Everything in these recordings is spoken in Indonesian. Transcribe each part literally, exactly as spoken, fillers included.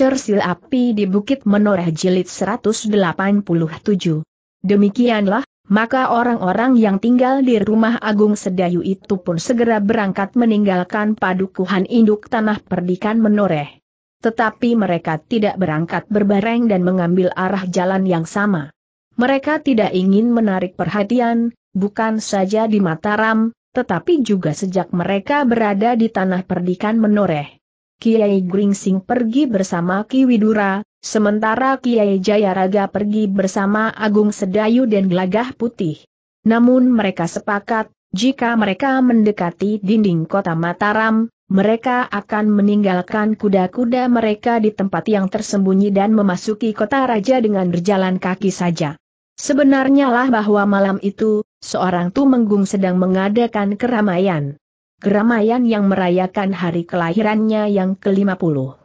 Cersil Api di Bukit Menoreh Jilid seratus delapan puluh tujuh. Demikianlah, maka orang-orang yang tinggal di rumah Agung Sedayu itu pun segera berangkat meninggalkan Padukuhan Induk Tanah Perdikan Menoreh. Tetapi mereka tidak berangkat berbareng dan mengambil arah jalan yang sama. Mereka tidak ingin menarik perhatian, bukan saja di Mataram, tetapi juga sejak mereka berada di Tanah Perdikan Menoreh. Kiai Gringsing pergi bersama Ki Widura, sementara Kiai Jayaraga pergi bersama Agung Sedayu dan Gelagah Putih. Namun mereka sepakat, jika mereka mendekati dinding kota Mataram, mereka akan meninggalkan kuda-kuda mereka di tempat yang tersembunyi dan memasuki kota raja dengan berjalan kaki saja. Sebenarnya lah bahwa malam itu, seorang Tumenggung sedang mengadakan keramaian. Keramaian yang merayakan hari kelahirannya yang ke lima puluh.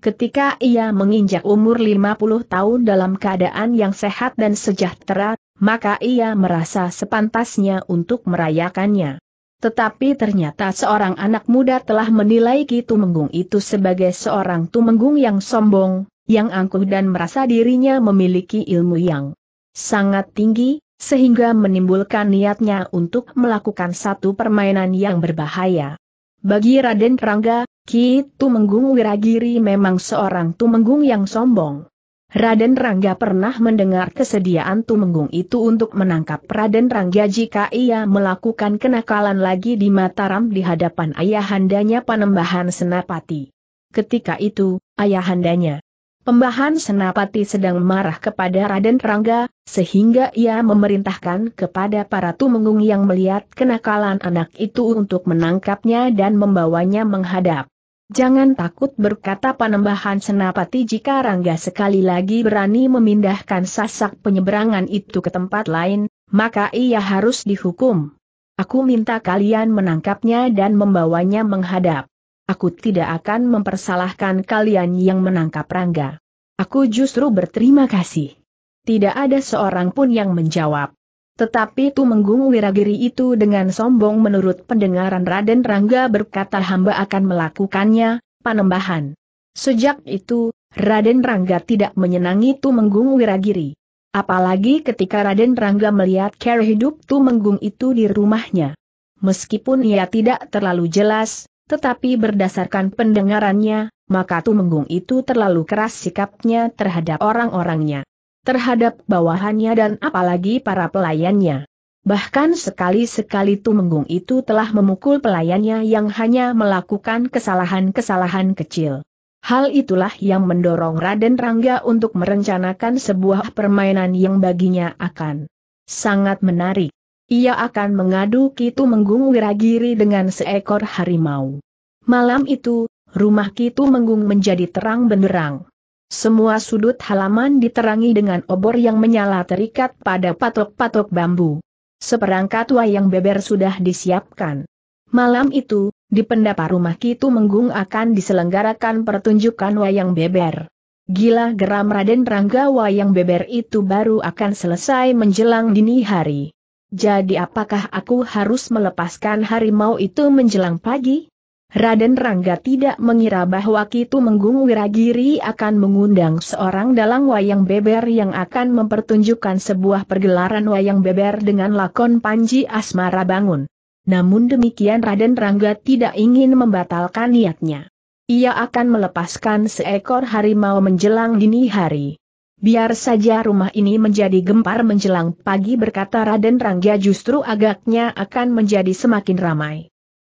Ketika ia menginjak umur lima puluh tahun dalam keadaan yang sehat dan sejahtera, maka ia merasa sepantasnya untuk merayakannya. Tetapi ternyata seorang anak muda telah menilai Ki Tumenggung itu sebagai seorang Tumenggung yang sombong, yang angkuh dan merasa dirinya memiliki ilmu yang sangat tinggi, sehingga menimbulkan niatnya untuk melakukan satu permainan yang berbahaya. Bagi Raden Rangga, Ki Tumenggung Wiragiri memang seorang Tumenggung yang sombong. Raden Rangga pernah mendengar kesediaan Tumenggung itu untuk menangkap Raden Rangga jika ia melakukan kenakalan lagi di Mataram di hadapan ayahandanya Panembahan Senapati. Ketika itu, ayahandanya Panembahan Senapati sedang marah kepada Raden Rangga, sehingga ia memerintahkan kepada para Tumenggung yang melihat kenakalan anak itu untuk menangkapnya dan membawanya menghadap. Jangan takut, berkata Panembahan Senapati, jika Rangga sekali lagi berani memindahkan sasak penyeberangan itu ke tempat lain, maka ia harus dihukum. Aku minta kalian menangkapnya dan membawanya menghadap. Aku tidak akan mempersalahkan kalian yang menangkap Rangga. Aku justru berterima kasih. Tidak ada seorang pun yang menjawab. Tetapi Tumenggung Wiragiri itu dengan sombong menurut pendengaran Raden Rangga berkata, hamba akan melakukannya, Panembahan. Sejak itu, Raden Rangga tidak menyenangi Tumenggung Wiragiri. Apalagi ketika Raden Rangga melihat cara hidup Tumenggung itu di rumahnya. Meskipun ia tidak terlalu jelas, tetapi berdasarkan pendengarannya, maka Tumenggung itu terlalu keras sikapnya terhadap orang-orangnya, terhadap bawahannya dan apalagi para pelayannya. Bahkan sekali-sekali Tumenggung itu telah memukul pelayannya yang hanya melakukan kesalahan-kesalahan kecil. Hal itulah yang mendorong Raden Rangga untuk merencanakan sebuah permainan yang baginya akan sangat menarik. Ia akan mengadu Ki Tumenggung Wiragiri dengan seekor harimau. Malam itu, rumah Ki Tumenggung menjadi terang benderang. Semua sudut halaman diterangi dengan obor yang menyala terikat pada patok-patok bambu. Seperangkat wayang beber sudah disiapkan. Malam itu, di pendapa rumah Ki Tumenggung akan diselenggarakan pertunjukan wayang beber. Gila geram Raden Rangga, wayang beber itu baru akan selesai menjelang dini hari. Jadi apakah aku harus melepaskan harimau itu menjelang pagi? Raden Rangga tidak mengira bahwa Ki Tumenggung Wiragiri akan mengundang seorang dalang wayang beber yang akan mempertunjukkan sebuah pergelaran wayang beber dengan lakon Panji Asmara Bangun. Namun demikian, Raden Rangga tidak ingin membatalkan niatnya. Ia akan melepaskan seekor harimau menjelang dini hari. Biar saja rumah ini menjadi gempar menjelang pagi, berkata Raden Rangga, justru agaknya akan menjadi semakin ramai.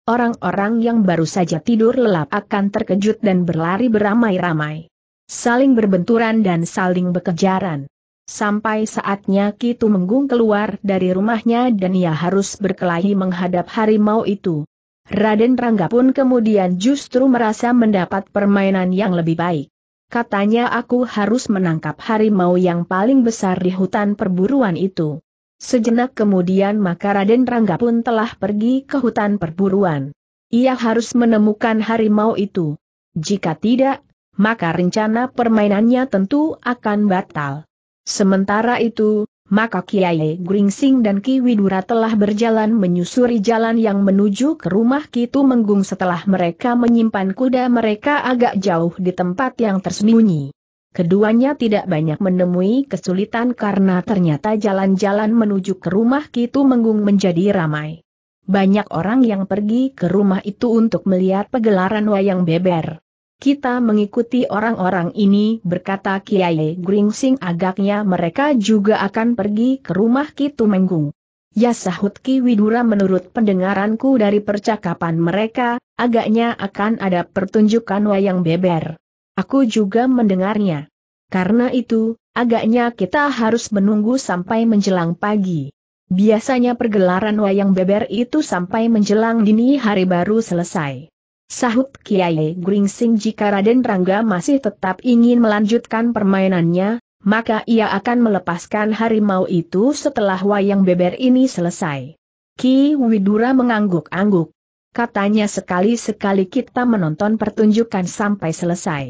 Orang-orang yang baru saja tidur lelap akan terkejut dan berlari beramai-ramai. Saling berbenturan dan saling berkejaran. Sampai saatnya Ki Tumenggung keluar dari rumahnya dan ia harus berkelahi menghadap harimau itu. Raden Rangga pun kemudian justru merasa mendapat permainan yang lebih baik. Katanya, aku harus menangkap harimau yang paling besar di hutan perburuan itu. Sejenak kemudian maka Raden Rangga pun telah pergi ke hutan perburuan. Ia harus menemukan harimau itu. Jika tidak, maka rencana permainannya tentu akan batal. Sementara itu, maka Kiai Gringsing dan Ki Widura telah berjalan menyusuri jalan yang menuju ke rumah Ki Tumenggung. Setelah mereka menyimpan kuda mereka agak jauh di tempat yang tersembunyi. Keduanya tidak banyak menemui kesulitan karena ternyata jalan-jalan menuju ke rumah Ki Tumenggung menjadi ramai. Banyak orang yang pergi ke rumah itu untuk melihat pegelaran wayang beber. Kita mengikuti orang-orang ini, berkata Kiai Gringsing, agaknya mereka juga akan pergi ke rumah Ki Tumenggung. Ya, sahut Ki Widura, menurut pendengaranku dari percakapan mereka, agaknya akan ada pertunjukan wayang beber. Aku juga mendengarnya. Karena itu, agaknya kita harus menunggu sampai menjelang pagi. Biasanya pergelaran wayang beber itu sampai menjelang dini hari baru selesai. Sahut Kiai Gringsing, jika Raden Rangga masih tetap ingin melanjutkan permainannya, maka ia akan melepaskan harimau itu setelah wayang beber ini selesai. Ki Widura mengangguk-angguk. Katanya, sekali-sekali kita menonton pertunjukan sampai selesai.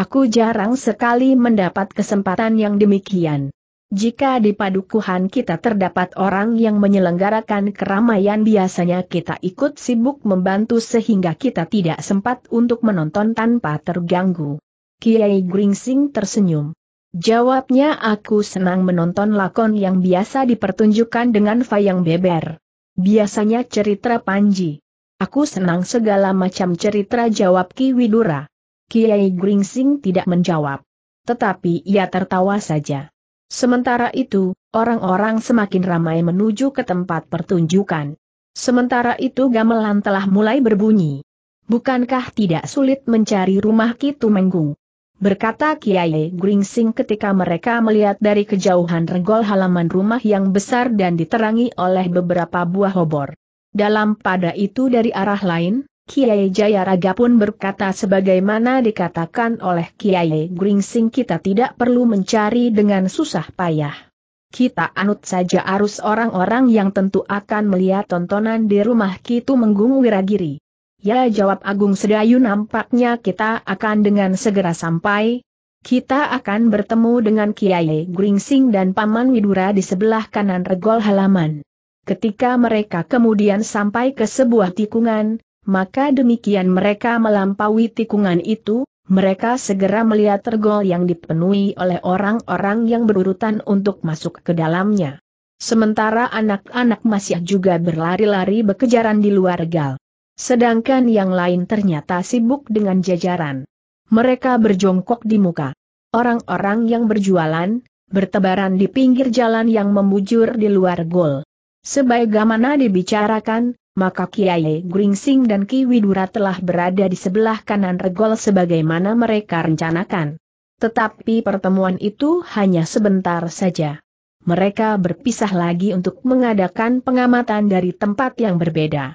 Aku jarang sekali mendapat kesempatan yang demikian. Jika di padukuhan kita terdapat orang yang menyelenggarakan keramaian, biasanya kita ikut sibuk membantu sehingga kita tidak sempat untuk menonton tanpa terganggu. Kiai Gringsing tersenyum. Jawabnya, aku senang menonton lakon yang biasa dipertunjukkan dengan wayang beber. Biasanya cerita Panji. Aku senang segala macam cerita, jawab Ki Widura. Kiai Gringsing tidak menjawab. Tetapi ia tertawa saja. Sementara itu, orang-orang semakin ramai menuju ke tempat pertunjukan. Sementara itu gamelan telah mulai berbunyi. Bukankah tidak sulit mencari rumah Ki Tumenggung? Berkata Kiai Gringsing ketika mereka melihat dari kejauhan regol halaman rumah yang besar dan diterangi oleh beberapa buah obor. Dalam pada itu dari arah lain, Kiai Jayaraga pun berkata, sebagaimana dikatakan oleh Kiai Gringsing, kita tidak perlu mencari dengan susah payah. Kita anut saja arus orang-orang yang tentu akan melihat tontonan di rumah Ki Tumenggung Wiragiri. Ya, jawab Agung Sedayu, nampaknya kita akan dengan segera sampai. Kita akan bertemu dengan Kiai Gringsing dan Paman Widura di sebelah kanan regol halaman. Ketika mereka kemudian sampai ke sebuah tikungan, maka demikian mereka melampaui tikungan itu, mereka segera melihat regol yang dipenuhi oleh orang-orang yang berurutan untuk masuk ke dalamnya. Sementara anak-anak masih juga berlari-lari bekejaran di luar regol. Sedangkan yang lain ternyata sibuk dengan jajaran. Mereka berjongkok di muka. Orang-orang yang berjualan, bertebaran di pinggir jalan yang membujur di luar regol. Sebagaimana dibicarakan, maka Kiai Gringsing dan Ki Widura telah berada di sebelah kanan regol sebagaimana mereka rencanakan. Tetapi pertemuan itu hanya sebentar saja. Mereka berpisah lagi untuk mengadakan pengamatan dari tempat yang berbeda.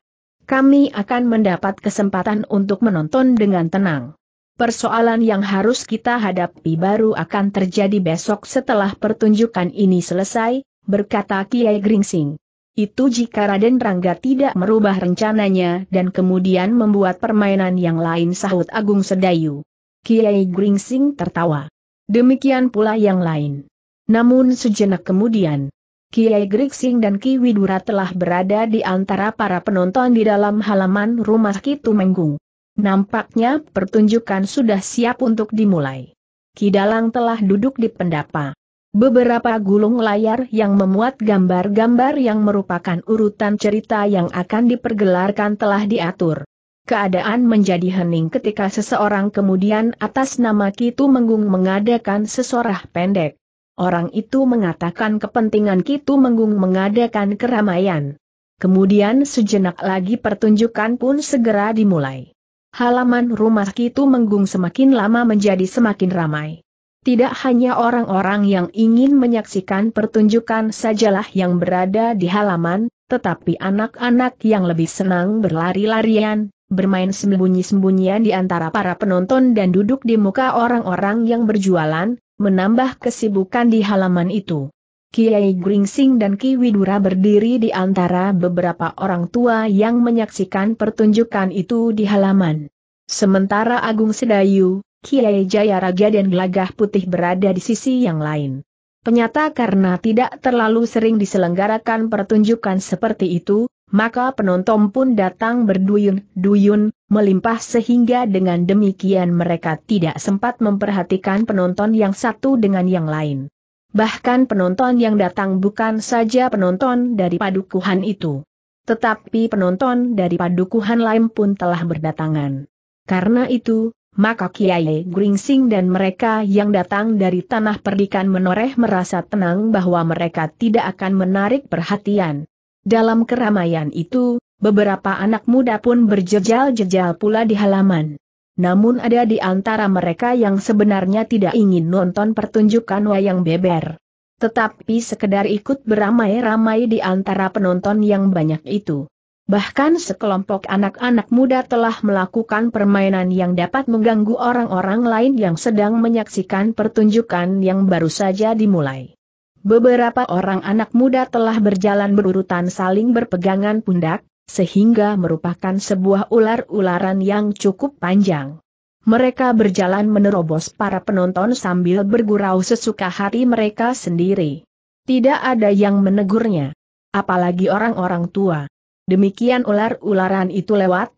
Kami akan mendapat kesempatan untuk menonton dengan tenang. Persoalan yang harus kita hadapi baru akan terjadi besok setelah pertunjukan ini selesai, berkata Kiai Gringsing. Itu jika Raden Rangga tidak merubah rencananya dan kemudian membuat permainan yang lain, sahut Agung Sedayu. Kiai Gringsing tertawa. Demikian pula yang lain. Namun sejenak kemudian, Kiai Gringsing dan Ki Widura telah berada di antara para penonton di dalam halaman rumah Ki Tumenggung. Nampaknya pertunjukan sudah siap untuk dimulai. Ki Dalang telah duduk di pendapa. Beberapa gulung layar yang memuat gambar-gambar yang merupakan urutan cerita yang akan dipergelarkan telah diatur. Keadaan menjadi hening ketika seseorang kemudian atas nama Ki Tumenggung mengadakan sesorah pendek. Orang itu mengatakan kepentingan Ki Tumenggung mengadakan keramaian. Kemudian sejenak lagi pertunjukan pun segera dimulai. Halaman rumah Ki Tumenggung semakin lama menjadi semakin ramai. Tidak hanya orang-orang yang ingin menyaksikan pertunjukan sajalah yang berada di halaman, tetapi anak-anak yang lebih senang berlari-larian, bermain sembunyi-sembunyian di antara para penonton dan duduk di muka orang-orang yang berjualan, menambah kesibukan di halaman itu. Kiai Gringsing dan Ki Widura berdiri di antara beberapa orang tua yang menyaksikan pertunjukan itu di halaman. Sementara Agung Sedayu, Kiai Jayaraga dan Gelagah Putih berada di sisi yang lain. Penyata karena tidak terlalu sering diselenggarakan pertunjukan seperti itu, maka penonton pun datang berduyun-duyun, melimpah sehingga dengan demikian mereka tidak sempat memperhatikan penonton yang satu dengan yang lain. Bahkan penonton yang datang bukan saja penonton dari padukuhan itu, tetapi penonton dari padukuhan lain pun telah berdatangan. Karena itu, maka Kiai Gringsing dan mereka yang datang dari Tanah Perdikan Menoreh merasa tenang bahwa mereka tidak akan menarik perhatian. Dalam keramaian itu, beberapa anak muda pun berjejal-jejal pula di halaman. Namun ada di antara mereka yang sebenarnya tidak ingin nonton pertunjukan wayang beber, tetapi sekedar ikut beramai-ramai di antara penonton yang banyak itu. Bahkan sekelompok anak-anak muda telah melakukan permainan yang dapat mengganggu orang-orang lain yang sedang menyaksikan pertunjukan yang baru saja dimulai. Beberapa orang anak muda telah berjalan berurutan saling berpegangan pundak, sehingga merupakan sebuah ular-ularan yang cukup panjang. Mereka berjalan menerobos para penonton sambil bergurau sesuka hati mereka sendiri. Tidak ada yang menegurnya, apalagi orang-orang tua. Demikian ular-ularan itu lewat,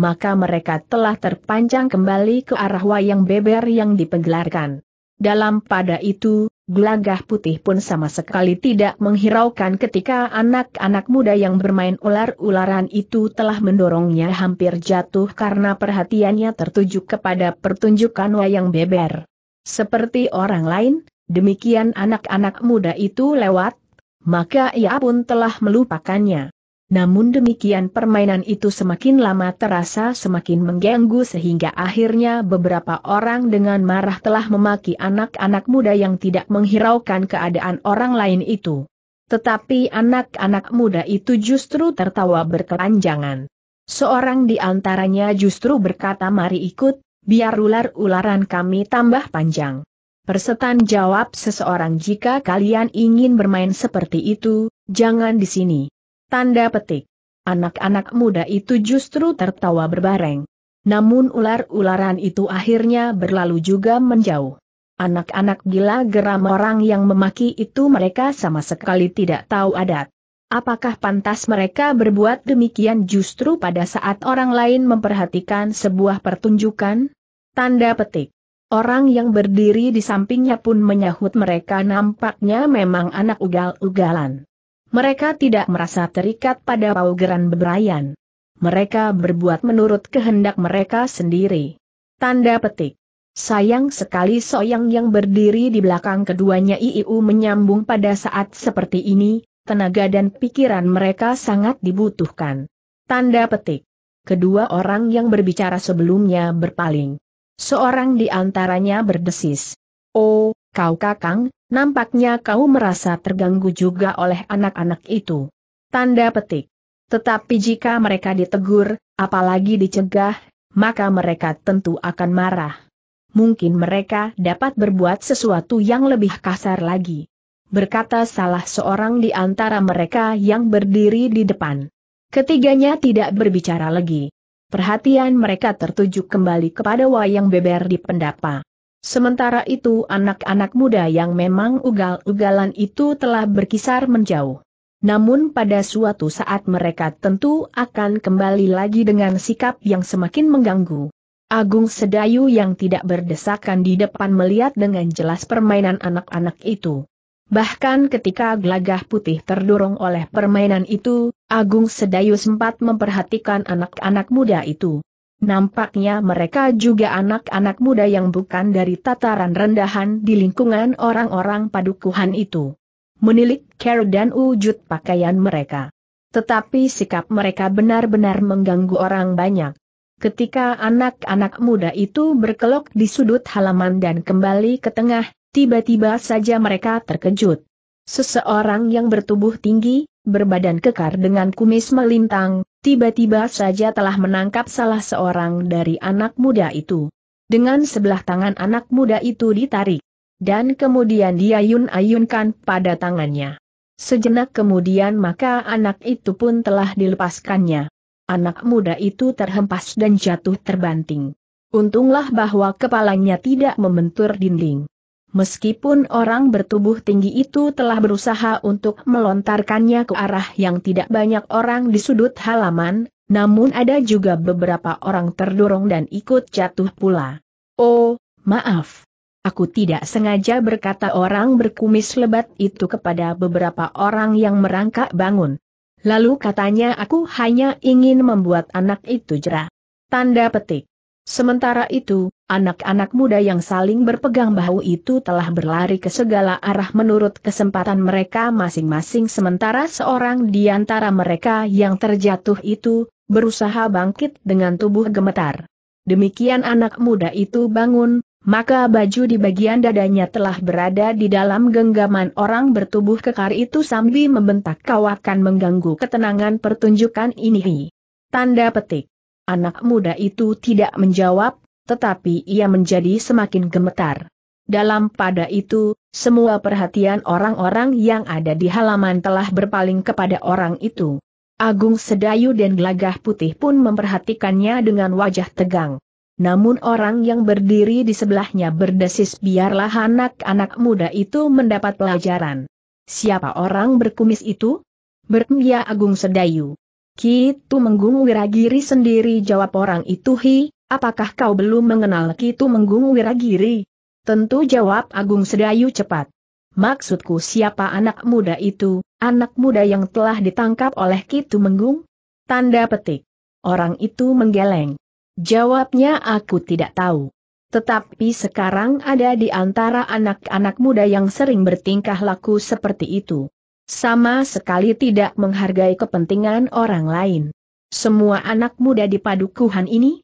maka mereka telah terpancang kembali ke arah wayang beber yang dipegelarkan. Dalam pada itu, Gelagah Putih pun sama sekali tidak menghiraukan ketika anak-anak muda yang bermain ular-ularan itu telah mendorongnya hampir jatuh karena perhatiannya tertuju kepada pertunjukan wayang beber. Seperti orang lain, demikian anak-anak muda itu lewat, maka ia pun telah melupakannya. Namun demikian permainan itu semakin lama terasa semakin mengganggu sehingga akhirnya beberapa orang dengan marah telah memaki anak-anak muda yang tidak menghiraukan keadaan orang lain itu. Tetapi anak-anak muda itu justru tertawa berkepanjangan. Seorang di antaranya justru berkata, "Mari ikut, biar ular-ularan kami tambah panjang." "Persetan," jawab seseorang, "jika kalian ingin bermain seperti itu, jangan di sini." Tanda petik. Anak-anak muda itu justru tertawa berbareng. Namun ular-ularan itu akhirnya berlalu juga menjauh. Anak-anak gila geram orang yang memaki itu mereka sama sekali tidak tahu adat. Apakah pantas mereka berbuat demikian justru pada saat orang lain memperhatikan sebuah pertunjukan? Tanda petik. Orang yang berdiri di sampingnya pun menyahut mereka, nampaknya memang anak ugal-ugalan. Mereka tidak merasa terikat pada paugeran beberayan. Mereka berbuat menurut kehendak mereka sendiri. Tanda petik. Sayang sekali Soyang yang berdiri di belakang keduanya itu menyambung pada saat seperti ini, tenaga dan pikiran mereka sangat dibutuhkan. Tanda petik. Kedua orang yang berbicara sebelumnya berpaling. Seorang di antaranya berdesis, "Oh, kau Kakang, nampaknya kau merasa terganggu juga oleh anak-anak itu." Tanda petik. Tetapi jika mereka ditegur, apalagi dicegah, maka mereka tentu akan marah. Mungkin mereka dapat berbuat sesuatu yang lebih kasar lagi, berkata salah seorang di antara mereka yang berdiri di depan. Ketiganya tidak berbicara lagi. Perhatian mereka tertuju kembali kepada wayang beber di pendapa. Sementara itu anak-anak muda yang memang ugal-ugalan itu telah berkisar menjauh. Namun pada suatu saat mereka tentu akan kembali lagi dengan sikap yang semakin mengganggu. Agung Sedayu yang tidak berdesakan di depan melihat dengan jelas permainan anak-anak itu. Bahkan ketika Gelagah Putih terdorong oleh permainan itu, Agung Sedayu sempat memperhatikan anak-anak muda itu. Nampaknya mereka juga anak-anak muda yang bukan dari tataran rendahan di lingkungan orang-orang padukuhan itu. Menilik cara dan wujud pakaian mereka, tetapi sikap mereka benar-benar mengganggu orang banyak. Ketika anak-anak muda itu berkelok di sudut halaman dan kembali ke tengah, tiba-tiba saja mereka terkejut. Seseorang yang bertubuh tinggi, berbadan kekar dengan kumis melintang, tiba-tiba saja telah menangkap salah seorang dari anak muda itu. Dengan sebelah tangan anak muda itu ditarik, dan kemudian diayun-ayunkan pada tangannya. Sejenak kemudian maka anak itu pun telah dilepaskannya. Anak muda itu terhempas dan jatuh terbanting. Untunglah bahwa kepalanya tidak membentur dinding. Meskipun orang bertubuh tinggi itu telah berusaha untuk melontarkannya ke arah yang tidak banyak orang di sudut halaman, namun ada juga beberapa orang terdorong dan ikut jatuh pula. "Oh, maaf. Aku tidak sengaja," berkata orang berkumis lebat itu kepada beberapa orang yang merangkak bangun. "Lalu," katanya, "aku hanya ingin membuat anak itu jera." Tanda petik. Sementara itu, anak-anak muda yang saling berpegang bahu itu telah berlari ke segala arah menurut kesempatan mereka masing-masing, sementara seorang di antara mereka yang terjatuh itu berusaha bangkit dengan tubuh gemetar. Demikian anak muda itu bangun, maka baju di bagian dadanya telah berada di dalam genggaman orang bertubuh kekar itu sambil membentak, "Kau akan mengganggu ketenangan pertunjukan ini." Tanda petik. Anak muda itu tidak menjawab, tetapi ia menjadi semakin gemetar. Dalam pada itu, semua perhatian orang-orang yang ada di halaman telah berpaling kepada orang itu. Agung Sedayu dan Gelagah Putih pun memperhatikannya dengan wajah tegang. Namun orang yang berdiri di sebelahnya berdesis, "Biarlah anak-anak muda itu mendapat pelajaran." "Siapa orang berkumis itu?" "Berkemia Agung Sedayu." "Ki Tumenggung Wiragiri sendiri," jawab orang itu. "Hi, apakah kau belum mengenal Ki Tumenggung Wiragiri?" "Tentu," jawab Agung Sedayu cepat. "Maksudku, siapa anak muda itu, anak muda yang telah ditangkap oleh Ki Tumenggung?" Tanda petik. Orang itu menggeleng. Jawabnya, "Aku tidak tahu. Tetapi sekarang ada di antara anak-anak muda yang sering bertingkah laku seperti itu. Sama sekali tidak menghargai kepentingan orang lain." "Semua anak muda di padukuhan ini?"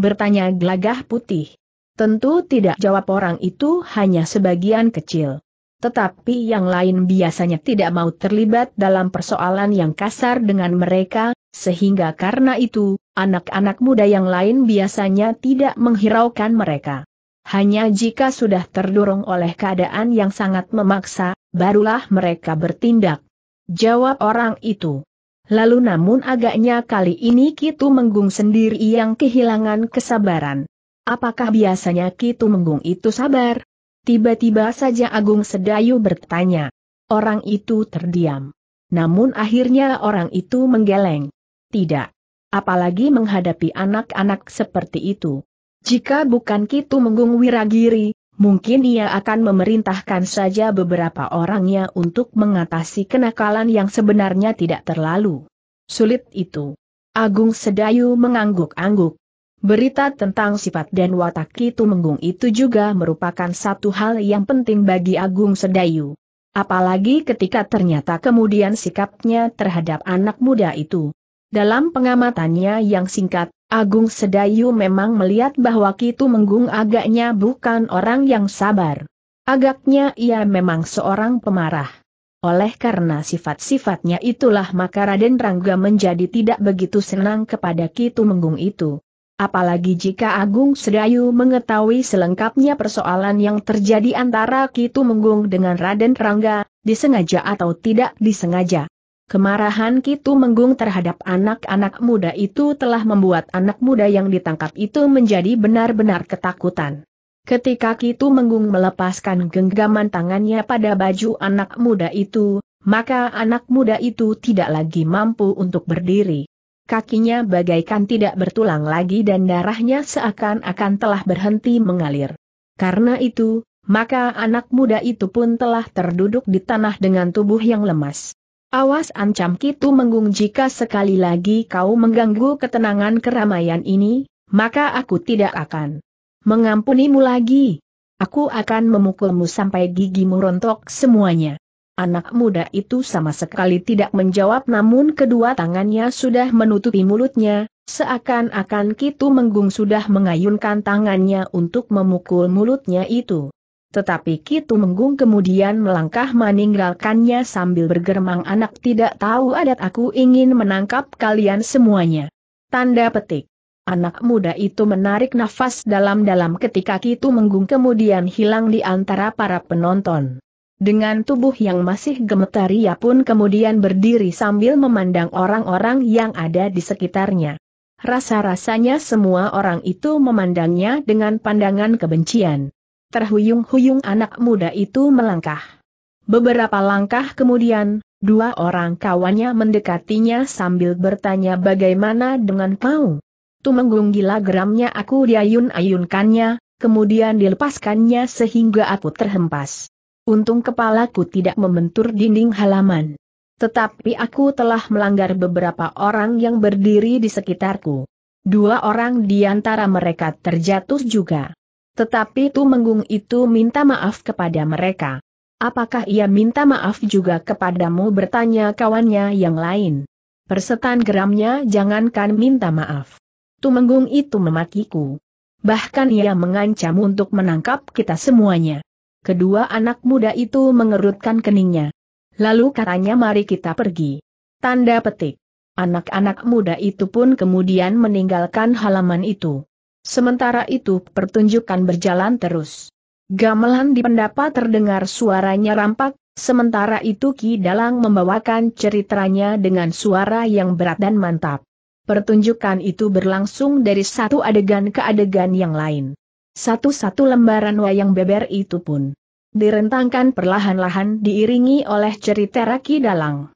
bertanya Gelagah Putih. "Tentu tidak," jawab orang itu, "hanya sebagian kecil. Tetapi yang lain biasanya tidak mau terlibat dalam persoalan yang kasar dengan mereka, sehingga karena itu, anak-anak muda yang lain biasanya tidak menghiraukan mereka. Hanya jika sudah terdorong oleh keadaan yang sangat memaksa, barulah mereka bertindak." Jawab orang itu. "Lalu namun agaknya kali ini Ki Tumenggung sendiri yang kehilangan kesabaran. Apakah biasanya Ki Tumenggung itu sabar?" Tiba-tiba saja Agung Sedayu bertanya. Orang itu terdiam. Namun akhirnya orang itu menggeleng. "Tidak. Apalagi menghadapi anak-anak seperti itu. Jika bukan Ki Tumenggung Wiragiri, mungkin ia akan memerintahkan saja beberapa orangnya untuk mengatasi kenakalan yang sebenarnya tidak terlalu sulit itu." Agung Sedayu mengangguk-angguk. Berita tentang sifat dan watak Ki Tumenggung itu juga merupakan satu hal yang penting bagi Agung Sedayu. Apalagi ketika ternyata kemudian sikapnya terhadap anak muda itu. Dalam pengamatannya yang singkat, Agung Sedayu memang melihat bahwa Ki Tumenggung agaknya bukan orang yang sabar. Agaknya ia memang seorang pemarah. Oleh karena sifat-sifatnya itulah maka Raden Rangga menjadi tidak begitu senang kepada Ki Tumenggung itu. Apalagi jika Agung Sedayu mengetahui selengkapnya persoalan yang terjadi antara Ki Tumenggung dengan Raden Rangga, disengaja atau tidak disengaja. Kemarahan Ki Tumenggung terhadap anak-anak muda itu telah membuat anak muda yang ditangkap itu menjadi benar-benar ketakutan. Ketika Ki Tumenggung melepaskan genggaman tangannya pada baju anak muda itu, maka anak muda itu tidak lagi mampu untuk berdiri. Kakinya bagaikan tidak bertulang lagi dan darahnya seakan-akan telah berhenti mengalir. Karena itu, maka anak muda itu pun telah terduduk di tanah dengan tubuh yang lemas. "Awas," ancam Ki Tumenggung, "jika sekali lagi kau mengganggu ketenangan keramaian ini, maka aku tidak akan mengampunimu lagi. Aku akan memukulmu sampai gigimu rontok semuanya." Anak muda itu sama sekali tidak menjawab, namun kedua tangannya sudah menutupi mulutnya, seakan-akan Ki Tumenggung sudah mengayunkan tangannya untuk memukul mulutnya itu. Tetapi Ki Tumenggung kemudian melangkah meninggalkannya sambil bergeremang, "Anak tidak tahu adat, aku ingin menangkap kalian semuanya." Tanda petik. Anak muda itu menarik nafas dalam-dalam ketika Ki Tumenggung kemudian hilang di antara para penonton. Dengan tubuh yang masih gemetar ia pun kemudian berdiri sambil memandang orang-orang yang ada di sekitarnya. Rasa-rasanya semua orang itu memandangnya dengan pandangan kebencian. terhuyung-huyung anak muda itu melangkah. Beberapa langkah kemudian, dua orang kawannya mendekatinya sambil bertanya bagaimana dengan kau. Tumenggung gila geramnya aku diayun-ayunkannya, kemudian dilepaskannya sehingga aku terhempas. Untung kepalaku tidak membentur dinding halaman. Tetapi aku telah melanggar beberapa orang yang berdiri di sekitarku. Dua orang di antara mereka terjatuh juga. Tetapi Tumenggung itu minta maaf kepada mereka. Apakah ia minta maaf juga kepadamu, bertanya kawannya yang lain. Persetan geramnya, jangankan minta maaf. Tumenggung itu memakiku. Bahkan ia mengancam untuk menangkap kita semuanya. Kedua anak muda itu mengerutkan keningnya. Lalu katanya mari kita pergi. Tanda petik. Anak-anak muda itu pun kemudian meninggalkan halaman itu. Sementara itu pertunjukan berjalan terus. Gamelan di pendapa terdengar suaranya rampak, sementara itu Ki Dalang membawakan ceritanya dengan suara yang berat dan mantap. Pertunjukan itu berlangsung dari satu adegan ke adegan yang lain. Satu-satu lembaran wayang beber itu pun direntangkan perlahan-lahan diiringi oleh cerita Ki Dalang.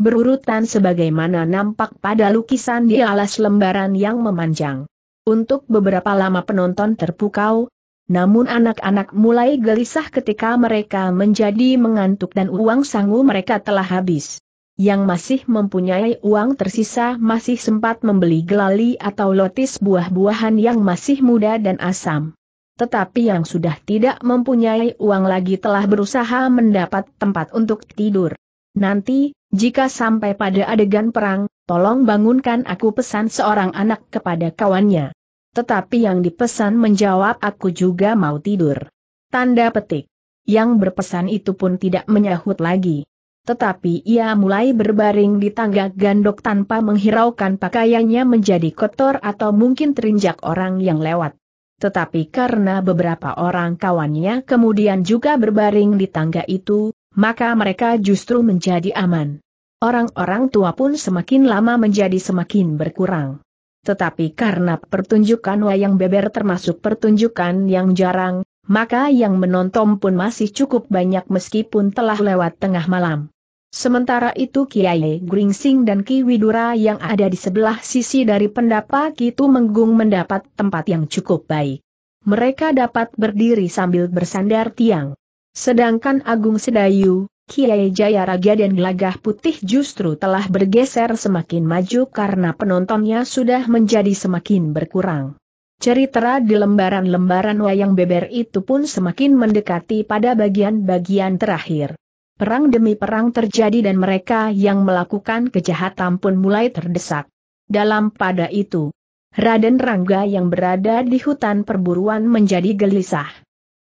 Berurutan sebagaimana nampak pada lukisan di alas lembaran yang memanjang. Untuk beberapa lama penonton terpukau, namun anak-anak mulai gelisah ketika mereka menjadi mengantuk dan uang sangu mereka telah habis. Yang masih mempunyai uang tersisa masih sempat membeli gelali atau lotis buah-buahan yang masih muda dan asam. Tetapi yang sudah tidak mempunyai uang lagi telah berusaha mendapat tempat untuk tidur. Nanti, jika sampai pada adegan perang, tolong bangunkan aku, pesan seorang anak kepada kawannya. Tetapi yang dipesan menjawab aku juga mau tidur. Tanda petik. Yang berpesan itu pun tidak menyahut lagi. Tetapi ia mulai berbaring di tangga gandok tanpa menghiraukan pakaiannya menjadi kotor atau mungkin terinjak orang yang lewat. Tetapi karena beberapa orang kawannya kemudian juga berbaring di tangga itu, maka mereka justru menjadi aman. Orang-orang tua pun semakin lama menjadi semakin berkurang. Tetapi karena pertunjukan wayang beber termasuk pertunjukan yang jarang, maka yang menonton pun masih cukup banyak meskipun telah lewat tengah malam. Sementara itu Kiai Gringsing dan Ki Widura yang ada di sebelah sisi dari pendapa Ki Tumenggung mendapat tempat yang cukup baik. Mereka dapat berdiri sambil bersandar tiang. Sedangkan Agung Sedayu, Kiai Jayaraga dan Gelagah Putih justru telah bergeser semakin maju karena penontonnya sudah menjadi semakin berkurang. Cerita di lembaran-lembaran wayang beber itu pun semakin mendekati pada bagian-bagian terakhir. Perang demi perang terjadi dan mereka yang melakukan kejahatan pun mulai terdesak. Dalam pada itu, Raden Rangga yang berada di hutan perburuan menjadi gelisah.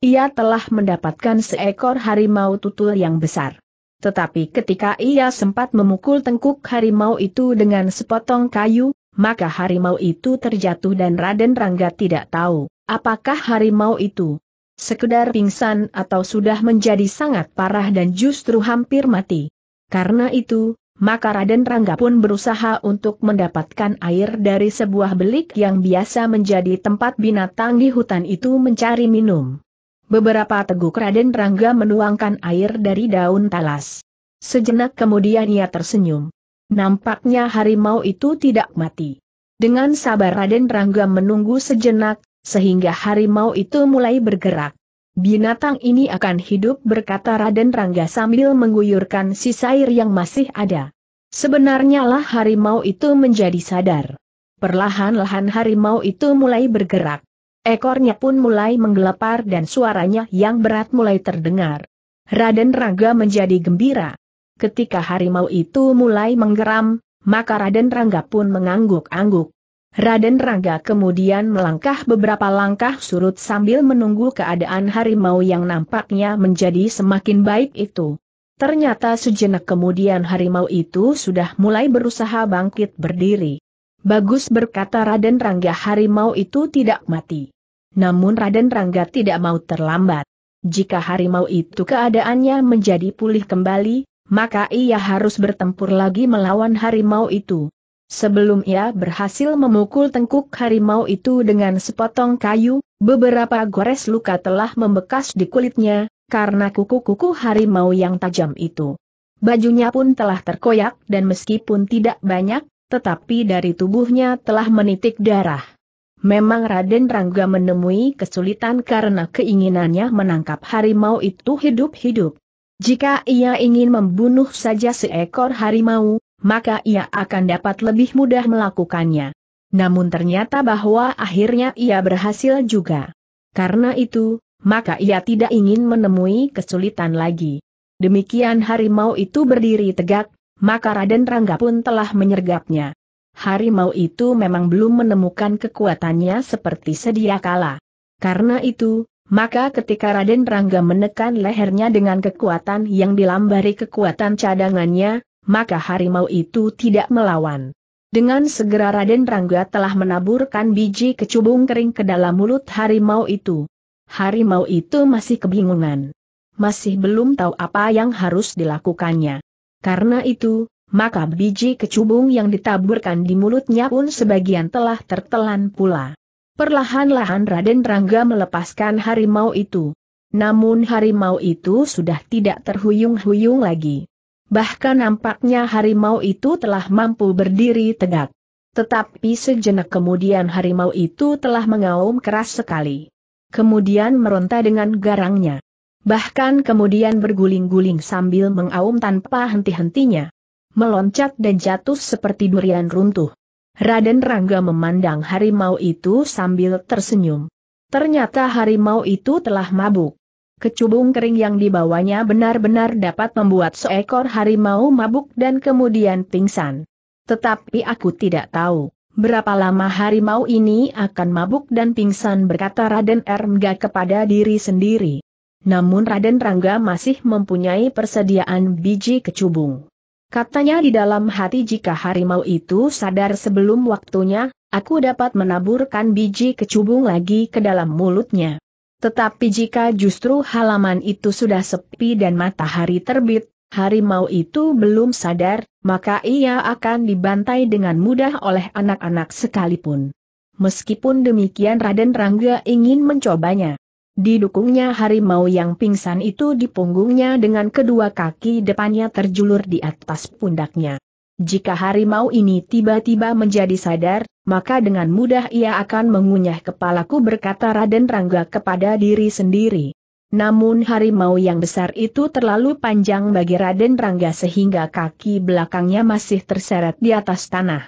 Ia telah mendapatkan seekor harimau tutul yang besar. Tetapi ketika ia sempat memukul tengkuk harimau itu dengan sepotong kayu, maka harimau itu terjatuh dan Raden Rangga tidak tahu, apakah harimau itu sekedar pingsan atau sudah menjadi sangat parah dan justru hampir mati. Karena itu, maka Raden Rangga pun berusaha untuk mendapatkan air dari sebuah belik yang biasa menjadi tempat binatang di hutan itu mencari minum. Beberapa teguk Raden Rangga menuangkan air dari daun talas. Sejenak kemudian ia tersenyum. Nampaknya harimau itu tidak mati. Dengan sabar Raden Rangga menunggu sejenak, sehingga harimau itu mulai bergerak. Binatang ini akan hidup, berkata Raden Rangga sambil mengguyurkan sisa air yang masih ada. Sebenarnya lah harimau itu menjadi sadar. Perlahan-lahan harimau itu mulai bergerak. Ekornya pun mulai menggelepar dan suaranya yang berat mulai terdengar. Raden Rangga menjadi gembira. Ketika harimau itu mulai menggeram, maka Raden Rangga pun mengangguk-angguk. Raden Rangga kemudian melangkah beberapa langkah surut sambil menunggu keadaan harimau yang nampaknya menjadi semakin baik itu. Ternyata sejenak kemudian harimau itu sudah mulai berusaha bangkit berdiri. Bagus, berkata Raden Rangga, harimau itu tidak mati. Namun Raden Rangga tidak mau terlambat. Jika harimau itu keadaannya menjadi pulih kembali, maka ia harus bertempur lagi melawan harimau itu. Sebelum ia berhasil memukul tengkuk harimau itu dengan sepotong kayu, beberapa gores luka telah membekas di kulitnya, karena kuku-kuku harimau yang tajam itu. Bajunya pun telah terkoyak dan meskipun tidak banyak, tetapi dari tubuhnya telah menitik darah. Memang Raden Rangga menemui kesulitan karena keinginannya menangkap harimau itu hidup-hidup. Jika ia ingin membunuh saja seekor harimau, maka ia akan dapat lebih mudah melakukannya. Namun ternyata bahwa akhirnya ia berhasil juga. Karena itu, maka ia tidak ingin menemui kesulitan lagi. Demikian harimau itu berdiri tegak, maka Raden Rangga pun telah menyergapnya. Harimau itu memang belum menemukan kekuatannya seperti sedia kala. Karena itu, maka ketika Raden Rangga menekan lehernya dengan kekuatan yang dilambari kekuatan cadangannya, maka harimau itu tidak melawan. Dengan segera Raden Rangga telah menaburkan biji kecubung kering ke dalam mulut harimau itu. Harimau itu masih kebingungan. Masih belum tahu apa yang harus dilakukannya. Karena itu, maka biji kecubung yang ditaburkan di mulutnya pun sebagian telah tertelan pula. Perlahan-lahan Raden Rangga melepaskan harimau itu. Namun harimau itu sudah tidak terhuyung-huyung lagi. Bahkan nampaknya harimau itu telah mampu berdiri tegak. Tetapi sejenak kemudian harimau itu telah mengaum keras sekali. Kemudian meronta dengan garangnya. Bahkan kemudian berguling-guling sambil mengaum tanpa henti-hentinya. Meloncat dan jatuh seperti durian runtuh. Raden Rangga memandang harimau itu sambil tersenyum. Ternyata harimau itu telah mabuk. Kecubung kering yang dibawanya benar-benar dapat membuat seekor harimau mabuk dan kemudian pingsan. Tetapi aku tidak tahu berapa lama harimau ini akan mabuk dan pingsan, berkata Raden Rangga kepada diri sendiri. Namun Raden Rangga masih mempunyai persediaan biji kecubung. Katanya di dalam hati, jika harimau itu sadar sebelum waktunya, aku dapat menaburkan biji kecubung lagi ke dalam mulutnya. Tetapi jika justru halaman itu sudah sepi dan matahari terbit, harimau itu belum sadar, maka ia akan dibantai dengan mudah oleh anak-anak sekalipun. Meskipun demikian Raden Rangga ingin mencobanya. Didukungnya harimau yang pingsan itu di punggungnya dengan kedua kaki depannya terjulur di atas pundaknya. Jika harimau ini tiba-tiba menjadi sadar, maka dengan mudah ia akan mengunyah kepalaku, berkata Raden Rangga kepada diri sendiri. Namun harimau yang besar itu terlalu panjang bagi Raden Rangga sehingga kaki belakangnya masih terseret di atas tanah.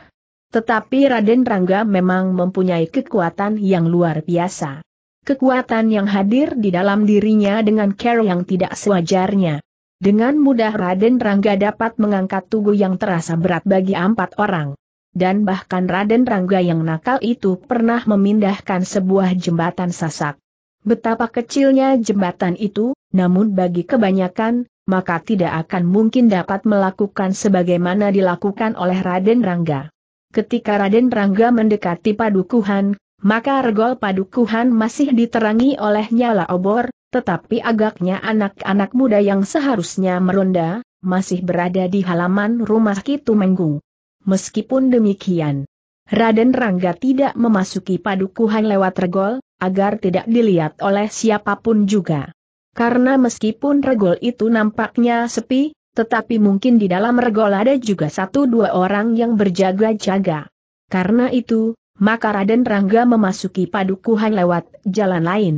Tetapi Raden Rangga memang mempunyai kekuatan yang luar biasa. Kekuatan yang hadir di dalam dirinya dengan cara yang tidak sewajarnya. Dengan mudah Raden Rangga dapat mengangkat tugu yang terasa berat bagi empat orang. Dan bahkan Raden Rangga yang nakal itu pernah memindahkan sebuah jembatan sasak. Betapa kecilnya jembatan itu, namun bagi kebanyakan, maka tidak akan mungkin dapat melakukan sebagaimana dilakukan oleh Raden Rangga. Ketika Raden Rangga mendekati padukuhan, maka regol padukuhan masih diterangi oleh nyala obor, tetapi agaknya anak-anak muda yang seharusnya meronda, masih berada di halaman rumah Ki Tumenggung. Meskipun demikian, Raden Rangga tidak memasuki padukuhan lewat regol, agar tidak dilihat oleh siapapun juga. Karena meskipun regol itu nampaknya sepi, tetapi mungkin di dalam regol ada juga satu dua orang yang berjaga-jaga. Karena itu, maka Raden Rangga memasuki padukuhan lewat jalan lain.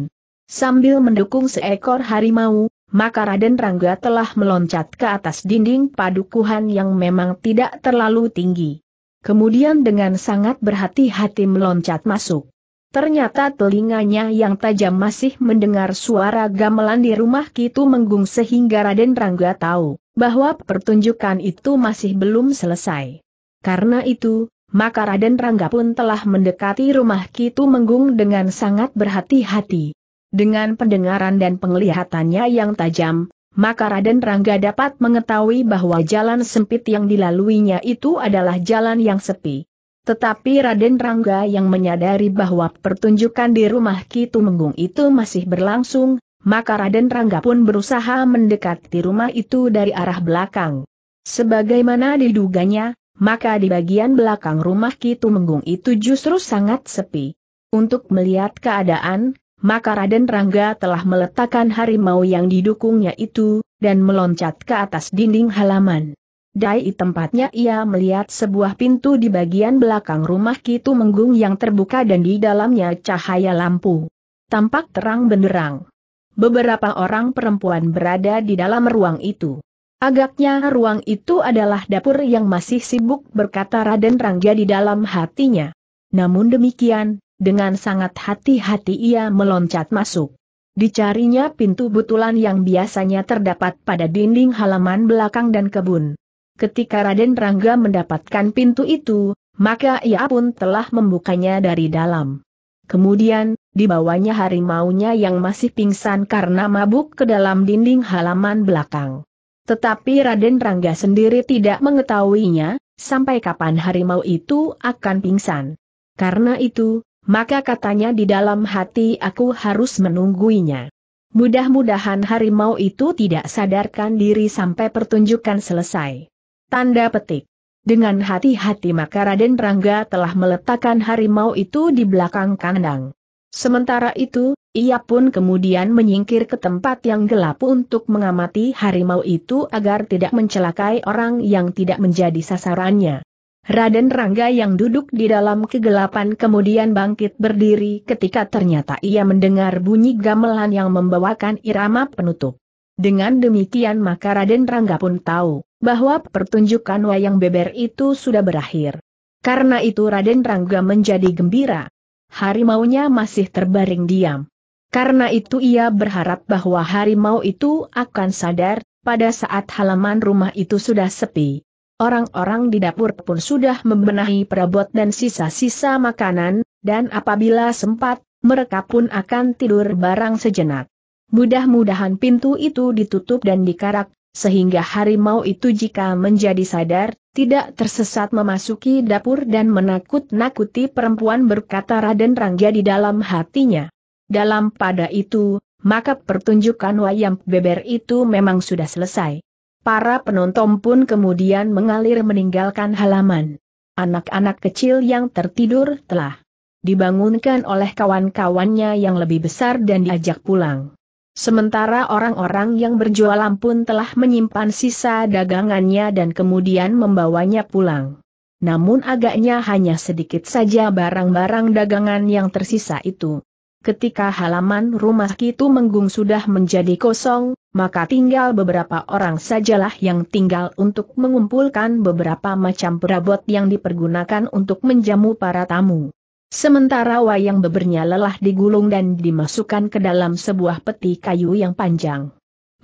Sambil mendukung seekor harimau, maka Raden Rangga telah meloncat ke atas dinding padukuhan yang memang tidak terlalu tinggi. Kemudian dengan sangat berhati-hati meloncat masuk. Ternyata telinganya yang tajam masih mendengar suara gamelan di rumah Ki Tumenggung sehingga Raden Rangga tahu bahwa pertunjukan itu masih belum selesai. Karena itu, maka Raden Rangga pun telah mendekati rumah Ki Tumenggung dengan sangat berhati-hati. Dengan pendengaran dan penglihatannya yang tajam, maka Raden Rangga dapat mengetahui bahwa jalan sempit yang dilaluinya itu adalah jalan yang sepi. Tetapi Raden Rangga yang menyadari bahwa pertunjukan di rumah Ki Tumenggung itu masih berlangsung, maka Raden Rangga pun berusaha mendekati rumah itu dari arah belakang. Sebagaimana diduganya, maka di bagian belakang rumah Ki Tumenggung itu justru sangat sepi. Untuk melihat keadaan, maka Raden Rangga telah meletakkan harimau yang didukungnya itu, dan meloncat ke atas dinding halaman. Dari tempatnya ia melihat sebuah pintu di bagian belakang rumah Ki Tumenggung yang terbuka dan di dalamnya cahaya lampu. Tampak terang benderang. Beberapa orang perempuan berada di dalam ruang itu. Agaknya ruang itu adalah dapur yang masih sibuk, berkata Raden Rangga di dalam hatinya. Namun demikian, dengan sangat hati-hati ia meloncat masuk. Dicarinya pintu butulan yang biasanya terdapat pada dinding halaman belakang dan kebun. Ketika Raden Rangga mendapatkan pintu itu, maka ia pun telah membukanya dari dalam. Kemudian, dibawanya harimaunya yang masih pingsan karena mabuk ke dalam dinding halaman belakang. Tetapi Raden Rangga sendiri tidak mengetahuinya, sampai kapan harimau itu akan pingsan. Karena itu, maka katanya di dalam hati, aku harus menungguinya. Mudah-mudahan harimau itu tidak sadarkan diri sampai pertunjukan selesai. Tanda petik. Dengan hati-hati maka Raden Rangga telah meletakkan harimau itu di belakang kandang. Sementara itu, ia pun kemudian menyingkir ke tempat yang gelap untuk mengamati harimau itu agar tidak mencelakai orang yang tidak menjadi sasarannya. Raden Rangga yang duduk di dalam kegelapan kemudian bangkit berdiri ketika ternyata ia mendengar bunyi gamelan yang membawakan irama penutup. Dengan demikian maka Raden Rangga pun tahu bahwa pertunjukan wayang beber itu sudah berakhir. Karena itu Raden Rangga menjadi gembira. Harimaunya masih terbaring diam. Karena itu ia berharap bahwa harimau itu akan sadar pada saat halaman rumah itu sudah sepi. Orang-orang di dapur pun sudah membenahi perabot dan sisa-sisa makanan, dan apabila sempat, mereka pun akan tidur barang sejenak. Mudah-mudahan pintu itu ditutup dan dikarak, sehingga harimau itu jika menjadi sadar, tidak tersesat memasuki dapur dan menakut-nakuti perempuan, berkata Raden Rangga di dalam hatinya. Dalam pada itu, maka pertunjukan wayang beber itu memang sudah selesai. Para penonton pun kemudian mengalir meninggalkan halaman. Anak-anak kecil yang tertidur telah dibangunkan oleh kawan-kawannya yang lebih besar dan diajak pulang. Sementara orang-orang yang berjualan pun telah menyimpan sisa dagangannya dan kemudian membawanya pulang. Namun agaknya hanya sedikit saja barang-barang dagangan yang tersisa itu. Ketika halaman rumah Ki Tumenggung sudah menjadi kosong, maka tinggal beberapa orang sajalah yang tinggal untuk mengumpulkan beberapa macam perabot yang dipergunakan untuk menjamu para tamu. Sementara wayang bebernya lelah digulung dan dimasukkan ke dalam sebuah peti kayu yang panjang.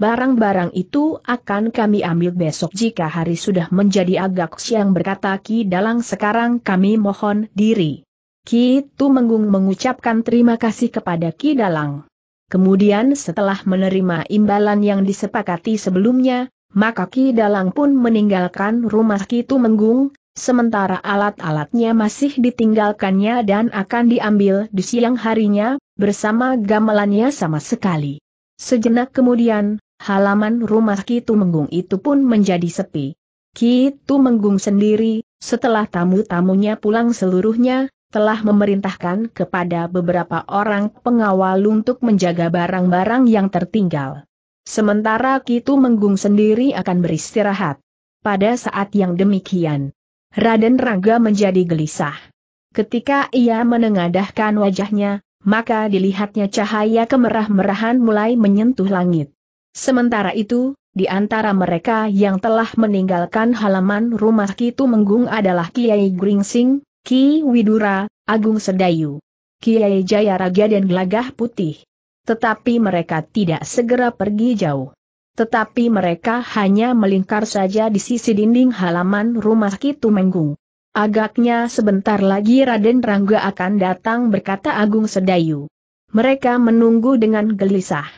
Barang-barang itu akan kami ambil besok jika hari sudah menjadi agak siang, berkata Ki Dalang. Sekarang kami mohon diri. Ki Tumenggung mengucapkan terima kasih kepada Ki Dalang. Kemudian setelah menerima imbalan yang disepakati sebelumnya, maka Ki Dalang pun meninggalkan rumah Ki Tumenggung. Sementara alat-alatnya masih ditinggalkannya dan akan diambil di siang harinya, bersama gamelannya sama sekali. Sejenak kemudian, halaman rumah Ki Tumenggung itu pun menjadi sepi. Ki Tumenggung sendiri, setelah tamu-tamunya pulang seluruhnya, telah memerintahkan kepada beberapa orang pengawal untuk menjaga barang-barang yang tertinggal. Sementara Ki Tumenggung sendiri akan beristirahat. Pada saat yang demikian, Raden Rangga menjadi gelisah. Ketika ia menengadahkan wajahnya, maka dilihatnya cahaya kemerah-merahan mulai menyentuh langit. Sementara itu, di antara mereka yang telah meninggalkan halaman rumah Ki Tumenggung adalah Kiai Gringsing, Ki Widura, Agung Sedayu, Kiai Jayaraga dan Gelagah Putih. Tetapi mereka tidak segera pergi jauh. Tetapi mereka hanya melingkar saja di sisi dinding halaman rumah Ki Tumenggung. Agaknya sebentar lagi Raden Rangga akan datang, berkata Agung Sedayu. Mereka menunggu dengan gelisah.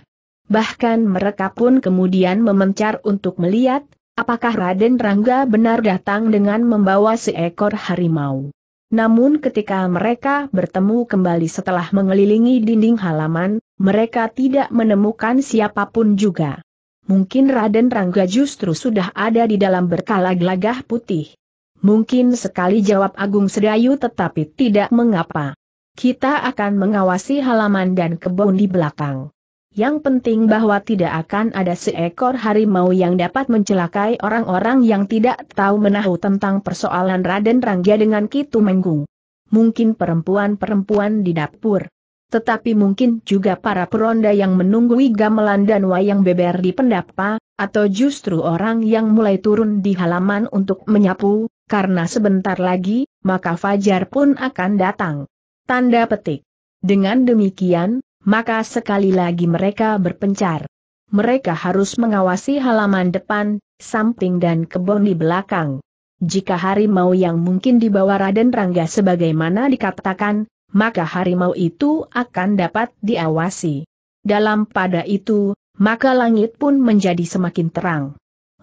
Bahkan mereka pun kemudian memencar untuk melihat, apakah Raden Rangga benar datang dengan membawa seekor harimau. Namun ketika mereka bertemu kembali setelah mengelilingi dinding halaman, mereka tidak menemukan siapapun juga. Mungkin Raden Rangga justru sudah ada di dalam berkala Gelagah Putih. Mungkin sekali, jawab Agung Sedayu, tetapi tidak mengapa. Kita akan mengawasi halaman dan kebun di belakang. Yang penting bahwa tidak akan ada seekor harimau yang dapat mencelakai orang-orang yang tidak tahu menahu tentang persoalan Raden Rangga dengan Ki Tumenggung. Mungkin perempuan-perempuan di dapur. Tetapi mungkin juga para peronda yang menunggui gamelan dan wayang beber di pendapa, atau justru orang yang mulai turun di halaman untuk menyapu. Karena sebentar lagi, maka fajar pun akan datang. Tanda petik. Dengan demikian, maka sekali lagi mereka berpencar. Mereka harus mengawasi halaman depan, samping dan kebun di belakang. Jika harimau yang mungkin dibawa Raden Rangga sebagaimana dikatakan, maka harimau itu akan dapat diawasi. Dalam pada itu, maka langit pun menjadi semakin terang.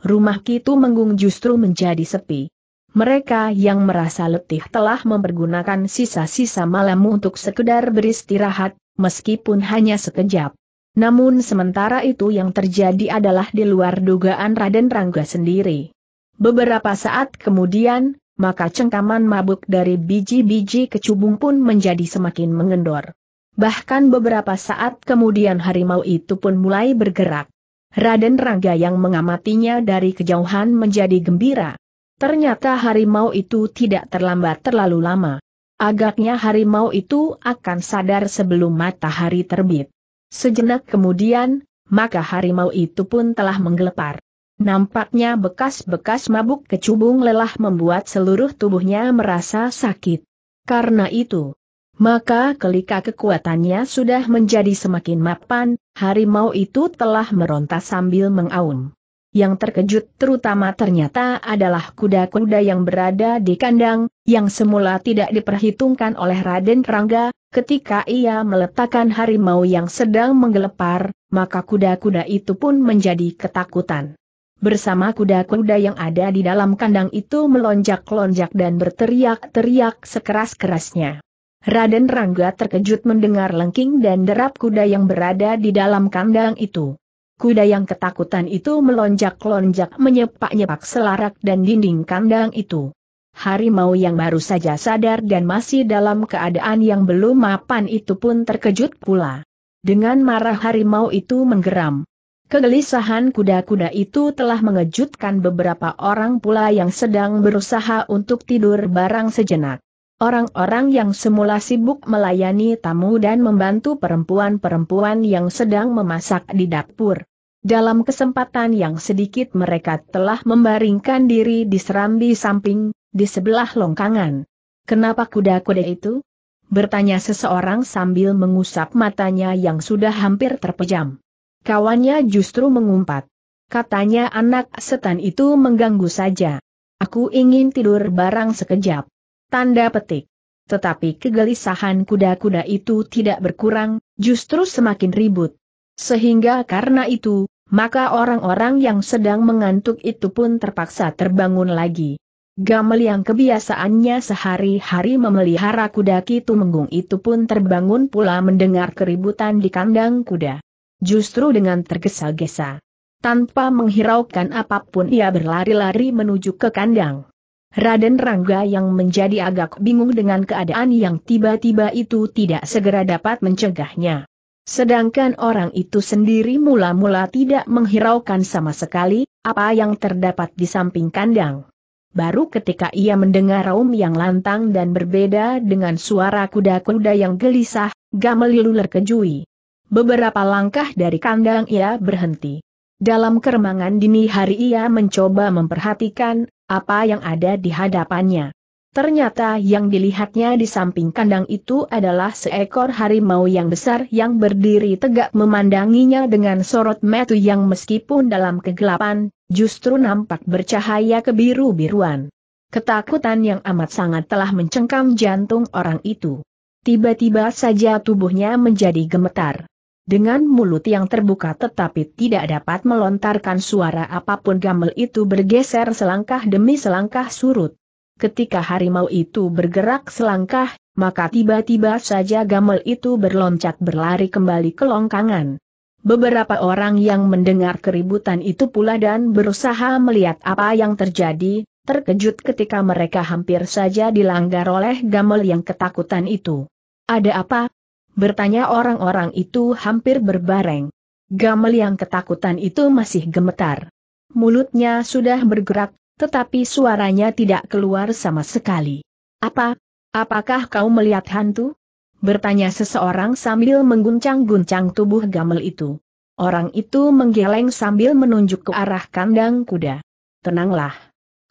Rumah Ki Tumenggung justru menjadi sepi. Mereka yang merasa letih telah mempergunakan sisa-sisa malam untuk sekedar beristirahat, meskipun hanya sekejap. Namun sementara itu yang terjadi adalah di luar dugaan Raden Rangga sendiri. Beberapa saat kemudian, maka cengkaman mabuk dari biji-biji kecubung pun menjadi semakin mengendor. Bahkan beberapa saat kemudian harimau itu pun mulai bergerak. Raden Rangga yang mengamatinya dari kejauhan menjadi gembira. Ternyata harimau itu tidak terlambat terlalu lama. Agaknya harimau itu akan sadar sebelum matahari terbit. Sejenak kemudian, maka harimau itu pun telah menggelepar. Nampaknya bekas-bekas mabuk kecubung lelah membuat seluruh tubuhnya merasa sakit. Karena itu, maka kelika kekuatannya sudah menjadi semakin mapan, harimau itu telah meronta sambil mengaum. Yang terkejut terutama ternyata adalah kuda-kuda yang berada di kandang, yang semula tidak diperhitungkan oleh Raden Rangga. Ketika ia meletakkan harimau yang sedang menggelepar, maka kuda-kuda itu pun menjadi ketakutan. Bersama kuda-kuda yang ada di dalam kandang itu melonjak-lonjak dan berteriak-teriak sekeras-kerasnya. Raden Rangga terkejut mendengar lengking dan derap kuda yang berada di dalam kandang itu. Kuda yang ketakutan itu melonjak-lonjak menyepak-nyepak selarak dan dinding kandang itu. Harimau yang baru saja sadar dan masih dalam keadaan yang belum mapan itu pun terkejut pula. Dengan marah harimau itu menggeram. Kegelisahan kuda-kuda itu telah mengejutkan beberapa orang pula yang sedang berusaha untuk tidur barang sejenak. Orang-orang yang semula sibuk melayani tamu dan membantu perempuan-perempuan yang sedang memasak di dapur. Dalam kesempatan yang sedikit mereka telah membaringkan diri di serambi samping, di sebelah longkangan. Kenapa kuda-kuda itu? Bertanya seseorang sambil mengusap matanya yang sudah hampir terpejam. Kawannya justru mengumpat. Katanya anak setan itu mengganggu saja. Aku ingin tidur barang sekejap. Tanda petik. Tetapi kegelisahan kuda-kuda itu tidak berkurang, justru semakin ribut. Sehingga karena itu, maka orang-orang yang sedang mengantuk itu pun terpaksa terbangun lagi. Gamel yang kebiasaannya sehari-hari memelihara kuda Ki Tumenggung itu pun terbangun pula mendengar keributan di kandang kuda. Justru dengan tergesa-gesa. Tanpa menghiraukan apapun ia berlari-lari menuju ke kandang. Raden Rangga yang menjadi agak bingung dengan keadaan yang tiba-tiba itu tidak segera dapat mencegahnya. Sedangkan orang itu sendiri mula-mula tidak menghiraukan sama sekali apa yang terdapat di samping kandang. Baru ketika ia mendengar raung yang lantang dan berbeda dengan suara kuda-kuda yang gelisah, gamelilul kejui. Beberapa langkah dari kandang ia berhenti. Dalam keremangan dini hari ia mencoba memperhatikan apa yang ada di hadapannya. Ternyata yang dilihatnya di samping kandang itu adalah seekor harimau yang besar yang berdiri tegak memandanginya dengan sorot mata yang meskipun dalam kegelapan, justru nampak bercahaya kebiru-biruan. Ketakutan yang amat sangat telah mencengkam jantung orang itu. Tiba-tiba saja tubuhnya menjadi gemetar. Dengan mulut yang terbuka tetapi tidak dapat melontarkan suara apapun, gamel itu bergeser selangkah demi selangkah surut. Ketika harimau itu bergerak selangkah, maka tiba-tiba saja gamel itu berloncat berlari kembali ke longkangan. Beberapa orang yang mendengar keributan itu pula dan berusaha melihat apa yang terjadi, terkejut ketika mereka hampir saja dilanggar oleh gamel yang ketakutan itu. "Ada apa?" bertanya orang-orang itu hampir berbareng. Gamel yang ketakutan itu masih gemetar. Mulutnya sudah bergerak, tetapi suaranya tidak keluar sama sekali. "Apa? Apakah kau melihat hantu?" bertanya seseorang sambil mengguncang-guncang tubuh gamel itu. Orang itu menggeleng sambil menunjuk ke arah kandang kuda. "Tenanglah.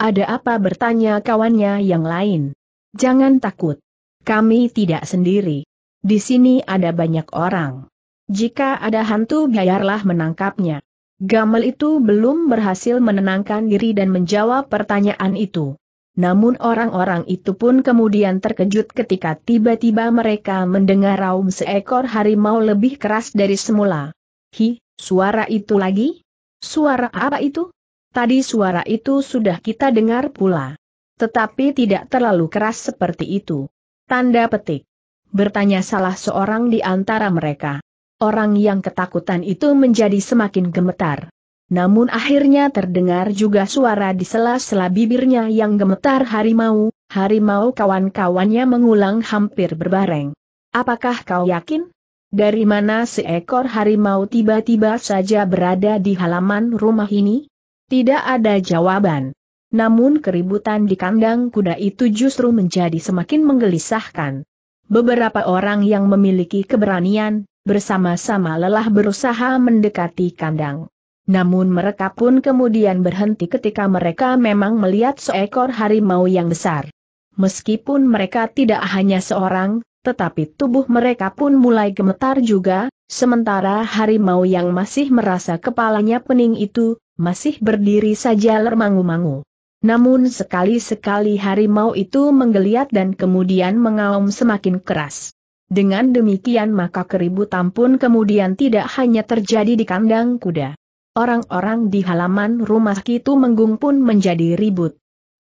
Ada apa?" bertanya kawannya yang lain. "Jangan takut. Kami tidak sendiri. Di sini ada banyak orang. Jika ada hantu biarlah menangkapnya." Gamel itu belum berhasil menenangkan diri dan menjawab pertanyaan itu. Namun orang-orang itu pun kemudian terkejut ketika tiba-tiba mereka mendengar raung seekor harimau lebih keras dari semula. "Hi, suara itu lagi? Suara apa itu?" "Tadi suara itu sudah kita dengar pula. Tetapi tidak terlalu keras seperti itu." Tanda petik. Bertanya salah seorang di antara mereka. Orang yang ketakutan itu menjadi semakin gemetar. Namun akhirnya terdengar juga suara di sela-sela bibirnya yang gemetar, "Harimau, harimau!" Kawan-kawannya mengulang hampir berbareng. "Apakah kau yakin? Dari mana seekor harimau tiba-tiba saja berada di halaman rumah ini?" Tidak ada jawaban. Namun keributan di kandang kuda itu justru menjadi semakin menggelisahkan. Beberapa orang yang memiliki keberanian, bersama-sama lelah berusaha mendekati kandang. Namun mereka pun kemudian berhenti ketika mereka memang melihat seekor harimau yang besar. Meskipun mereka tidak hanya seorang, tetapi tubuh mereka pun mulai gemetar juga, sementara harimau yang masih merasa kepalanya pening itu, masih berdiri saja lermangu-mangu. Namun sekali-sekali harimau itu menggeliat dan kemudian mengaum semakin keras. Dengan demikian maka keributan pun kemudian tidak hanya terjadi di kandang kuda. Orang-orang di halaman rumah Ki Tumenggung pun menjadi ribut.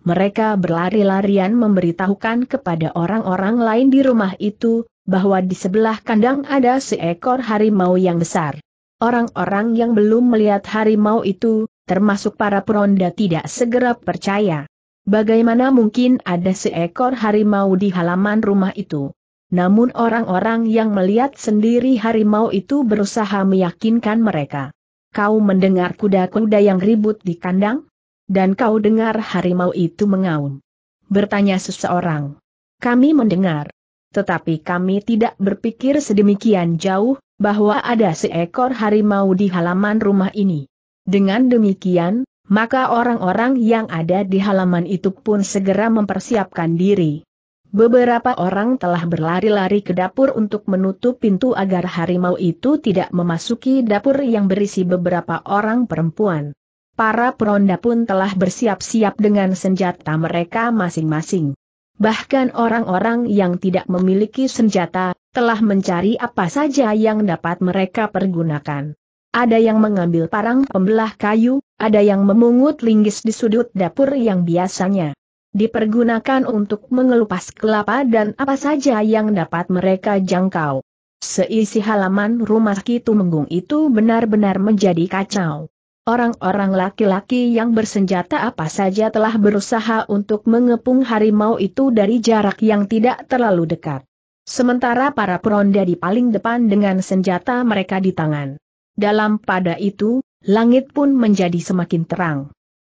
Mereka berlari-larian memberitahukan kepada orang-orang lain di rumah itu, bahwa di sebelah kandang ada seekor harimau yang besar. Orang-orang yang belum melihat harimau itu, termasuk para peronda, tidak segera percaya. Bagaimana mungkin ada seekor harimau di halaman rumah itu? Namun orang-orang yang melihat sendiri harimau itu berusaha meyakinkan mereka. "Kau mendengar kuda-kuda yang ribut di kandang? Dan kau dengar harimau itu mengaum?" bertanya seseorang. "Kami mendengar. Tetapi kami tidak berpikir sedemikian jauh, bahwa ada seekor harimau di halaman rumah ini." Dengan demikian, maka orang-orang yang ada di halaman itu pun segera mempersiapkan diri. Beberapa orang telah berlari-lari ke dapur untuk menutup pintu agar harimau itu tidak memasuki dapur yang berisi beberapa orang perempuan. Para peronda pun telah bersiap-siap dengan senjata mereka masing-masing. Bahkan orang-orang yang tidak memiliki senjata, telah mencari apa saja yang dapat mereka pergunakan. Ada yang mengambil parang pembelah kayu, ada yang memungut linggis di sudut dapur yang biasanya dipergunakan untuk mengelupas kelapa dan apa saja yang dapat mereka jangkau. Seisi halaman rumah Ki Tumenggung itu benar-benar menjadi kacau. Orang-orang laki-laki yang bersenjata apa saja telah berusaha untuk mengepung harimau itu dari jarak yang tidak terlalu dekat. Sementara para peronda di paling depan dengan senjata mereka di tangan. Dalam pada itu, langit pun menjadi semakin terang.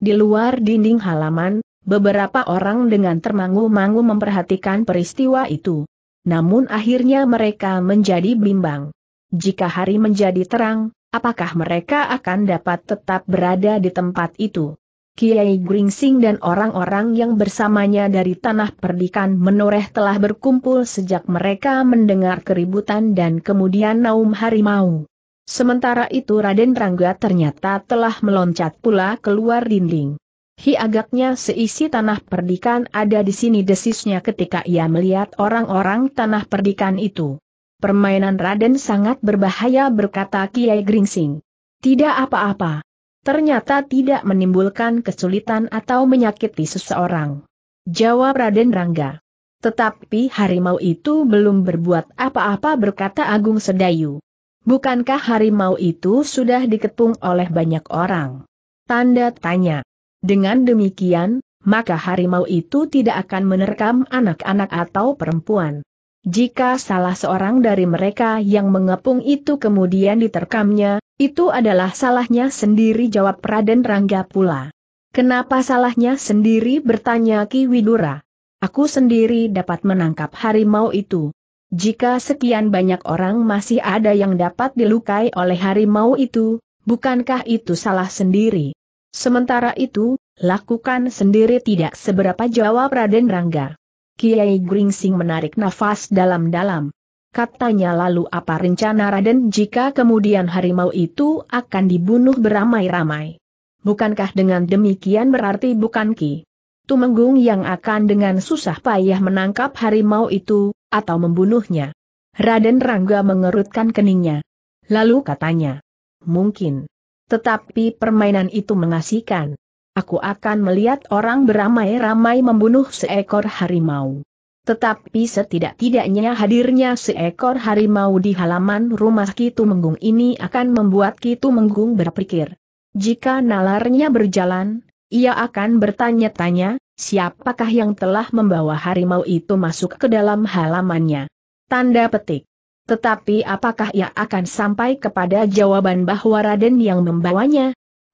Di luar dinding halaman, beberapa orang dengan termangu-mangu memperhatikan peristiwa itu. Namun akhirnya mereka menjadi bimbang. Jika hari menjadi terang, apakah mereka akan dapat tetap berada di tempat itu? Kiai Gringsing dan orang-orang yang bersamanya dari Tanah Perdikan Menoreh telah berkumpul sejak mereka mendengar keributan dan kemudian naum harimau. Sementara itu Raden Rangga ternyata telah meloncat pula keluar dinding. "Hi, agaknya seisi Tanah Perdikan ada di sini," desisnya ketika ia melihat orang-orang Tanah Perdikan itu. "Permainan Raden sangat berbahaya," berkata Kiai Gringsing. "Tidak apa-apa. Ternyata tidak menimbulkan kesulitan atau menyakiti seseorang," jawab Raden Rangga. "Tetapi harimau itu belum berbuat apa-apa," berkata Agung Sedayu. "Bukankah harimau itu sudah dikepung oleh banyak orang?" Tanda tanya. Dengan demikian, maka harimau itu tidak akan menerkam anak-anak atau perempuan. Jika salah seorang dari mereka yang mengepung itu kemudian diterkamnya, itu adalah salahnya sendiri, jawab Raden Rangga pula. Kenapa salahnya sendiri, bertanya Ki Widura. Aku sendiri dapat menangkap harimau itu. Jika sekian banyak orang masih ada yang dapat dilukai oleh harimau itu, bukankah itu salah sendiri? Sementara itu, lakukan sendiri tidak seberapa, jawab Raden Rangga. Kiai Gringsing menarik nafas dalam-dalam. Katanya, lalu apa rencana Raden jika kemudian harimau itu akan dibunuh beramai-ramai? Bukankah dengan demikian berarti bukan Ki Tumenggung yang akan dengan susah payah menangkap harimau itu, atau membunuhnya? Raden Rangga mengerutkan keningnya. Lalu katanya, mungkin. Tetapi permainan itu mengasihkan. Aku akan melihat orang beramai-ramai membunuh seekor harimau. Tetapi setidak-tidaknya hadirnya seekor harimau di halaman rumah Ki Tumenggung ini akan membuat Ki Tumenggung berpikir. Jika nalarnya berjalan, ia akan bertanya-tanya, siapakah yang telah membawa harimau itu masuk ke dalam halamannya? Tanda petik. Tetapi apakah ia akan sampai kepada jawaban bahwa Raden yang membawanya?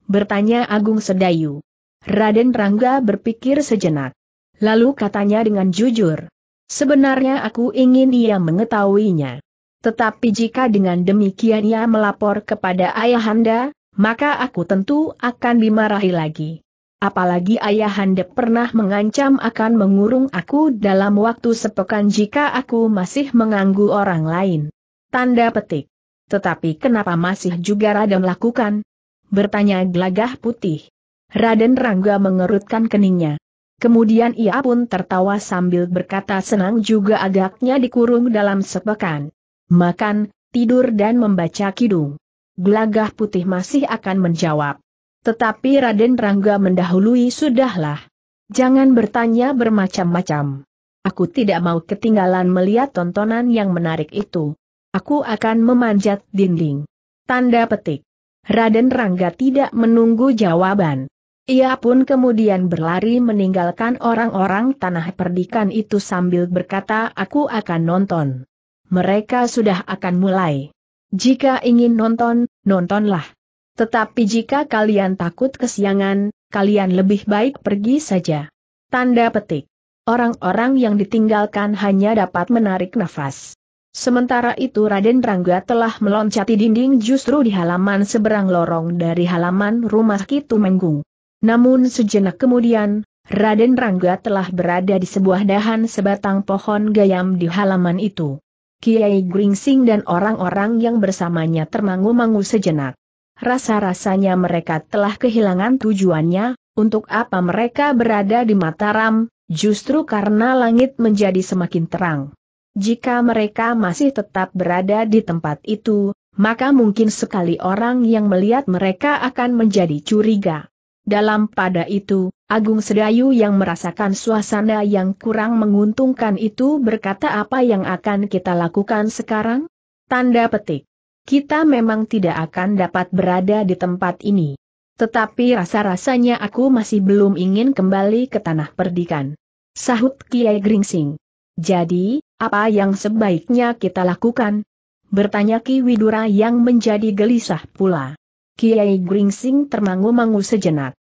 Bertanya Agung Sedayu. Raden Rangga berpikir sejenak. Lalu katanya dengan jujur, sebenarnya aku ingin ia mengetahuinya. Tetapi jika dengan demikian ia melapor kepada ayahanda, maka aku tentu akan dimarahi lagi. Apalagi ayahanda pernah mengancam akan mengurung aku dalam waktu sepekan jika aku masih mengganggu orang lain. Tanda petik. Tetapi kenapa masih juga Raden lakukan? Bertanya Gelagah Putih. Raden Rangga mengerutkan keningnya. Kemudian ia pun tertawa sambil berkata, senang juga agaknya dikurung dalam sepekan. Makan, tidur dan membaca kidung. Gelagah Putih masih akan menjawab. Tetapi Raden Rangga mendahului, sudahlah. Jangan bertanya bermacam-macam. Aku tidak mau ketinggalan melihat tontonan yang menarik itu. Aku akan memanjat dinding. Tanda petik. Raden Rangga tidak menunggu jawaban. Ia pun kemudian berlari meninggalkan orang-orang tanah perdikan itu sambil berkata, aku akan nonton. Mereka sudah akan mulai. Jika ingin nonton, nontonlah. Tetapi jika kalian takut kesiangan, kalian lebih baik pergi saja. Tanda petik. Orang-orang yang ditinggalkan hanya dapat menarik nafas. Sementara itu Raden Rangga telah meloncati dinding justru di halaman seberang lorong dari halaman rumah Ki Tumenggung. Namun sejenak kemudian, Raden Rangga telah berada di sebuah dahan sebatang pohon gayam di halaman itu. Kiai Gringsing dan orang-orang yang bersamanya termangu-mangu sejenak. Rasa-rasanya mereka telah kehilangan tujuannya, untuk apa mereka berada di Mataram, justru karena langit menjadi semakin terang. Jika mereka masih tetap berada di tempat itu, maka mungkin sekali orang yang melihat mereka akan menjadi curiga. Dalam pada itu, Agung Sedayu yang merasakan suasana yang kurang menguntungkan itu berkata, apa yang akan kita lakukan sekarang? Tanda petik. Kita memang tidak akan dapat berada di tempat ini. Tetapi rasa-rasanya aku masih belum ingin kembali ke tanah perdikan. Sahut Kiai Gringsing. Jadi, apa yang sebaiknya kita lakukan? Bertanya Ki Widura yang menjadi gelisah pula. Kiai Gringsing termangu-mangu sejenak.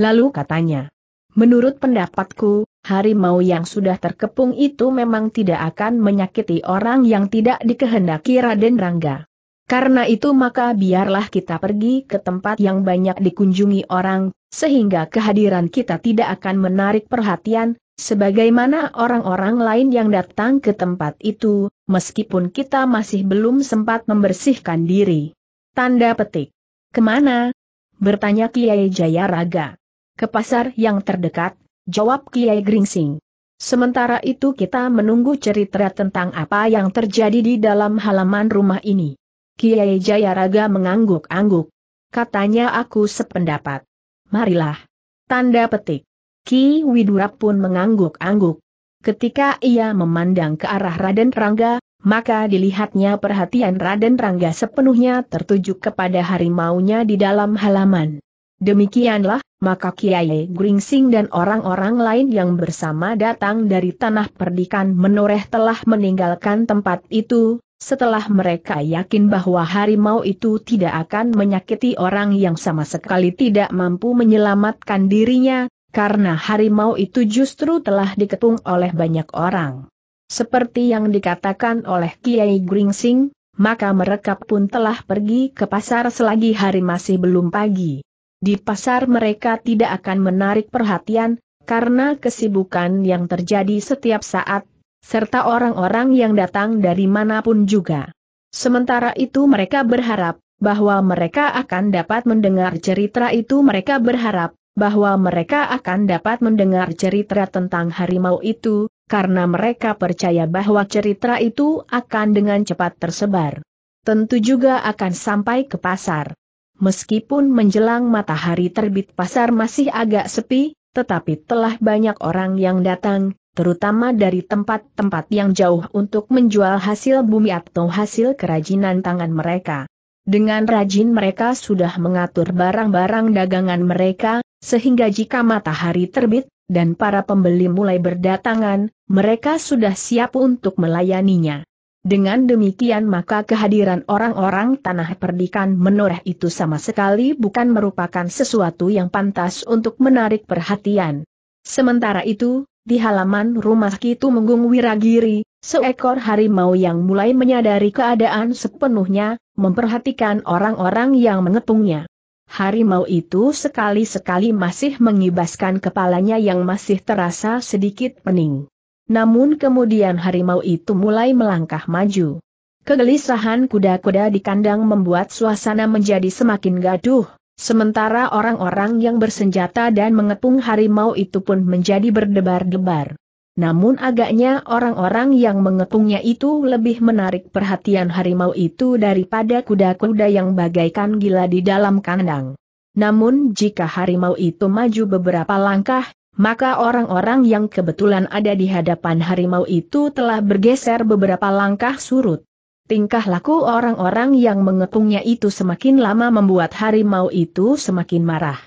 Lalu katanya, menurut pendapatku, harimau yang sudah terkepung itu memang tidak akan menyakiti orang yang tidak dikehendaki Raden Rangga. Karena itu maka biarlah kita pergi ke tempat yang banyak dikunjungi orang, sehingga kehadiran kita tidak akan menarik perhatian, sebagaimana orang-orang lain yang datang ke tempat itu, meskipun kita masih belum sempat membersihkan diri. Tanda petik. Kemana? Bertanya Kiai Jayaraga. Ke pasar yang terdekat, jawab Kiai Gringsing. Sementara itu kita menunggu cerita tentang apa yang terjadi di dalam halaman rumah ini. Kiai Jayaraga mengangguk-angguk. Katanya, aku sependapat. Marilah. Tanda petik. Ki Widura pun mengangguk-angguk. Ketika ia memandang ke arah Raden Rangga, maka dilihatnya perhatian Raden Rangga sepenuhnya tertuju kepada harimaunya di dalam halaman. Demikianlah, maka Kiai Gringsing dan orang-orang lain yang bersama datang dari Tanah Perdikan Menoreh telah meninggalkan tempat itu, setelah mereka yakin bahwa harimau itu tidak akan menyakiti orang yang sama sekali tidak mampu menyelamatkan dirinya, karena harimau itu justru telah dikepung oleh banyak orang. Seperti yang dikatakan oleh Kiai Gringsing, maka mereka pun telah pergi ke pasar selagi hari masih belum pagi. Di pasar mereka tidak akan menarik perhatian, karena kesibukan yang terjadi setiap saat, serta orang-orang yang datang dari manapun juga. Sementara itu mereka berharap, bahwa mereka akan dapat mendengar cerita itu mereka berharap, bahwa mereka akan dapat mendengar cerita tentang harimau itu, karena mereka percaya bahwa cerita itu akan dengan cepat tersebar. Tentu juga akan sampai ke pasar. Meskipun menjelang matahari terbit pasar masih agak sepi, tetapi telah banyak orang yang datang, terutama dari tempat-tempat yang jauh untuk menjual hasil bumi atau hasil kerajinan tangan mereka. Dengan rajin mereka sudah mengatur barang-barang dagangan mereka, sehingga jika matahari terbit, dan para pembeli mulai berdatangan, mereka sudah siap untuk melayaninya. Dengan demikian maka kehadiran orang-orang Tanah Perdikan Menoreh itu sama sekali bukan merupakan sesuatu yang pantas untuk menarik perhatian. Sementara itu, di halaman rumah Ki Tumenggung Wiragiri, seekor harimau yang mulai menyadari keadaan sepenuhnya, memperhatikan orang-orang yang mengepungnya. Harimau itu sekali-sekali masih mengibaskan kepalanya yang masih terasa sedikit pening. Namun kemudian harimau itu mulai melangkah maju. Kegelisahan kuda-kuda di kandang membuat suasana menjadi semakin gaduh, sementara orang-orang yang bersenjata dan mengepung harimau itu pun menjadi berdebar-debar. Namun agaknya orang-orang yang mengepungnya itu lebih menarik perhatian harimau itu daripada kuda-kuda yang bagaikan gila di dalam kandang. Namun jika harimau itu maju beberapa langkah, maka orang-orang yang kebetulan ada di hadapan harimau itu telah bergeser beberapa langkah surut. Tingkah laku orang-orang yang mengepungnya itu semakin lama membuat harimau itu semakin marah.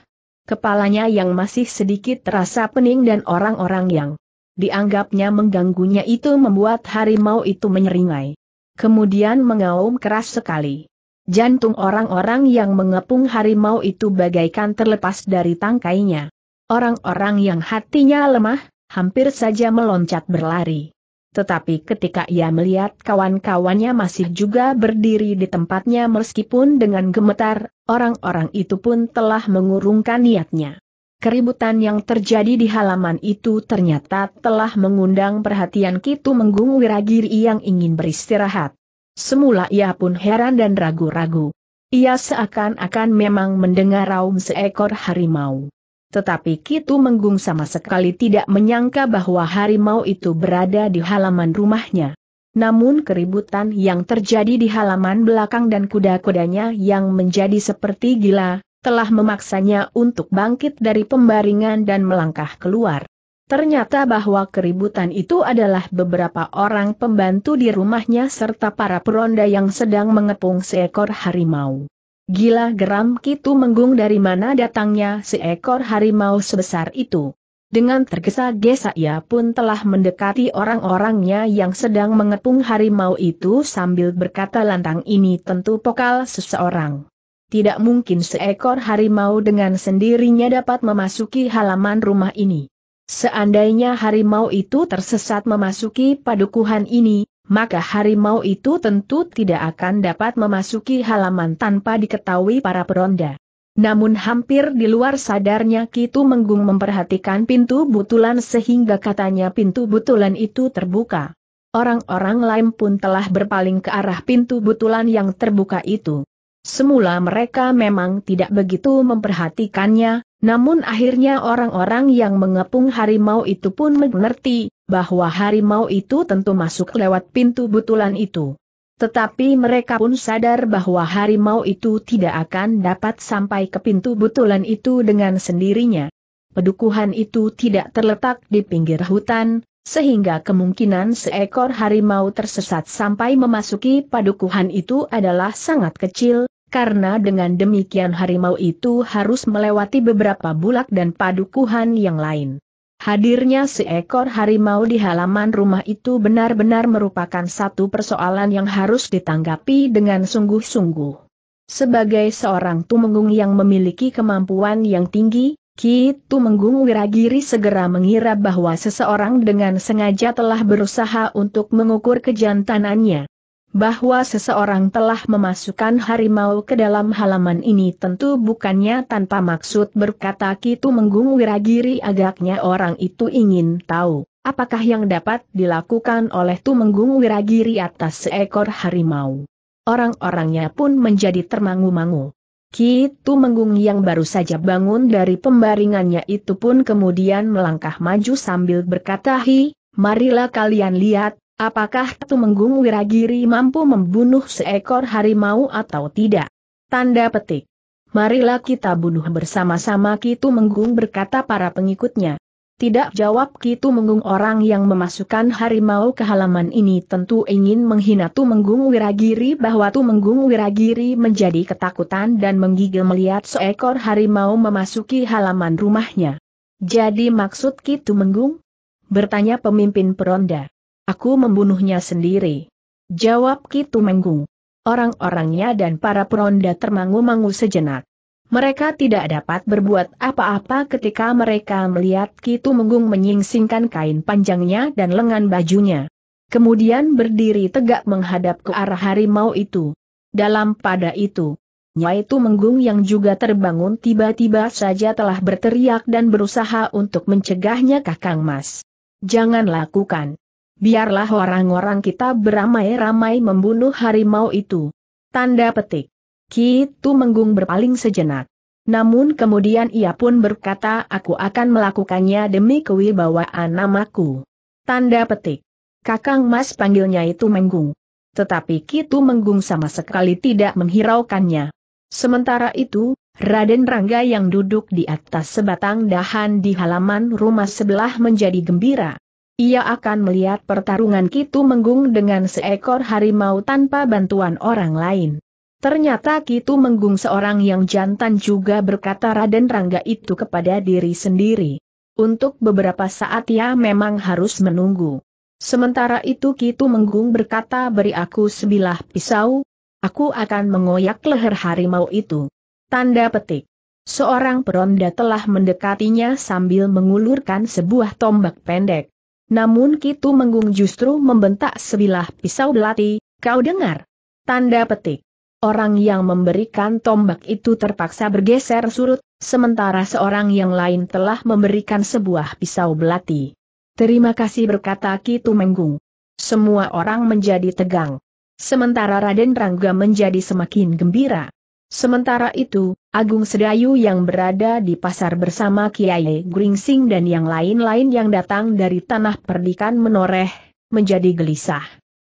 Kepalanya yang masih sedikit terasa pening dan orang-orang yang dianggapnya mengganggunya itu membuat harimau itu menyeringai. Kemudian mengaum keras sekali. Jantung orang-orang yang mengepung harimau itu bagaikan terlepas dari tangkainya. Orang-orang yang hatinya lemah, hampir saja meloncat berlari. Tetapi ketika ia melihat kawan-kawannya masih juga berdiri di tempatnya meskipun dengan gemetar, orang-orang itu pun telah mengurungkan niatnya. Keributan yang terjadi di halaman itu ternyata telah mengundang perhatian Ki Tumenggung Wiragiri yang ingin beristirahat. Semula ia pun heran dan ragu-ragu. Ia seakan-akan memang mendengar raung seekor harimau. Tetapi Ki Tumenggung sama sekali tidak menyangka bahwa harimau itu berada di halaman rumahnya. Namun keributan yang terjadi di halaman belakang dan kuda-kudanya yang menjadi seperti gila telah memaksanya untuk bangkit dari pembaringan dan melangkah keluar. Ternyata bahwa keributan itu adalah beberapa orang pembantu di rumahnya serta para peronda yang sedang mengepung seekor harimau. Gila, geram Ki Tumenggung, dari mana datangnya seekor harimau sebesar itu. Dengan tergesa-gesa ia pun telah mendekati orang-orangnya yang sedang mengepung harimau itu sambil berkata lantang, ini tentu pokal seseorang. Tidak mungkin seekor harimau dengan sendirinya dapat memasuki halaman rumah ini. Seandainya harimau itu tersesat memasuki padukuhan ini, maka harimau itu tentu tidak akan dapat memasuki halaman tanpa diketahui para peronda. Namun hampir di luar sadarnya Ki Tumenggung memperhatikan pintu butulan sehingga katanya pintu butulan itu terbuka. Orang-orang lain pun telah berpaling ke arah pintu butulan yang terbuka itu. Semula mereka memang tidak begitu memperhatikannya, namun akhirnya orang-orang yang mengepung harimau itu pun mengerti bahwa harimau itu tentu masuk lewat pintu butulan itu. Tetapi mereka pun sadar bahwa harimau itu tidak akan dapat sampai ke pintu butulan itu dengan sendirinya. Padukuhan itu tidak terletak di pinggir hutan, sehingga kemungkinan seekor harimau tersesat sampai memasuki padukuhan itu adalah sangat kecil, karena dengan demikian harimau itu harus melewati beberapa bulak dan padukuhan yang lain. Hadirnya seekor harimau di halaman rumah itu benar-benar merupakan satu persoalan yang harus ditanggapi dengan sungguh-sungguh. Sebagai seorang Tumenggung yang memiliki kemampuan yang tinggi, Ki Tumenggung Wiragiri segera mengira bahwa seseorang dengan sengaja telah berusaha untuk mengukur kejantanannya. Bahwa seseorang telah memasukkan harimau ke dalam halaman ini tentu bukannya tanpa maksud, berkata Ki Tumenggung Wiragiri. Agaknya orang itu ingin tahu, apakah yang dapat dilakukan oleh Tumenggung Wiragiri atas seekor harimau. Orang-orangnya pun menjadi termangu-mangu. Ki Tumenggung yang baru saja bangun dari pembaringannya itu pun kemudian melangkah maju sambil berkata, "Hi, marilah kalian lihat, apakah Tumenggung Wiragiri mampu membunuh seekor harimau atau tidak?" Tanda petik. "Marilah kita bunuh bersama-sama," Ki Tumenggung berkata para pengikutnya. "Tidak," jawab Ki Tumenggung, "orang yang memasukkan harimau ke halaman ini tentu ingin menghina Tumenggung Wiragiri." Bahwa Tumenggung Wiragiri menjadi ketakutan dan menggigil melihat seekor harimau memasuki halaman rumahnya. "Jadi maksud Ki Tumenggung?" bertanya pemimpin peronda. "Aku membunuhnya sendiri," jawab Ki Tumenggung. Orang-orangnya dan para peronda termangu-mangu sejenak. Mereka tidak dapat berbuat apa-apa ketika mereka melihat Ki Tumenggung menyingsingkan kain panjangnya dan lengan bajunya. Kemudian berdiri tegak menghadap ke arah harimau itu. Dalam pada itu, Nyai Tumenggung yang juga terbangun tiba-tiba saja telah berteriak dan berusaha untuk mencegahnya. "Kakang Mas, jangan lakukan. Biarlah orang-orang kita beramai-ramai membunuh harimau itu." Tanda petik. Ki Tumenggung berpaling sejenak. Namun kemudian ia pun berkata, "Aku akan melakukannya demi kewibawaan namaku." Tanda petik. "Kakang Mas," panggilnya itu Tumenggung. Tetapi Ki Tumenggung sama sekali tidak menghiraukannya. Sementara itu, Raden Rangga yang duduk di atas sebatang dahan di halaman rumah sebelah menjadi gembira. Ia akan melihat pertarungan Ki Tumenggung dengan seekor harimau tanpa bantuan orang lain. "Ternyata Ki Tumenggung seorang yang jantan juga," berkata Raden Rangga itu kepada diri sendiri. Untuk beberapa saat ia memang harus menunggu. Sementara itu Ki Tumenggung berkata, "Beri aku sebilah pisau, aku akan mengoyak leher harimau itu." Tanda petik. Seorang peronda telah mendekatinya sambil mengulurkan sebuah tombak pendek. Namun Ki Tumenggung justru membentak sebilah pisau belati, "Kau dengar?" Tanda petik. Orang yang memberikan tombak itu terpaksa bergeser surut, sementara seorang yang lain telah memberikan sebuah pisau belati. "Terima kasih," berkata Ki Tumenggung. Semua orang menjadi tegang. Sementara Raden Rangga menjadi semakin gembira. Sementara itu, Agung Sedayu yang berada di pasar bersama Kiai Gringsing dan yang lain-lain yang datang dari Tanah Perdikan Menoreh, menjadi gelisah.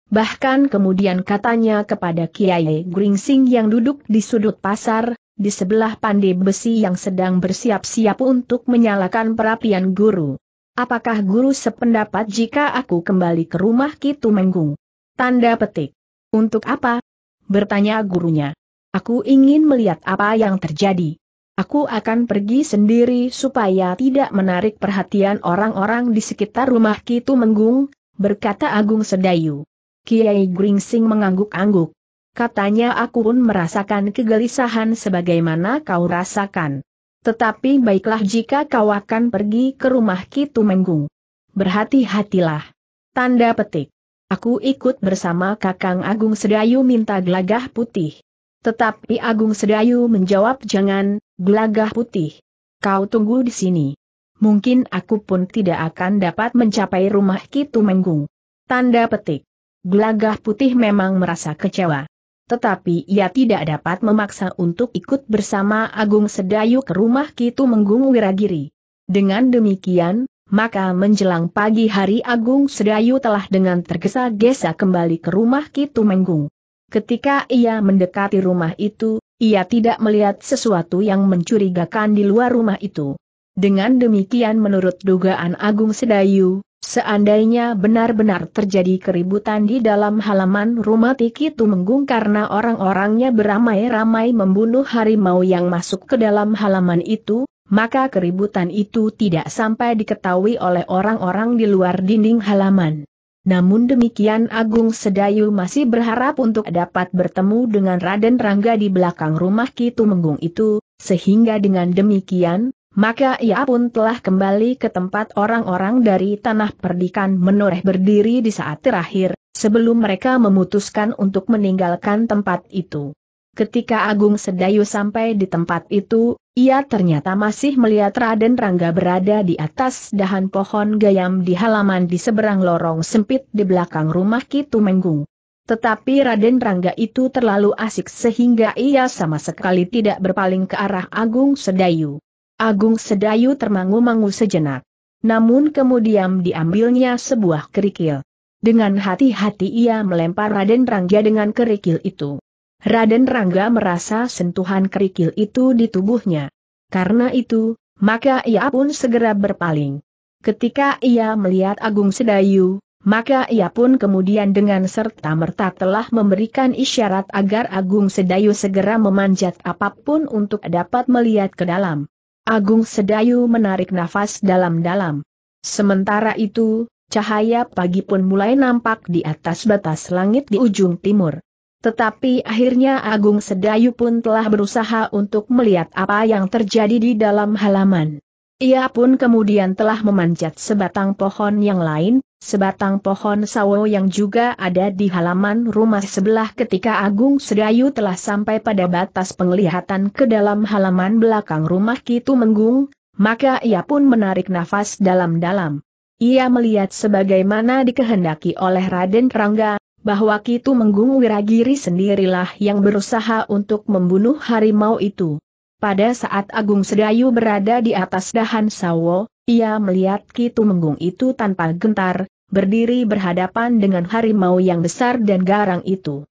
Bahkan kemudian katanya kepada Kiai Gringsing yang duduk di sudut pasar, di sebelah pandai besi yang sedang bersiap-siap untuk menyalakan perapian, "Guru, apakah guru sependapat jika aku kembali ke rumah Ki Tumenggung?" Tanda petik. "Untuk apa?" bertanya gurunya. "Aku ingin melihat apa yang terjadi. Aku akan pergi sendiri supaya tidak menarik perhatian orang-orang di sekitar rumah Ki Tumenggung," berkata Agung Sedayu. Kiai Gringsing mengangguk-angguk. Katanya, "Aku pun merasakan kegelisahan sebagaimana kau rasakan. Tetapi baiklah jika kau akan pergi ke rumah Ki Tumenggung. Berhati-hatilah." Tanda petik. "Aku ikut bersama Kakang," Agung Sedayu minta Gelagah Putih. Tetapi Agung Sedayu menjawab, "Jangan, Gelagah Putih. Kau tunggu di sini. Mungkin aku pun tidak akan dapat mencapai rumah Ki Tumenggung." Tanda petik. Gelagah Putih memang merasa kecewa. Tetapi ia tidak dapat memaksa untuk ikut bersama Agung Sedayu ke rumah Ki Tumenggung Wiragiri. Dengan demikian, maka menjelang pagi hari Agung Sedayu telah dengan tergesa-gesa kembali ke rumah Ki Tumenggung. Ketika ia mendekati rumah itu, ia tidak melihat sesuatu yang mencurigakan di luar rumah itu. Dengan demikian menurut dugaan Agung Sedayu, seandainya benar-benar terjadi keributan di dalam halaman rumah Ki Tumenggung karena orang-orangnya beramai-ramai membunuh harimau yang masuk ke dalam halaman itu, maka keributan itu tidak sampai diketahui oleh orang-orang di luar dinding halaman. Namun demikian Agung Sedayu masih berharap untuk dapat bertemu dengan Raden Rangga di belakang rumah Ki Tumenggung itu, sehingga dengan demikian, maka ia pun telah kembali ke tempat orang-orang dari Tanah Perdikan Menoreh berdiri di saat terakhir, sebelum mereka memutuskan untuk meninggalkan tempat itu. Ketika Agung Sedayu sampai di tempat itu, ia ternyata masih melihat Raden Rangga berada di atas dahan pohon gayam di halaman di seberang lorong sempit di belakang rumah Ki Tumenggung. Tetapi Raden Rangga itu terlalu asik sehingga ia sama sekali tidak berpaling ke arah Agung Sedayu. Agung Sedayu termangu-mangu sejenak. Namun kemudian diambilnya sebuah kerikil. Dengan hati-hati ia melempar Raden Rangga dengan kerikil itu. Raden Rangga merasa sentuhan kerikil itu di tubuhnya. Karena itu, maka ia pun segera berpaling. Ketika ia melihat Agung Sedayu, maka ia pun kemudian dengan serta-merta telah memberikan isyarat agar Agung Sedayu segera memanjat apapun untuk dapat melihat ke dalam. Agung Sedayu menarik nafas dalam-dalam. Sementara itu, cahaya pagi pun mulai nampak di atas batas langit di ujung timur. Tetapi akhirnya Agung Sedayu pun telah berusaha untuk melihat apa yang terjadi di dalam halaman. Ia pun kemudian telah memanjat sebatang pohon yang lain, sebatang pohon sawo yang juga ada di halaman rumah sebelah. Ketika Agung Sedayu telah sampai pada batas penglihatan ke dalam halaman belakang rumah Ki Tumenggung, maka ia pun menarik nafas dalam-dalam. Ia melihat sebagaimana dikehendaki oleh Raden Rangga, bahwa Ki Tumenggung Wiragiri sendirilah yang berusaha untuk membunuh harimau itu. Pada saat Agung Sedayu berada di atas dahan sawo, ia melihat Ki Tumenggung itu tanpa gentar, berdiri berhadapan dengan harimau yang besar dan garang itu.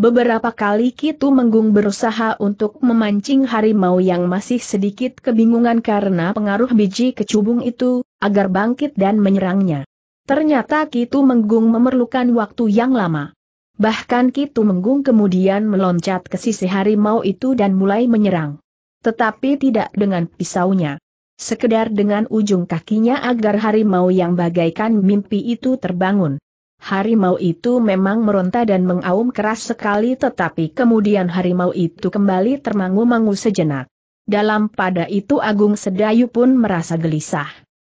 Beberapa kali Ki Tumenggung berusaha untuk memancing harimau yang masih sedikit kebingungan karena pengaruh biji kecubung itu, agar bangkit dan menyerangnya. Ternyata Ki Tumenggung memerlukan waktu yang lama. Bahkan Ki Tumenggung kemudian meloncat ke sisi harimau itu dan mulai menyerang. Tetapi tidak dengan pisaunya. Sekedar dengan ujung kakinya agar harimau yang bagaikan mimpi itu terbangun. Harimau itu memang meronta dan mengaum keras sekali, tetapi kemudian harimau itu kembali termangu-mangu sejenak. Dalam pada itu Agung Sedayu pun merasa gelisah.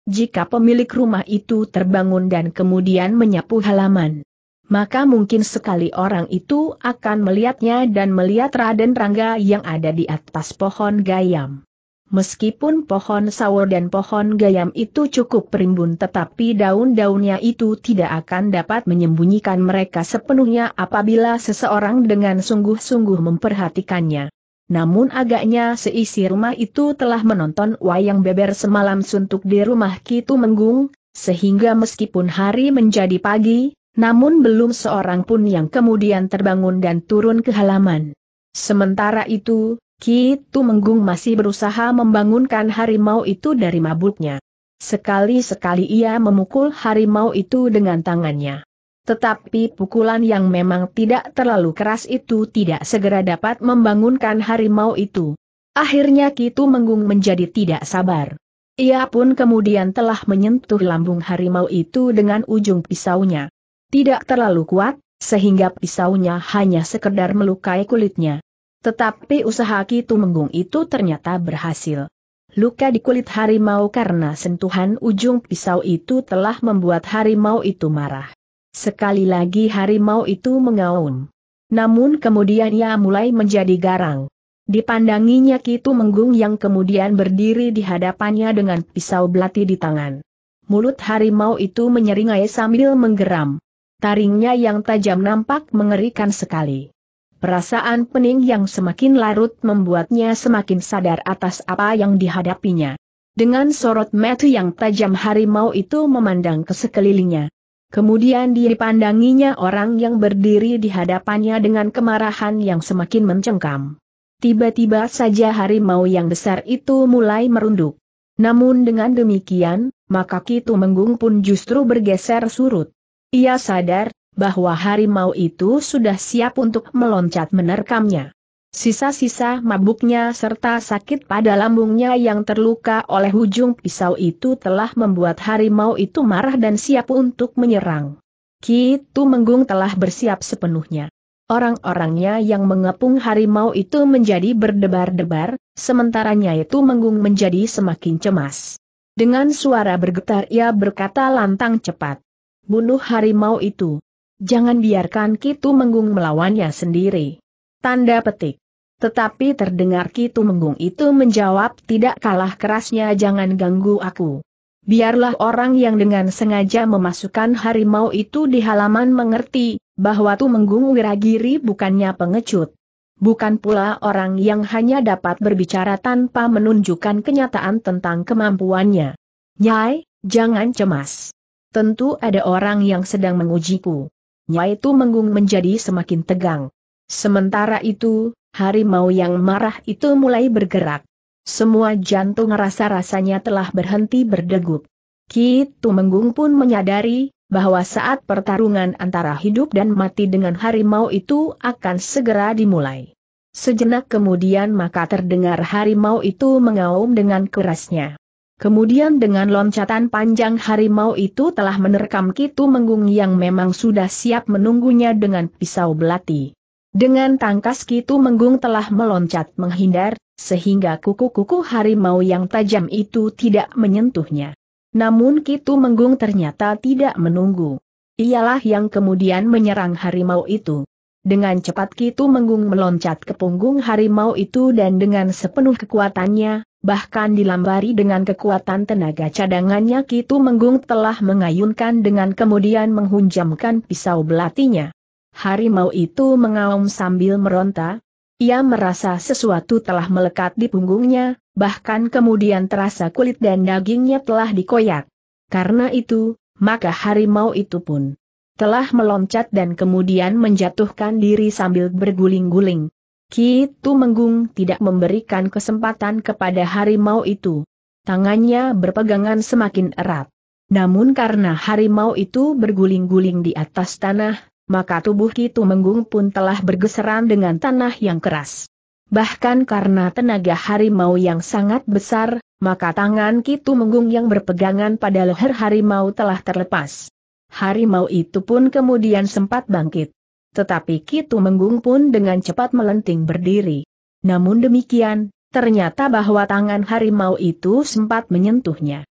Jika pemilik rumah itu terbangun dan kemudian menyapu halaman, maka mungkin sekali orang itu akan melihatnya dan melihat Raden Rangga yang ada di atas pohon gayam. Meskipun pohon sawo dan pohon gayam itu cukup rimbun, tetapi daun-daunnya itu tidak akan dapat menyembunyikan mereka sepenuhnya apabila seseorang dengan sungguh-sungguh memperhatikannya. Namun agaknya seisi rumah itu telah menonton wayang beber semalam suntuk di rumah Ki Tumenggung, sehingga meskipun hari menjadi pagi, namun belum seorang pun yang kemudian terbangun dan turun ke halaman. Sementara itu, Ki Tumenggung masih berusaha membangunkan harimau itu dari mabuknya. Sekali-sekali ia memukul harimau itu dengan tangannya. Tetapi pukulan yang memang tidak terlalu keras itu tidak segera dapat membangunkan harimau itu. Akhirnya Ki Tumenggung menjadi tidak sabar. Ia pun kemudian telah menyentuh lambung harimau itu dengan ujung pisaunya. Tidak terlalu kuat, sehingga pisaunya hanya sekedar melukai kulitnya. Tetapi usaha Ki Tumenggung itu ternyata berhasil. Luka di kulit harimau karena sentuhan ujung pisau itu telah membuat harimau itu marah. Sekali lagi harimau itu mengaum. Namun kemudian ia mulai menjadi garang. Dipandanginya Ki Tumenggung yang kemudian berdiri di hadapannya dengan pisau belati di tangan. Mulut harimau itu menyeringai sambil menggeram. Taringnya yang tajam nampak mengerikan sekali. Perasaan pening yang semakin larut membuatnya semakin sadar atas apa yang dihadapinya. Dengan sorot mata yang tajam harimau itu memandang ke sekelilingnya. Kemudian dipandanginya orang yang berdiri di hadapannya dengan kemarahan yang semakin mencengkam. Tiba-tiba saja harimau yang besar itu mulai merunduk. Namun dengan demikian, maka Ki Tumenggung pun justru bergeser surut. Ia sadar bahwa harimau itu sudah siap untuk meloncat menerkamnya. Sisa-sisa mabuknya serta sakit pada lambungnya yang terluka oleh ujung pisau itu telah membuat harimau itu marah dan siap untuk menyerang. Ki Tumenggung telah bersiap sepenuhnya. Orang-orangnya yang mengepung harimau itu menjadi berdebar-debar, sementara Nyai Tumenggung menjadi semakin cemas. Dengan suara bergetar ia berkata lantang cepat, "Bunuh harimau itu. Jangan biarkan Ki Tumenggung melawannya sendiri." Tanda petik. Tetapi terdengar Ki Tumenggung itu menjawab tidak kalah kerasnya, "Jangan ganggu aku. Biarlah orang yang dengan sengaja memasukkan harimau itu di halaman mengerti, bahwa Tumenggung Wiragiri bukannya pengecut. Bukan pula orang yang hanya dapat berbicara tanpa menunjukkan kenyataan tentang kemampuannya. Nyai, jangan cemas. Tentu ada orang yang sedang mengujiku." Nyai Tumenggung menjadi semakin tegang. Sementara itu, harimau yang marah itu mulai bergerak. Semua jantung rasa-rasanya telah berhenti berdegup. Ki Tumenggung pun menyadari bahwa saat pertarungan antara hidup dan mati dengan harimau itu akan segera dimulai. Sejenak kemudian maka terdengar harimau itu mengaum dengan kerasnya. Kemudian dengan loncatan panjang harimau itu telah menerkam Ki Tumenggung yang memang sudah siap menunggunya dengan pisau belati. Dengan tangkas Ki Tumenggung telah meloncat menghindar, sehingga kuku-kuku harimau yang tajam itu tidak menyentuhnya. Namun Ki Tumenggung ternyata tidak menunggu. Ialah yang kemudian menyerang harimau itu. Dengan cepat Ki Tumenggung meloncat ke punggung harimau itu dan dengan sepenuh kekuatannya, bahkan dilambari dengan kekuatan tenaga cadangannya, Ki Tumenggung telah mengayunkan dengan kemudian menghunjamkan pisau belatinya. Harimau itu mengaum sambil meronta. Ia merasa sesuatu telah melekat di punggungnya, bahkan kemudian terasa kulit dan dagingnya telah dikoyak. Karena itu, maka harimau itu pun telah meloncat dan kemudian menjatuhkan diri sambil berguling-guling. Ki Tumenggung tidak memberikan kesempatan kepada harimau itu. Tangannya berpegangan semakin erat. Namun karena harimau itu berguling-guling di atas tanah, maka tubuh Ki Tumenggung pun telah bergeseran dengan tanah yang keras. Bahkan karena tenaga harimau yang sangat besar, maka tangan Ki Tumenggung yang berpegangan pada leher harimau telah terlepas. Harimau itu pun kemudian sempat bangkit. Tetapi Ki Tumenggung pun dengan cepat melenting berdiri. Namun demikian, ternyata bahwa tangan harimau itu sempat menyentuhnya.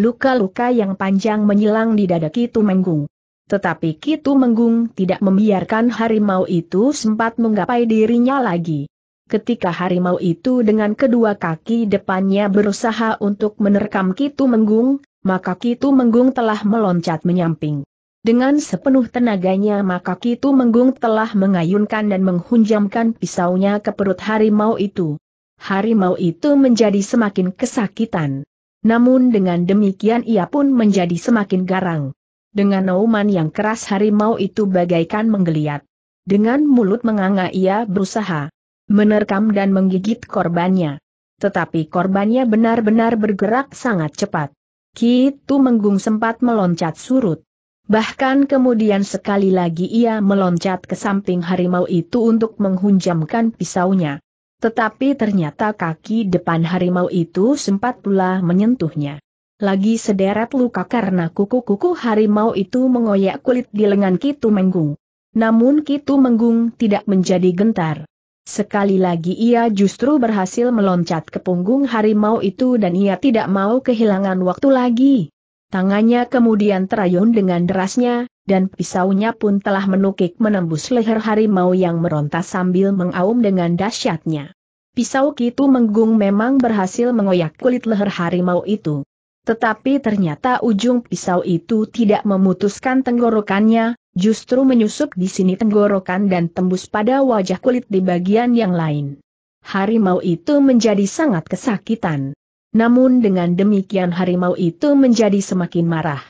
Luka-luka yang panjang menyilang di dada Ki Tumenggung. Tetapi Ki Tumenggung tidak membiarkan harimau itu sempat menggapai dirinya lagi. Ketika harimau itu dengan kedua kaki depannya berusaha untuk menerkam Ki Tumenggung, maka Ki Tumenggung telah meloncat menyamping. Dengan sepenuh tenaganya maka Ki Tumenggung telah mengayunkan dan menghunjamkan pisaunya ke perut harimau itu. Harimau itu menjadi semakin kesakitan. Namun dengan demikian ia pun menjadi semakin garang. Dengan nauman yang keras harimau itu bagaikan menggeliat. Dengan mulut menganga ia berusaha menerkam dan menggigit korbannya. Tetapi korbannya benar-benar bergerak sangat cepat. Ki Tumenggung sempat meloncat surut. Bahkan kemudian sekali lagi ia meloncat ke samping harimau itu untuk menghunjamkan pisaunya. Tetapi ternyata kaki depan harimau itu sempat pula menyentuhnya. Lagi sederet luka karena kuku-kuku harimau itu mengoyak kulit di lengan Ki Tumenggung. Namun Ki Tumenggung tidak menjadi gentar. Sekali lagi ia justru berhasil meloncat ke punggung harimau itu dan ia tidak mau kehilangan waktu lagi. Tangannya kemudian terayun dengan derasnya, dan pisaunya pun telah menukik menembus leher harimau yang meronta sambil mengaum dengan dahsyatnya. Pisau Ki Tumenggung memang berhasil mengoyak kulit leher harimau itu. Tetapi ternyata ujung pisau itu tidak memutuskan tenggorokannya, justru menyusup di sini tenggorokan dan tembus pada wajah kulit di bagian yang lain. Harimau itu menjadi sangat kesakitan. Namun dengan demikian harimau itu menjadi semakin marah.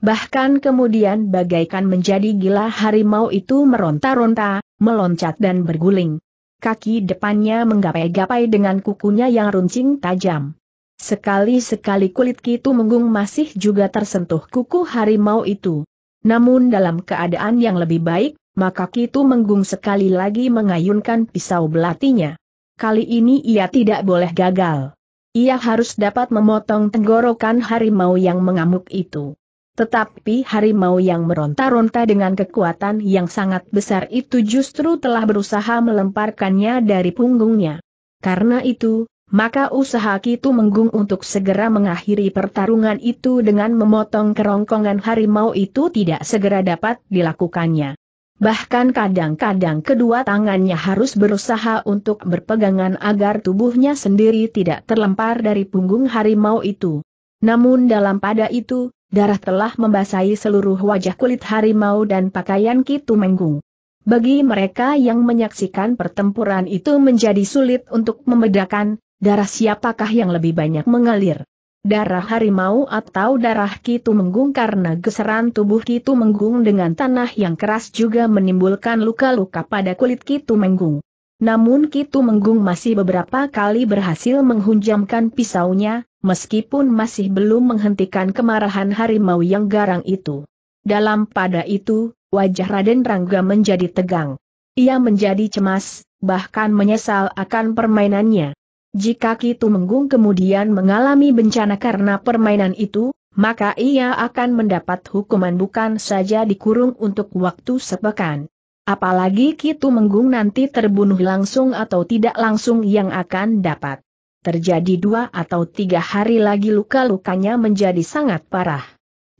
Bahkan kemudian bagaikan menjadi gila harimau itu meronta-ronta, meloncat dan berguling. Kaki depannya menggapai-gapai dengan kukunya yang runcing tajam. Sekali-sekali kulit Ki Tumenggung masih juga tersentuh kuku harimau itu. Namun dalam keadaan yang lebih baik, maka Ki Tumenggung sekali lagi mengayunkan pisau belatinya. Kali ini ia tidak boleh gagal. Ia harus dapat memotong tenggorokan harimau yang mengamuk itu. Tetapi harimau yang meronta-ronta dengan kekuatan yang sangat besar itu justru telah berusaha melemparkannya dari punggungnya. Karena itu, maka usaha Ki Tumenggung untuk segera mengakhiri pertarungan itu dengan memotong kerongkongan harimau itu tidak segera dapat dilakukannya. Bahkan kadang-kadang kedua tangannya harus berusaha untuk berpegangan agar tubuhnya sendiri tidak terlempar dari punggung harimau itu. Namun dalam pada itu, darah telah membasahi seluruh wajah kulit harimau dan pakaian Ki Tumenggung. Bagi mereka yang menyaksikan pertempuran itu menjadi sulit untuk membedakan darah siapakah yang lebih banyak mengalir, darah harimau atau darah Ki Tumenggung, karena geseran tubuh Ki Tumenggung dengan tanah yang keras juga menimbulkan luka-luka pada kulit Ki Tumenggung. Namun Ki Tumenggung masih beberapa kali berhasil menghunjamkan pisaunya, meskipun masih belum menghentikan kemarahan harimau yang garang itu. Dalam pada itu, wajah Raden Rangga menjadi tegang. Ia menjadi cemas, bahkan menyesal akan permainannya. Jika Ki Tumenggung kemudian mengalami bencana karena permainan itu, maka ia akan mendapat hukuman bukan saja dikurung untuk waktu sepekan. Apalagi Ki Tumenggung nanti terbunuh langsung atau tidak langsung yang akan dapat terjadi dua atau tiga hari lagi. Luka-lukanya menjadi sangat parah.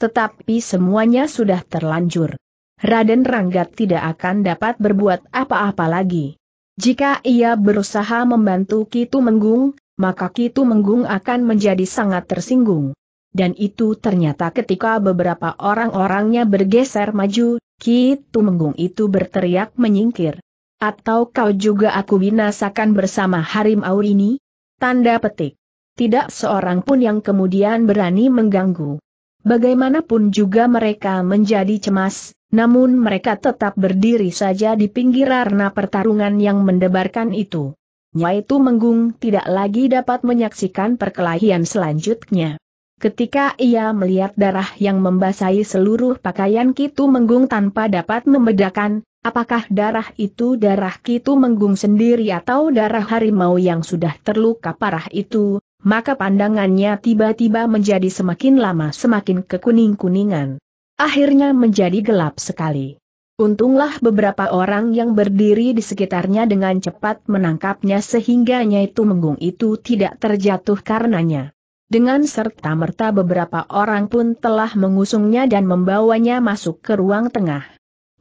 Tetapi semuanya sudah terlanjur. Raden Rangga tidak akan dapat berbuat apa-apa lagi. Jika ia berusaha membantu Ki Tumenggung, maka Ki Tumenggung akan menjadi sangat tersinggung. Dan itu ternyata ketika beberapa orang-orangnya bergeser maju, Ki Tumenggung itu berteriak menyingkir. Atau kau juga aku binasakan bersama harimau ini? Tanda petik. Tidak seorang pun yang kemudian berani mengganggu. Bagaimanapun juga mereka menjadi cemas. Namun mereka tetap berdiri saja di pinggir arena pertarungan yang mendebarkan itu. Nyai Tumenggung tidak lagi dapat menyaksikan perkelahian selanjutnya. Ketika ia melihat darah yang membasahi seluruh pakaian Ki Tumenggung tanpa dapat membedakan, apakah darah itu darah Ki Tumenggung sendiri atau darah harimau yang sudah terluka parah itu, maka pandangannya tiba-tiba menjadi semakin lama semakin kekuning-kuningan. Akhirnya menjadi gelap sekali. Untunglah beberapa orang yang berdiri di sekitarnya dengan cepat menangkapnya sehingga Nyai Tumenggung itu tidak terjatuh karenanya. Dengan serta-merta beberapa orang pun telah mengusungnya dan membawanya masuk ke ruang tengah.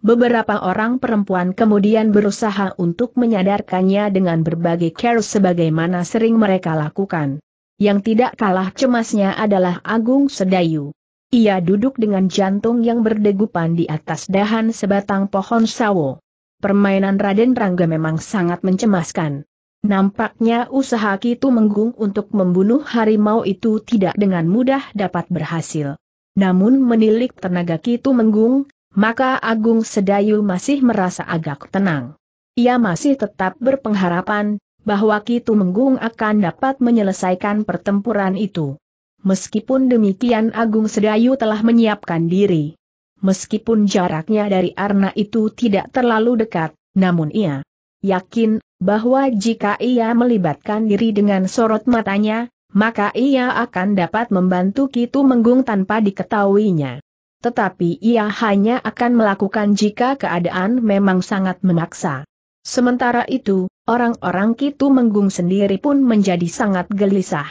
Beberapa orang perempuan kemudian berusaha untuk menyadarkannya dengan berbagai cara sebagaimana sering mereka lakukan. Yang tidak kalah cemasnya adalah Agung Sedayu. Ia duduk dengan jantung yang berdegupan di atas dahan sebatang pohon sawo. Permainan Raden Rangga memang sangat mencemaskan. Nampaknya usaha Ki Tumenggung untuk membunuh harimau itu tidak dengan mudah dapat berhasil. Namun menilik tenaga Ki Tumenggung, maka Agung Sedayu masih merasa agak tenang. Ia masih tetap berpengharapan bahwa Ki Tumenggung akan dapat menyelesaikan pertempuran itu. Meskipun demikian Agung Sedayu telah menyiapkan diri. Meskipun jaraknya dari arena itu tidak terlalu dekat, namun ia yakin bahwa jika ia melibatkan diri dengan sorot matanya, maka ia akan dapat membantu Ki Tumenggung tanpa diketahuinya. Tetapi ia hanya akan melakukan jika keadaan memang sangat memaksa. Sementara itu, orang-orang Ki Tumenggung sendiri pun menjadi sangat gelisah.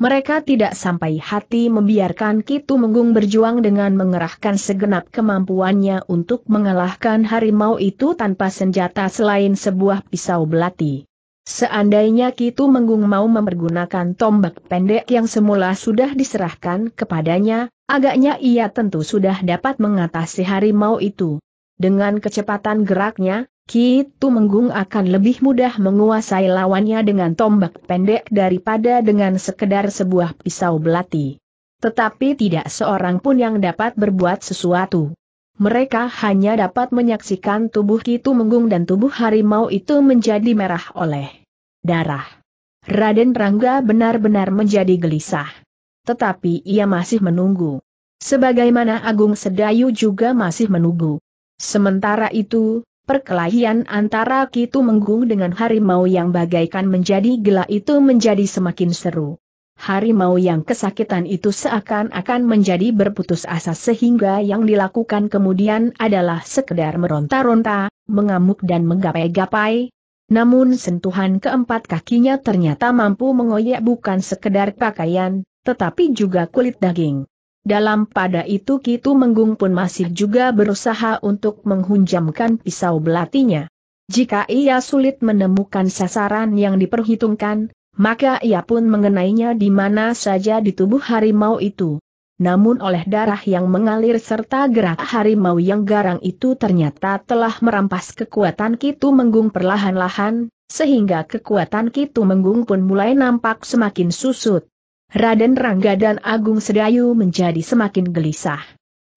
Mereka tidak sampai hati membiarkan Ki Tumenggung berjuang dengan mengerahkan segenap kemampuannya untuk mengalahkan harimau itu tanpa senjata selain sebuah pisau belati. Seandainya Ki Tumenggung mau mempergunakan tombak pendek yang semula sudah diserahkan kepadanya, agaknya ia tentu sudah dapat mengatasi harimau itu. Dengan kecepatan geraknya, Ki Tumenggung akan lebih mudah menguasai lawannya dengan tombak pendek daripada dengan sekedar sebuah pisau belati. Tetapi tidak seorang pun yang dapat berbuat sesuatu. Mereka hanya dapat menyaksikan tubuh Ki Tumenggung dan tubuh harimau itu menjadi merah oleh darah. Raden Rangga benar-benar menjadi gelisah. Tetapi ia masih menunggu. Sebagaimana Agung Sedayu juga masih menunggu. Sementara itu, perkelahian antara Ki Tumenggung dengan harimau yang bagaikan menjadi gila itu menjadi semakin seru. Harimau yang kesakitan itu seakan-akan menjadi berputus asa sehingga yang dilakukan kemudian adalah sekedar meronta-ronta, mengamuk dan menggapai-gapai. Namun sentuhan keempat kakinya ternyata mampu mengoyak bukan sekedar pakaian, tetapi juga kulit daging. Dalam pada itu Ki Tumenggung pun masih juga berusaha untuk menghunjamkan pisau belatinya. Jika ia sulit menemukan sasaran yang diperhitungkan, maka ia pun mengenainya di mana saja di tubuh harimau itu. Namun oleh darah yang mengalir serta gerak harimau yang garang itu ternyata telah merampas kekuatan Ki Tumenggung perlahan-lahan, sehingga kekuatan Ki Tumenggung pun mulai nampak semakin susut. Raden Rangga dan Agung Sedayu menjadi semakin gelisah.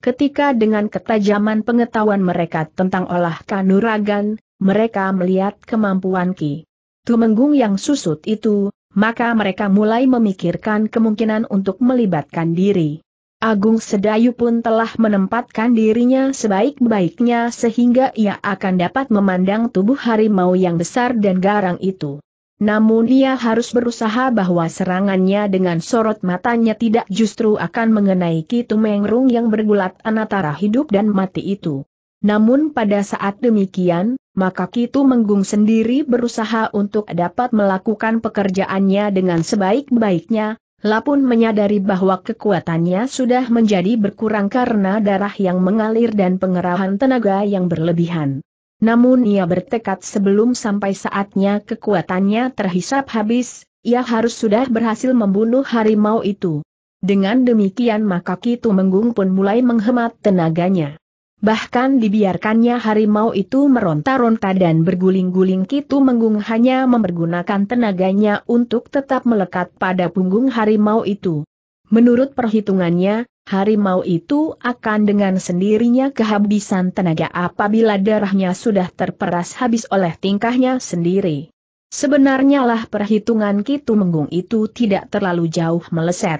Ketika dengan ketajaman pengetahuan mereka tentang olah kanuragan, mereka melihat kemampuan Ki Tumenggung yang susut itu, maka mereka mulai memikirkan kemungkinan untuk melibatkan diri. Agung Sedayu pun telah menempatkan dirinya sebaik-baiknya sehingga ia akan dapat memandang tubuh harimau yang besar dan garang itu. Namun ia harus berusaha bahwa serangannya dengan sorot matanya tidak justru akan mengenai Ki Tumenggung yang bergulat antara hidup dan mati itu. Namun pada saat demikian, maka Ki Tumenggung sendiri berusaha untuk dapat melakukan pekerjaannya dengan sebaik-baiknya, lapun menyadari bahwa kekuatannya sudah menjadi berkurang karena darah yang mengalir dan pengerahan tenaga yang berlebihan. Namun ia bertekad sebelum sampai saatnya kekuatannya terhisap habis, ia harus sudah berhasil membunuh harimau itu. Dengan demikian maka Ki Tumenggung pun mulai menghemat tenaganya. Bahkan dibiarkannya harimau itu meronta-ronta dan berguling-guling, Ki Tumenggung hanya mempergunakan tenaganya untuk tetap melekat pada punggung harimau itu. Menurut perhitungannya, harimau itu akan dengan sendirinya kehabisan tenaga apabila darahnya sudah terperas habis oleh tingkahnya sendiri. Sebenarnya lah perhitungan Ki Tumenggung itu tidak terlalu jauh meleset.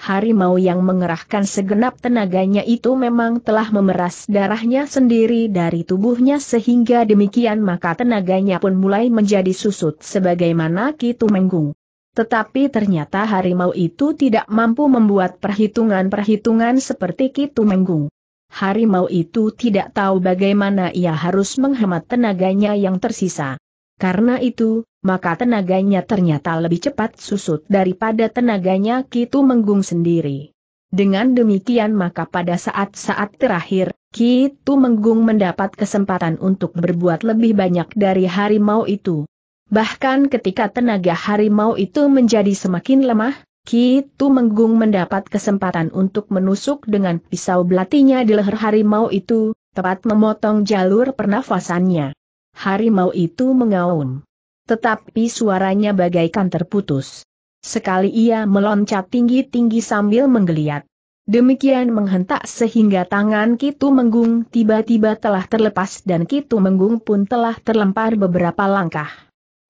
Harimau yang mengerahkan segenap tenaganya itu memang telah memeras darahnya sendiri dari tubuhnya, sehingga demikian maka tenaganya pun mulai menjadi susut sebagaimana Ki Tumenggung. Tetapi ternyata harimau itu tidak mampu membuat perhitungan-perhitungan seperti Ki Tumenggung. Harimau itu tidak tahu bagaimana ia harus menghemat tenaganya yang tersisa. Karena itu, maka tenaganya ternyata lebih cepat susut daripada tenaganya Ki Tumenggung sendiri. Dengan demikian maka pada saat-saat terakhir, Ki Tumenggung mendapat kesempatan untuk berbuat lebih banyak dari harimau itu. Bahkan ketika tenaga harimau itu menjadi semakin lemah, Ki Tumenggung mendapat kesempatan untuk menusuk dengan pisau belatinya di leher harimau itu, tepat memotong jalur pernafasannya. Harimau itu mengaum. Tetapi suaranya bagaikan terputus. Sekali ia meloncat tinggi-tinggi sambil menggeliat. Demikian menghentak sehingga tangan Ki Tumenggung tiba-tiba telah terlepas dan Ki Tumenggung pun telah terlempar beberapa langkah.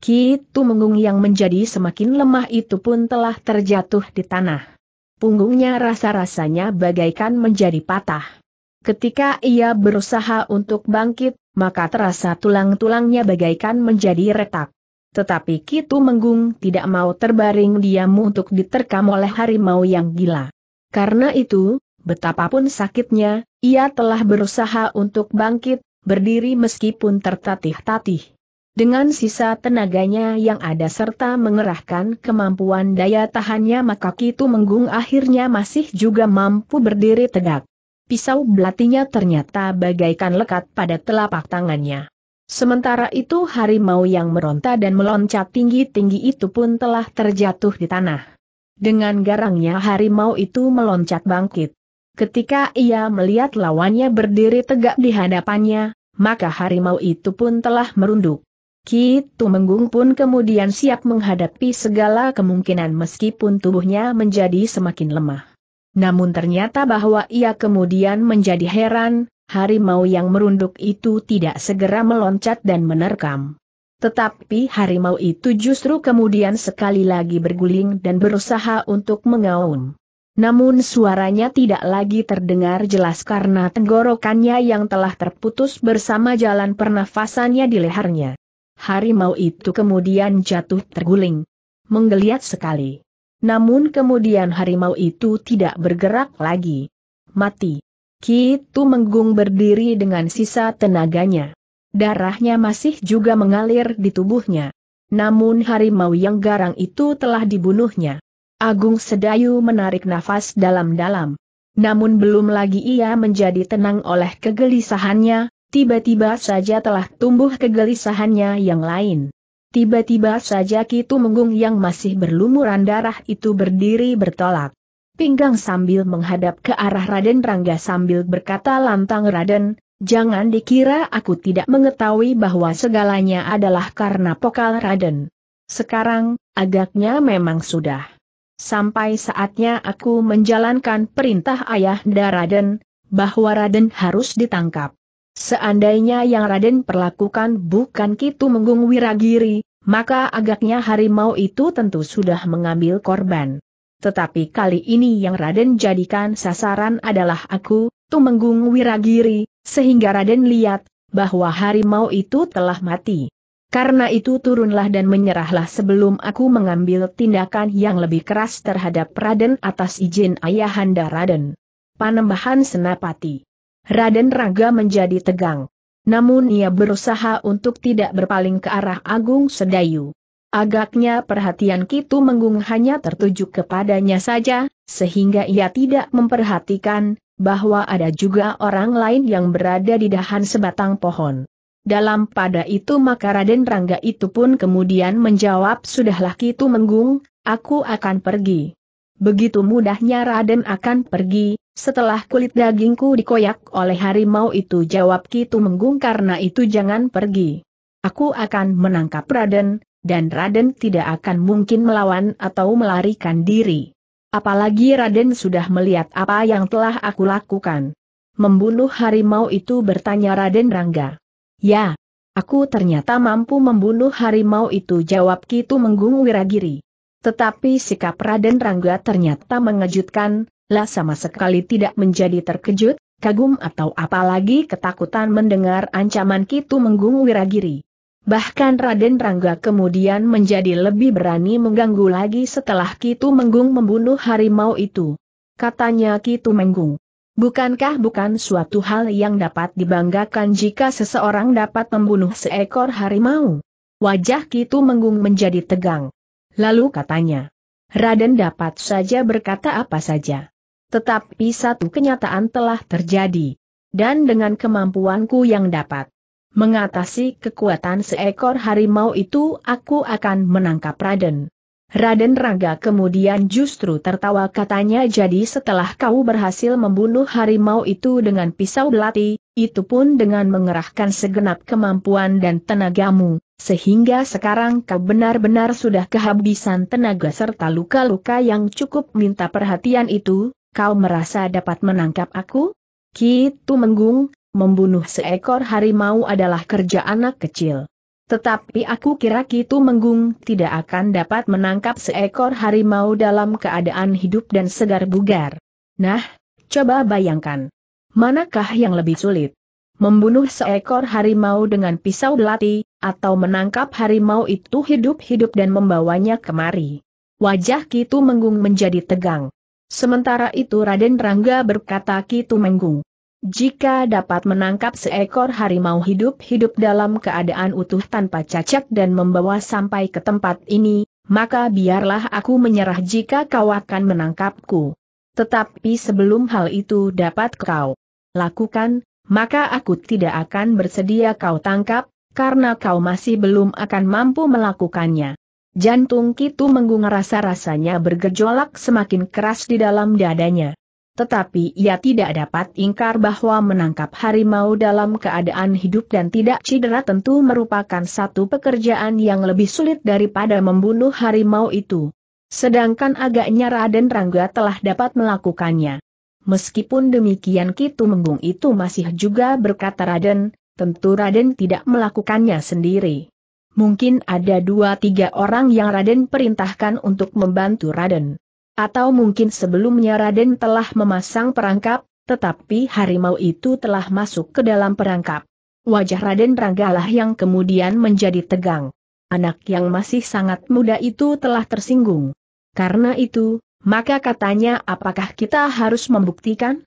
Ki Tumenggung yang menjadi semakin lemah itu pun telah terjatuh di tanah. Punggungnya rasa-rasanya bagaikan menjadi patah. Ketika ia berusaha untuk bangkit, maka terasa tulang-tulangnya bagaikan menjadi retak. Tetapi Ki Tumenggung tidak mau terbaring diam untuk diterkam oleh harimau yang gila. Karena itu, betapapun sakitnya, ia telah berusaha untuk bangkit, berdiri meskipun tertatih-tatih. Dengan sisa tenaganya yang ada serta mengerahkan kemampuan daya tahannya maka Ki Tumenggung akhirnya masih juga mampu berdiri tegak. Pisau belatinya ternyata bagaikan lekat pada telapak tangannya. Sementara itu harimau yang meronta dan meloncat tinggi-tinggi itu pun telah terjatuh di tanah. Dengan garangnya harimau itu meloncat bangkit. Ketika ia melihat lawannya berdiri tegak di hadapannya, maka harimau itu pun telah merunduk. Ki Tumenggung pun kemudian siap menghadapi segala kemungkinan meskipun tubuhnya menjadi semakin lemah. Namun ternyata bahwa ia kemudian menjadi heran, harimau yang merunduk itu tidak segera meloncat dan menerkam. Tetapi harimau itu justru kemudian sekali lagi berguling dan berusaha untuk mengaum. Namun suaranya tidak lagi terdengar jelas karena tenggorokannya yang telah terputus bersama jalan pernafasannya di lehernya. Harimau itu kemudian jatuh terguling. Menggeliat sekali. Namun kemudian harimau itu tidak bergerak lagi. Mati. Ki Tumenggung berdiri dengan sisa tenaganya. Darahnya masih juga mengalir di tubuhnya. Namun harimau yang garang itu telah dibunuhnya. Agung Sedayu menarik nafas dalam-dalam. Namun belum lagi ia menjadi tenang oleh kegelisahannya, tiba-tiba saja telah tumbuh kegelisahannya yang lain. Tiba-tiba saja Ki Tumenggung yang masih berlumuran darah itu berdiri bertolak pinggang sambil menghadap ke arah Raden Rangga sambil berkata lantang, "Raden, jangan dikira aku tidak mengetahui bahwa segalanya adalah karena pokal Raden. Sekarang, agaknya memang sudah sampai saatnya aku menjalankan perintah ayahanda Raden, bahwa Raden harus ditangkap. Seandainya yang Raden perlakukan bukan Ki Tumenggung Wiragiri, maka agaknya harimau itu tentu sudah mengambil korban. Tetapi kali ini yang Raden jadikan sasaran adalah aku, Tumenggung Wiragiri, sehingga Raden lihat bahwa harimau itu telah mati. Karena itu turunlah dan menyerahlah sebelum aku mengambil tindakan yang lebih keras terhadap Raden atas izin ayahanda Raden." Panembahan Senapati. Raden Rangga menjadi tegang. Namun ia berusaha untuk tidak berpaling ke arah Agung Sedayu. Agaknya perhatian Ki Tumenggung hanya tertuju kepadanya saja, sehingga ia tidak memperhatikan bahwa ada juga orang lain yang berada di dahan sebatang pohon. Dalam pada itu maka Raden Rangga itu pun kemudian menjawab, "Sudahlah Ki Tumenggung, aku akan pergi." Begitu mudahnya Raden akan pergi, setelah kulit dagingku dikoyak oleh harimau itu, jawab Ki Tumenggung, "Karena itu jangan pergi. Aku akan menangkap Raden, dan Raden tidak akan mungkin melawan atau melarikan diri. Apalagi Raden sudah melihat apa yang telah aku lakukan." "Membunuh harimau itu?" bertanya Raden Rangga. "Ya, aku ternyata mampu membunuh harimau itu," jawab Ki Tumenggung Wiragiri. Tetapi sikap Raden Rangga ternyata mengejutkan, lah sama sekali tidak menjadi terkejut, kagum atau apalagi ketakutan mendengar ancaman Ki Tumenggung Wiragiri. Bahkan Raden Rangga kemudian menjadi lebih berani mengganggu lagi setelah Ki Tumenggung membunuh harimau itu. Katanya Ki Tumenggung, "Bukankah bukan suatu hal yang dapat dibanggakan jika seseorang dapat membunuh seekor harimau?" Wajah Ki Tumenggung menjadi tegang. Lalu katanya, "Raden dapat saja berkata apa saja. Tetapi satu kenyataan telah terjadi. Dan dengan kemampuanku yang dapat mengatasi kekuatan seekor harimau itu, aku akan menangkap Raden." Raden Rangga kemudian justru tertawa, katanya, "Jadi setelah kau berhasil membunuh harimau itu dengan pisau belati, itu pun dengan mengerahkan segenap kemampuan dan tenagamu, sehingga sekarang kau benar-benar sudah kehabisan tenaga serta luka-luka yang cukup minta perhatian itu, kau merasa dapat menangkap aku?" "Ki Tumenggung, membunuh seekor harimau adalah kerja anak kecil. Tetapi aku kira Ki Tumenggung tidak akan dapat menangkap seekor harimau dalam keadaan hidup dan segar bugar. Nah, coba bayangkan. Manakah yang lebih sulit? Membunuh seekor harimau dengan pisau belati, atau menangkap harimau itu hidup-hidup dan membawanya kemari?" Wajah Ki Tumenggung menjadi tegang. Sementara itu Raden Rangga berkata, "Ki Tumenggung, jika dapat menangkap seekor harimau hidup-hidup dalam keadaan utuh tanpa cacat dan membawa sampai ke tempat ini, maka biarlah aku menyerah jika kau akan menangkapku. Tetapi sebelum hal itu dapat kau lakukan, maka aku tidak akan bersedia kau tangkap, karena kau masih belum akan mampu melakukannya." Jantung Ki Tumenggung rasa-rasanya bergejolak semakin keras di dalam dadanya. Tetapi ia tidak dapat ingkar bahwa menangkap harimau dalam keadaan hidup dan tidak cedera tentu merupakan satu pekerjaan yang lebih sulit daripada membunuh harimau itu. Sedangkan agaknya Raden Rangga telah dapat melakukannya. Meskipun demikian Ki Tumenggung itu masih juga berkata, "Raden, tentu Raden tidak melakukannya sendiri. mungkin ada dua tiga orang yang Raden perintahkan untuk membantu Raden. Atau mungkin sebelumnya Raden telah memasang perangkap, tetapi harimau itu telah masuk ke dalam perangkap. Wajah Raden Ranggalah yang kemudian menjadi tegang. Anak yang masih sangat muda itu telah tersinggung. Karena itu, maka katanya, apakah kita harus membuktikan?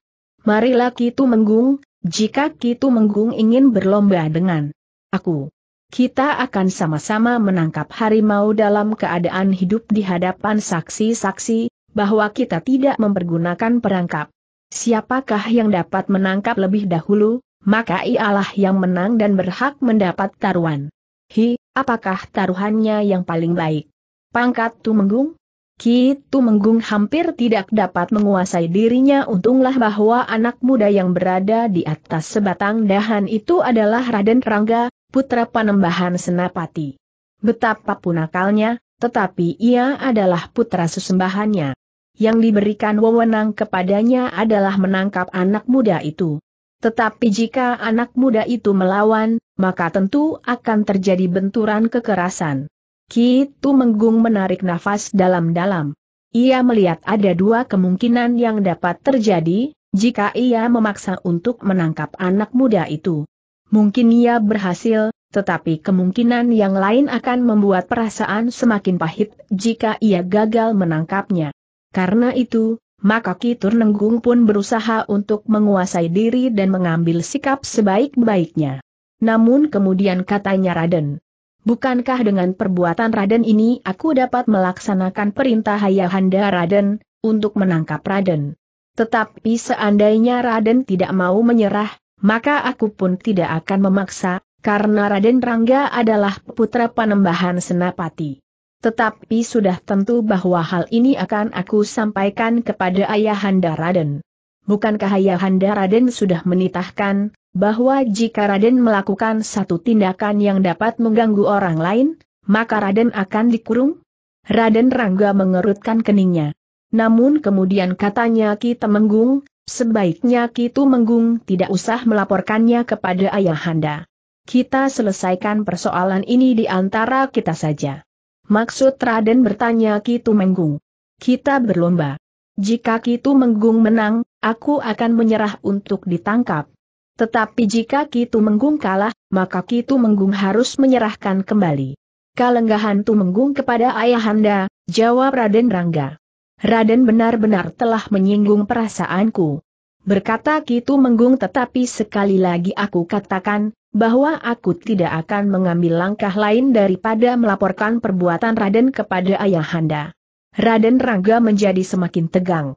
Marilah Ki Tumenggung, jika Ki Tumenggung ingin berlomba dengan aku, kita akan sama-sama menangkap harimau dalam keadaan hidup di hadapan saksi-saksi, bahwa kita tidak mempergunakan perangkap. Siapakah yang dapat menangkap lebih dahulu, maka ialah yang menang dan berhak mendapat taruhan. Hi, apakah taruhannya yang paling baik? Pangkat Tumenggung? Ki Tumenggung hampir tidak dapat menguasai dirinya. Untunglah bahwa anak muda yang berada di atas sebatang dahan itu adalah Raden Rangga, putra Panembahan Senapati. Betapapun akalnya, tetapi ia adalah putra sesembahannya. Yang diberikan wewenang kepadanya adalah menangkap anak muda itu. Tetapi jika anak muda itu melawan, maka tentu akan terjadi benturan kekerasan. Ki Tumenggung menarik nafas dalam-dalam. Ia melihat ada dua kemungkinan yang dapat terjadi, jika ia memaksa untuk menangkap anak muda itu. Mungkin ia berhasil, tetapi kemungkinan yang lain akan membuat perasaan semakin pahit jika ia gagal menangkapnya. Karena itu, maka Ki Tumenggung pun berusaha untuk menguasai diri dan mengambil sikap sebaik-baiknya. Namun kemudian katanya Raden, bukankah dengan perbuatan Raden ini aku dapat melaksanakan perintah Ayahanda Raden, untuk menangkap Raden? Tetapi seandainya Raden tidak mau menyerah, maka aku pun tidak akan memaksa, karena Raden Rangga adalah putra Panembahan Senapati. Tetapi sudah tentu bahwa hal ini akan aku sampaikan kepada Ayahanda Raden. Bukankah Ayahanda Raden sudah menitahkan bahwa jika Raden melakukan satu tindakan yang dapat mengganggu orang lain, maka Raden akan dikurung? Raden Rangga mengerutkan keningnya. Namun kemudian katanya Ki Tumenggung, sebaiknya Ki Tumenggung tidak usah melaporkannya kepada Ayahanda. Kita selesaikan persoalan ini di antara kita saja. Maksud Raden, bertanya Ki Tumenggung. Kita berlomba. Jika Ki Tumenggung menang, aku akan menyerah untuk ditangkap. Tetapi jika Ki Tumenggung kalah, maka Ki Tumenggung harus menyerahkan kembali kalenggahan Tumenggung kepada Ayahanda, jawab Raden Rangga. Raden benar-benar telah menyinggung perasaanku, berkata Ki Tumenggung, tetapi sekali lagi aku katakan, bahwa aku tidak akan mengambil langkah lain daripada melaporkan perbuatan Raden kepada Ayahanda. Raden Rangga menjadi semakin tegang.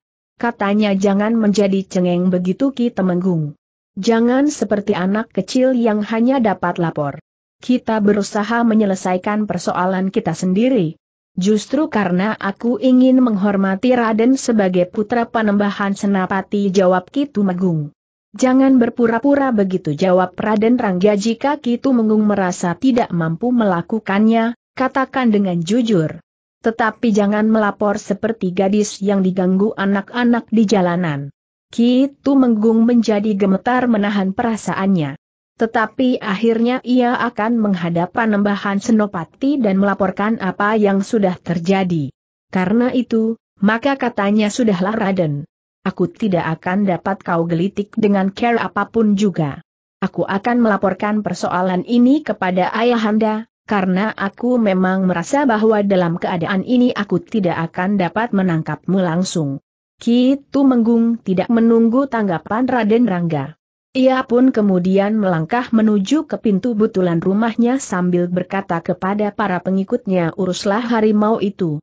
Katanya, jangan menjadi cengeng begitu Ki Tumenggung. Jangan seperti anak kecil yang hanya dapat lapor. Kita berusaha menyelesaikan persoalan kita sendiri. Justru karena aku ingin menghormati Raden sebagai putra Panembahan Senapati, jawab Ki Tumenggung. Jangan berpura-pura begitu, jawab Raden Rangga. Jika Ki Tumenggung merasa tidak mampu melakukannya, katakan dengan jujur. Tetapi jangan melapor seperti gadis yang diganggu anak-anak di jalanan. Ki Tumenggung menjadi gemetar menahan perasaannya. Tetapi akhirnya ia akan menghadap Panembahan Senapati dan melaporkan apa yang sudah terjadi. Karena itu, maka katanya, sudahlah Raden. Aku tidak akan dapat kau gelitik dengan care apapun juga. Aku akan melaporkan persoalan ini kepada Ayahanda, karena aku memang merasa bahwa dalam keadaan ini aku tidak akan dapat menangkapmu langsung. Ki Tumenggung tidak menunggu tanggapan Raden Rangga. Ia pun kemudian melangkah menuju ke pintu butulan rumahnya sambil berkata kepada para pengikutnya, uruslah harimau itu.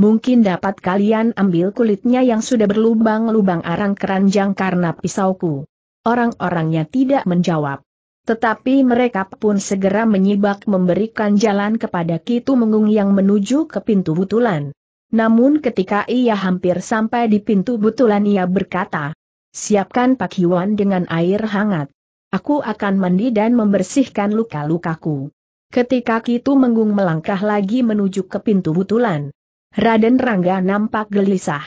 Mungkin dapat kalian ambil kulitnya yang sudah berlubang-lubang arang keranjang karena pisauku. Orang-orangnya tidak menjawab. Tetapi mereka pun segera menyibak memberikan jalan kepada Ki Tumenggung yang menuju ke pintu butulan. Namun ketika ia hampir sampai di pintu butulan, ia berkata, siapkan pakiwan dengan air hangat. Aku akan mandi dan membersihkan luka-lukaku. Ketika Ki Tumenggung melangkah lagi menuju ke pintu butulan, Raden Rangga nampak gelisah.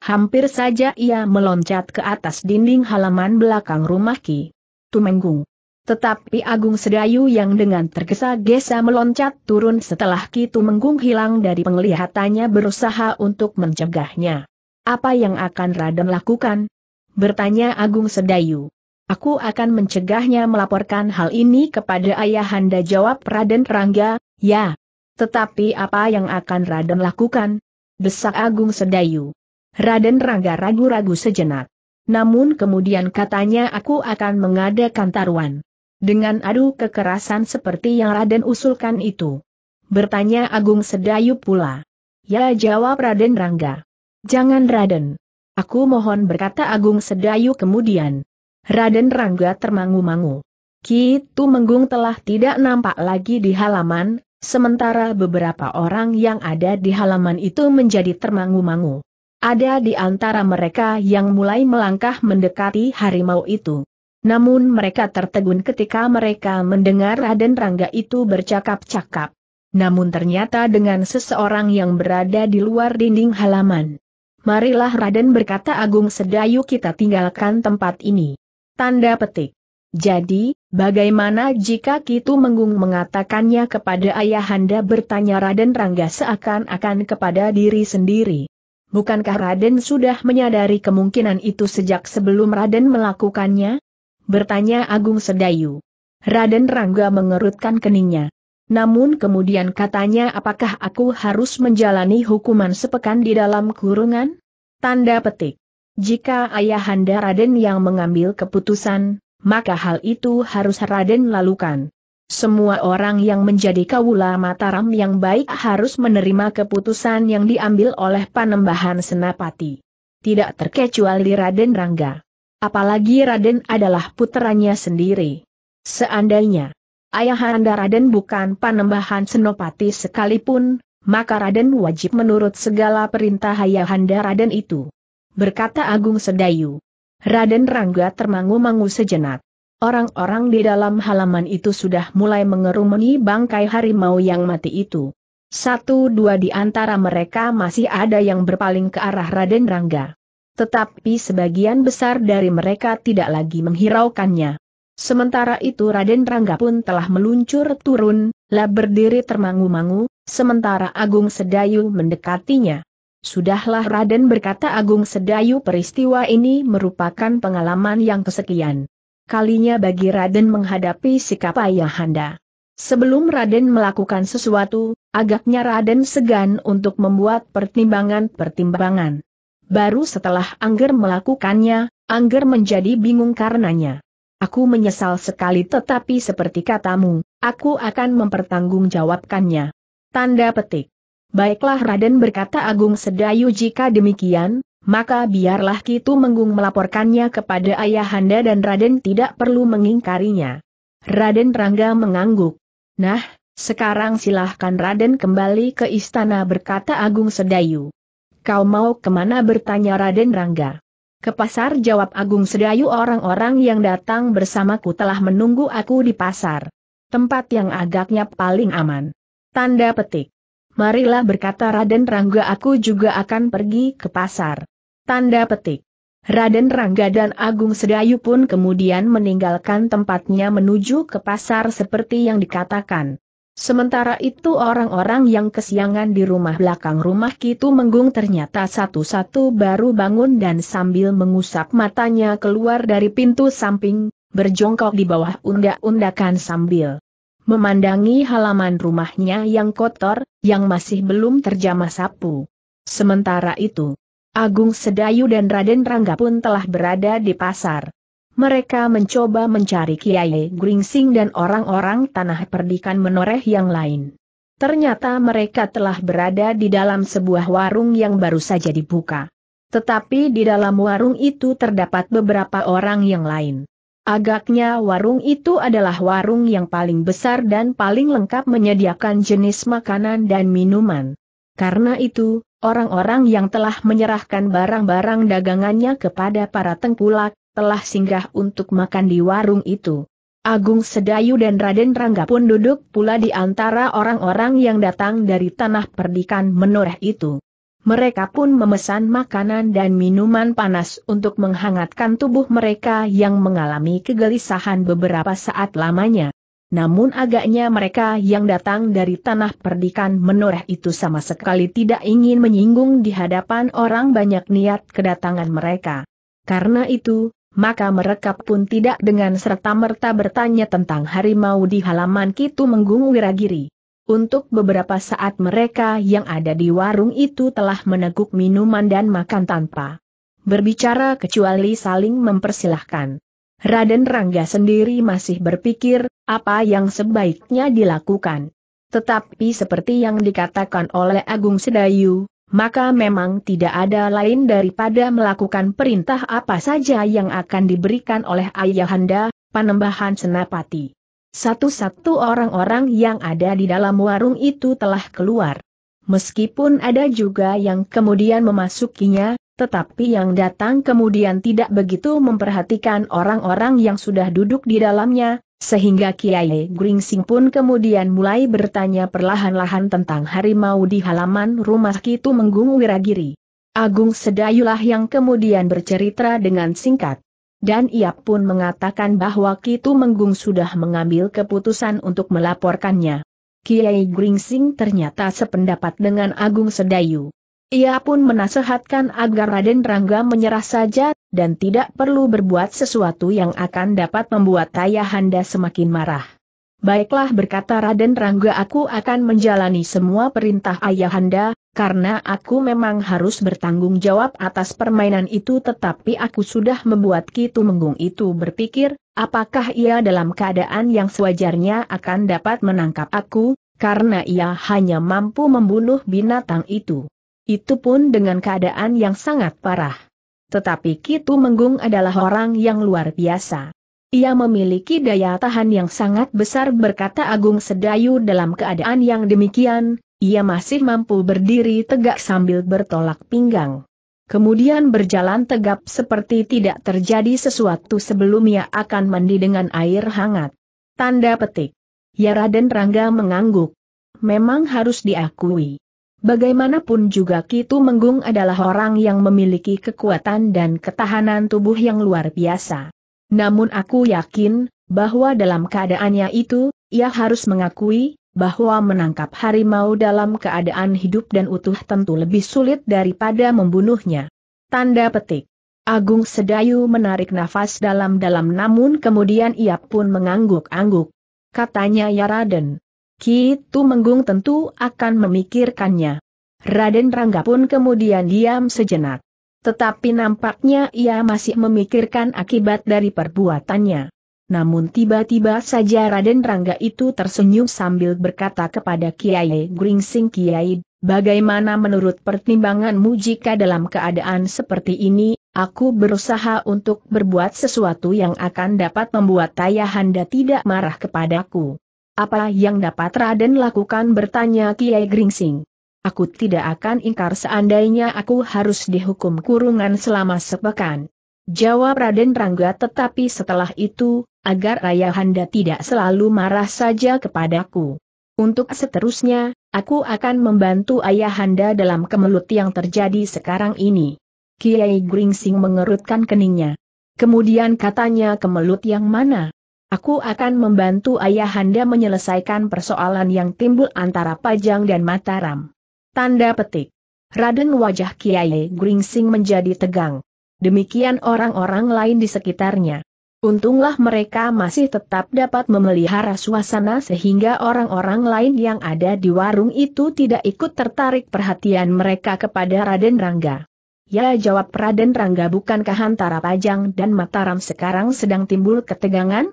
Hampir saja ia meloncat ke atas dinding halaman belakang rumah Ki Tumenggung. Tetapi Agung Sedayu yang dengan tergesa-gesa meloncat turun setelah Ki Tumenggung hilang dari penglihatannya berusaha untuk mencegahnya. Apa yang akan Raden lakukan? Bertanya Agung Sedayu. Aku akan mencegahnya melaporkan hal ini kepada ayahanda, jawab Raden Rangga. Ya. Tetapi apa yang akan Raden lakukan? Desak Agung Sedayu. Raden Rangga ragu-ragu sejenak. Namun kemudian katanya, aku akan mengadakan taruhan. Dengan adu kekerasan seperti yang Raden usulkan itu? Bertanya Agung Sedayu pula. Ya, jawab Raden Rangga. Jangan Raden. Aku mohon, berkata Agung Sedayu kemudian. Raden Rangga termangu-mangu. Ki Tumenggung telah tidak nampak lagi di halaman, sementara beberapa orang yang ada di halaman itu menjadi termangu-mangu. Ada di antara mereka yang mulai melangkah mendekati harimau itu. Namun mereka tertegun ketika mereka mendengar Raden Rangga itu bercakap-cakap. Namun ternyata dengan seseorang yang berada di luar dinding halaman. Marilah Raden, berkata Agung Sedayu, kita tinggalkan tempat ini. Tanda petik. Jadi, bagaimana jika Ki Tumenggung mengatakannya kepada ayahanda, bertanya Raden Rangga seakan-akan kepada diri sendiri. Bukankah Raden sudah menyadari kemungkinan itu sejak sebelum Raden melakukannya? Bertanya Agung Sedayu. Raden Rangga mengerutkan keningnya. Namun kemudian katanya, apakah aku harus menjalani hukuman sepekan di dalam kurungan? Tanda petik. Jika ayahanda Raden yang mengambil keputusan, maka hal itu harus Raden lakukan. Semua orang yang menjadi kawula Mataram yang baik harus menerima keputusan yang diambil oleh Panembahan Senapati. Tidak terkecuali Raden Rangga. Apalagi Raden adalah puteranya sendiri. Seandainya ayahanda Raden bukan Panembahan Senopati sekalipun, maka Raden wajib menurut segala perintah ayahanda Raden itu. Berkata Agung Sedayu. Raden Rangga termangu-mangu sejenak. Orang-orang di dalam halaman itu sudah mulai mengerumuni bangkai harimau yang mati itu. Satu dua di antara mereka masih ada yang berpaling ke arah Raden Rangga. Tetapi sebagian besar dari mereka tidak lagi menghiraukannya. Sementara itu Raden Rangga pun telah meluncur turun, lah berdiri termangu-mangu, sementara Agung Sedayu mendekatinya. Sudahlah Raden, berkata Agung Sedayu, peristiwa ini merupakan pengalaman yang kesekian kalinya bagi Raden menghadapi sikap ayahanda. Sebelum Raden melakukan sesuatu, agaknya Raden segan untuk membuat pertimbangan-pertimbangan. Baru setelah Angger melakukannya, Angger menjadi bingung karenanya. Aku menyesal sekali, tetapi seperti katamu, aku akan mempertanggungjawabkannya. Tanda petik. Baiklah Raden, berkata Agung Sedayu, jika demikian, maka biarlah Ki Tumenggung melaporkannya kepada ayahanda dan Raden tidak perlu mengingkarinya. Raden Rangga mengangguk. Nah, sekarang silahkan Raden kembali ke istana, berkata Agung Sedayu. Kau mau kemana? Bertanya Raden Rangga. Ke pasar, jawab Agung Sedayu, orang-orang yang datang bersamaku telah menunggu aku di pasar. Tempat yang agaknya paling aman. Tanda petik. Marilah, berkata Raden Rangga, aku juga akan pergi ke pasar. Tanda petik. Raden Rangga dan Agung Sedayu pun kemudian meninggalkan tempatnya menuju ke pasar seperti yang dikatakan. Sementara itu orang-orang yang kesiangan di rumah belakang rumah Ki Tumenggung ternyata satu-satu baru bangun dan sambil mengusap matanya keluar dari pintu samping, berjongkok di bawah undak-undakan sambil memandangi halaman rumahnya yang kotor, yang masih belum terjamah sapu. Sementara itu, Agung Sedayu dan Raden Rangga pun telah berada di pasar. Mereka mencoba mencari Kiai Gringsing dan orang-orang Tanah Perdikan Menoreh yang lain. Ternyata mereka telah berada di dalam sebuah warung yang baru saja dibuka. Tetapi di dalam warung itu terdapat beberapa orang yang lain. Agaknya warung itu adalah warung yang paling besar dan paling lengkap menyediakan jenis makanan dan minuman. Karena itu, orang-orang yang telah menyerahkan barang-barang dagangannya kepada para tengkulak telah singgah untuk makan di warung itu. Agung Sedayu dan Raden Rangga pun duduk pula di antara orang-orang yang datang dari Tanah Perdikan Menoreh itu. Mereka pun memesan makanan dan minuman panas untuk menghangatkan tubuh mereka yang mengalami kegelisahan beberapa saat lamanya. Namun agaknya mereka yang datang dari tanah perdikan Menoreh itu sama sekali tidak ingin menyinggung di hadapan orang banyak niat kedatangan mereka. Karena itu, maka mereka pun tidak dengan serta-merta bertanya tentang harimau di halaman Ki Tumenggung Wiragiri. Untuk beberapa saat mereka yang ada di warung itu telah meneguk minuman dan makan tanpa berbicara kecuali saling mempersilahkan. Raden Rangga sendiri masih berpikir, apa yang sebaiknya dilakukan. Tetapi seperti yang dikatakan oleh Agung Sedayu, maka memang tidak ada lain daripada melakukan perintah apa saja yang akan diberikan oleh Ayahanda, Panembahan Senapati. Satu-satu orang-orang yang ada di dalam warung itu telah keluar. Meskipun ada juga yang kemudian memasukinya, tetapi yang datang kemudian tidak begitu memperhatikan orang-orang yang sudah duduk di dalamnya, sehingga Kiai Gringsing pun kemudian mulai bertanya perlahan-lahan tentang harimau di halaman rumah Ki Tumenggung Wiragiri. Agung Sedayulah yang kemudian bercerita dengan singkat. Dan ia pun mengatakan bahwa Ki Tumenggung sudah mengambil keputusan untuk melaporkannya. Kiai Gringsing ternyata sependapat dengan Agung Sedayu. Ia pun menasehatkan agar Raden Rangga menyerah saja, dan tidak perlu berbuat sesuatu yang akan dapat membuat Ayahanda semakin marah. Baiklah, berkata Raden Rangga, aku akan menjalani semua perintah Ayahanda, karena aku memang harus bertanggung jawab atas permainan itu. Tetapi aku sudah membuat Ki Tumenggung itu berpikir, apakah ia dalam keadaan yang sewajarnya akan dapat menangkap aku, karena ia hanya mampu membunuh binatang itu. Itu pun dengan keadaan yang sangat parah. Tetapi Ki Tumenggung adalah orang yang luar biasa. Ia memiliki daya tahan yang sangat besar, berkata Agung Sedayu. Dalam keadaan yang demikian, ia masih mampu berdiri tegak sambil bertolak pinggang. Kemudian berjalan tegap seperti tidak terjadi sesuatu sebelum ia akan mandi dengan air hangat. Tanda petik. Ya, Raden Rangga mengangguk. Memang harus diakui. Bagaimanapun juga Ki Tumenggung adalah orang yang memiliki kekuatan dan ketahanan tubuh yang luar biasa. Namun aku yakin, bahwa dalam keadaannya itu, ia harus mengakui, bahwa menangkap harimau dalam keadaan hidup dan utuh tentu lebih sulit daripada membunuhnya. Tanda petik. Agung Sedayu menarik nafas dalam-dalam, namun kemudian ia pun mengangguk-angguk. Katanya, ya Raden, Ki Tumenggung tentu akan memikirkannya. Raden Rangga pun kemudian diam sejenak. Tetapi nampaknya ia masih memikirkan akibat dari perbuatannya. Namun tiba-tiba saja Raden Rangga itu tersenyum sambil berkata kepada Kiai Gringsing, Kiai, bagaimana menurut pertimbanganmu jika dalam keadaan seperti ini, aku berusaha untuk berbuat sesuatu yang akan dapat membuat Ayahanda tidak marah kepadaku. Apa yang dapat Raden lakukan, bertanya Kiai Gringsing. Aku tidak akan ingkar seandainya aku harus dihukum kurungan selama sepekan, jawab Raden Rangga. Tetapi setelah itu, agar Ayahanda tidak selalu marah saja kepadaku. Untuk seterusnya, aku akan membantu Ayahanda dalam kemelut yang terjadi sekarang ini. Kiai Gringsing mengerutkan keningnya. Kemudian katanya, kemelut yang mana? Aku akan membantu Ayahanda menyelesaikan persoalan yang timbul antara Pajang dan Mataram. Tanda petik. Raden, wajah Kiai Gringsing menjadi tegang. Demikian orang-orang lain di sekitarnya. Untunglah mereka masih tetap dapat memelihara suasana sehingga orang-orang lain yang ada di warung itu tidak ikut tertarik perhatian mereka kepada Raden Rangga. Ya, jawab Raden Rangga, bukankah antara Pajang dan Mataram sekarang sedang timbul ketegangan?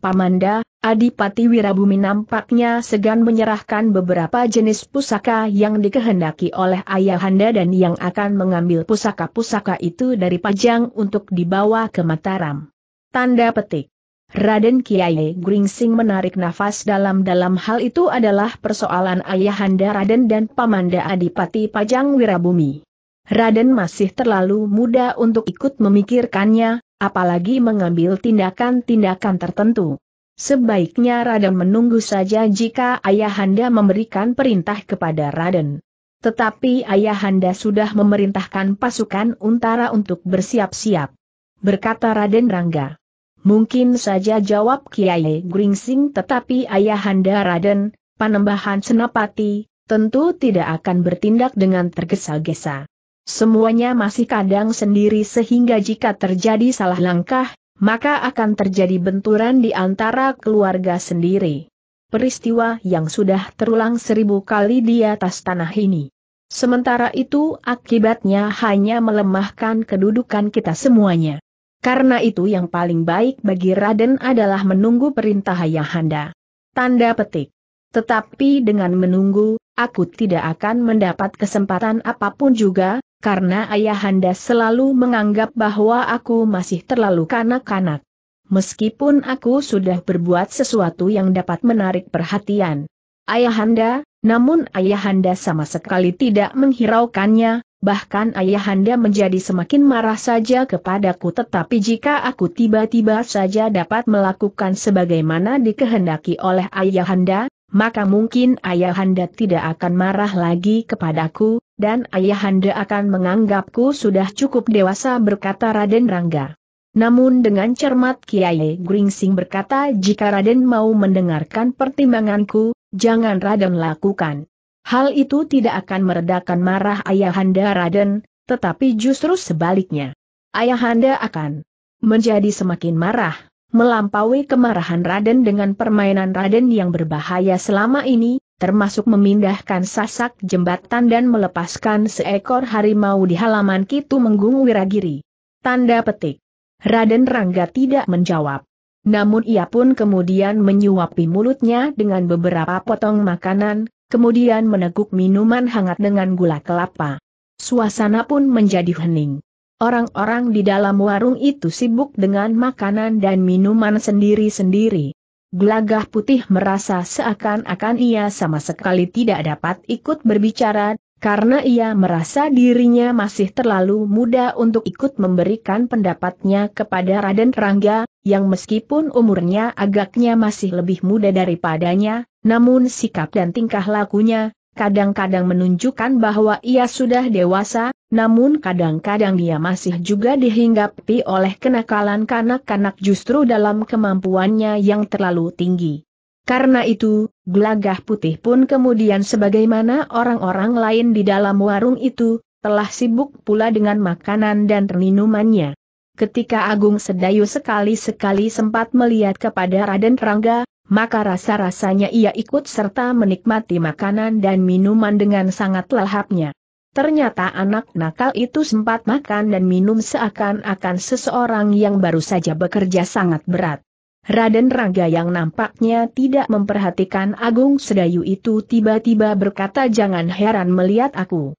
Pamanda, Adipati Wirabumi nampaknya segan menyerahkan beberapa jenis pusaka yang dikehendaki oleh Ayahanda dan yang akan mengambil pusaka-pusaka itu dari Pajang untuk dibawa ke Mataram. Tanda petik. Raden Kiai Gringsing menarik nafas dalam-dalam. Hal itu adalah persoalan Ayahanda Raden dan Pamanda Adipati Pajang Wirabumi. Raden masih terlalu muda untuk ikut memikirkannya, apalagi mengambil tindakan-tindakan tertentu. Sebaiknya Raden menunggu saja jika Ayahanda memberikan perintah kepada Raden. Tetapi ayahanda sudah memerintahkan pasukan Untara untuk bersiap-siap," berkata Raden Rangga. "Mungkin saja," jawab Kiai Gringsing, "tetapi ayahanda Raden, Panembahan Senapati, tentu tidak akan bertindak dengan tergesa-gesa. Semuanya masih kadang sendiri sehingga jika terjadi salah langkah, maka akan terjadi benturan di antara keluarga sendiri. Peristiwa yang sudah terulang seribu kali di atas tanah ini. Sementara itu akibatnya hanya melemahkan kedudukan kita semuanya. Karena itu yang paling baik bagi Raden adalah menunggu perintah ayahanda." Tanda petik. "Tetapi dengan menunggu, aku tidak akan mendapat kesempatan apapun juga, karena ayahanda selalu menganggap bahwa aku masih terlalu kanak-kanak. Meskipun aku sudah berbuat sesuatu yang dapat menarik perhatian ayahanda, namun ayahanda sama sekali tidak menghiraukannya. Bahkan ayahanda menjadi semakin marah saja kepadaku. Tetapi jika aku tiba-tiba saja dapat melakukan sebagaimana dikehendaki oleh ayahanda, maka mungkin ayahanda tidak akan marah lagi kepadaku, dan ayahanda akan menganggapku sudah cukup dewasa," berkata Raden Rangga. Namun dengan cermat Kiai Gringsing berkata, "Jika Raden mau mendengarkan pertimbanganku, jangan Raden lakukan. Hal itu tidak akan meredakan marah ayahanda Raden, tetapi justru sebaliknya. Ayahanda akan menjadi semakin marah, melampaui kemarahan Raden dengan permainan Raden yang berbahaya selama ini, termasuk memindahkan sasak jembatan dan melepaskan seekor harimau di halaman Ki Tumenggung Wiragiri." Tanda petik. Raden Rangga tidak menjawab. Namun ia pun kemudian menyuapi mulutnya dengan beberapa potong makanan, kemudian meneguk minuman hangat dengan gula kelapa. Suasana pun menjadi hening. Orang-orang di dalam warung itu sibuk dengan makanan dan minuman sendiri-sendiri. Gelagah Putih merasa seakan-akan ia sama sekali tidak dapat ikut berbicara, karena ia merasa dirinya masih terlalu muda untuk ikut memberikan pendapatnya kepada Raden Rangga, yang meskipun umurnya agaknya masih lebih muda daripadanya, namun sikap dan tingkah lakunya kadang-kadang menunjukkan bahwa ia sudah dewasa, namun kadang-kadang dia masih juga dihinggapi oleh kenakalan kanak-kanak justru dalam kemampuannya yang terlalu tinggi. Karena itu, Gelagah Putih pun kemudian sebagaimana orang-orang lain di dalam warung itu, telah sibuk pula dengan makanan dan minumannya. Ketika Agung Sedayu sekali-sekali sempat melihat kepada Raden Rangga, maka rasa-rasanya ia ikut serta menikmati makanan dan minuman dengan sangat lahapnya. Ternyata anak nakal itu sempat makan dan minum seakan-akan seseorang yang baru saja bekerja sangat berat. Raden Rangga yang nampaknya tidak memperhatikan Agung Sedayu itu tiba-tiba berkata, "Jangan heran melihat aku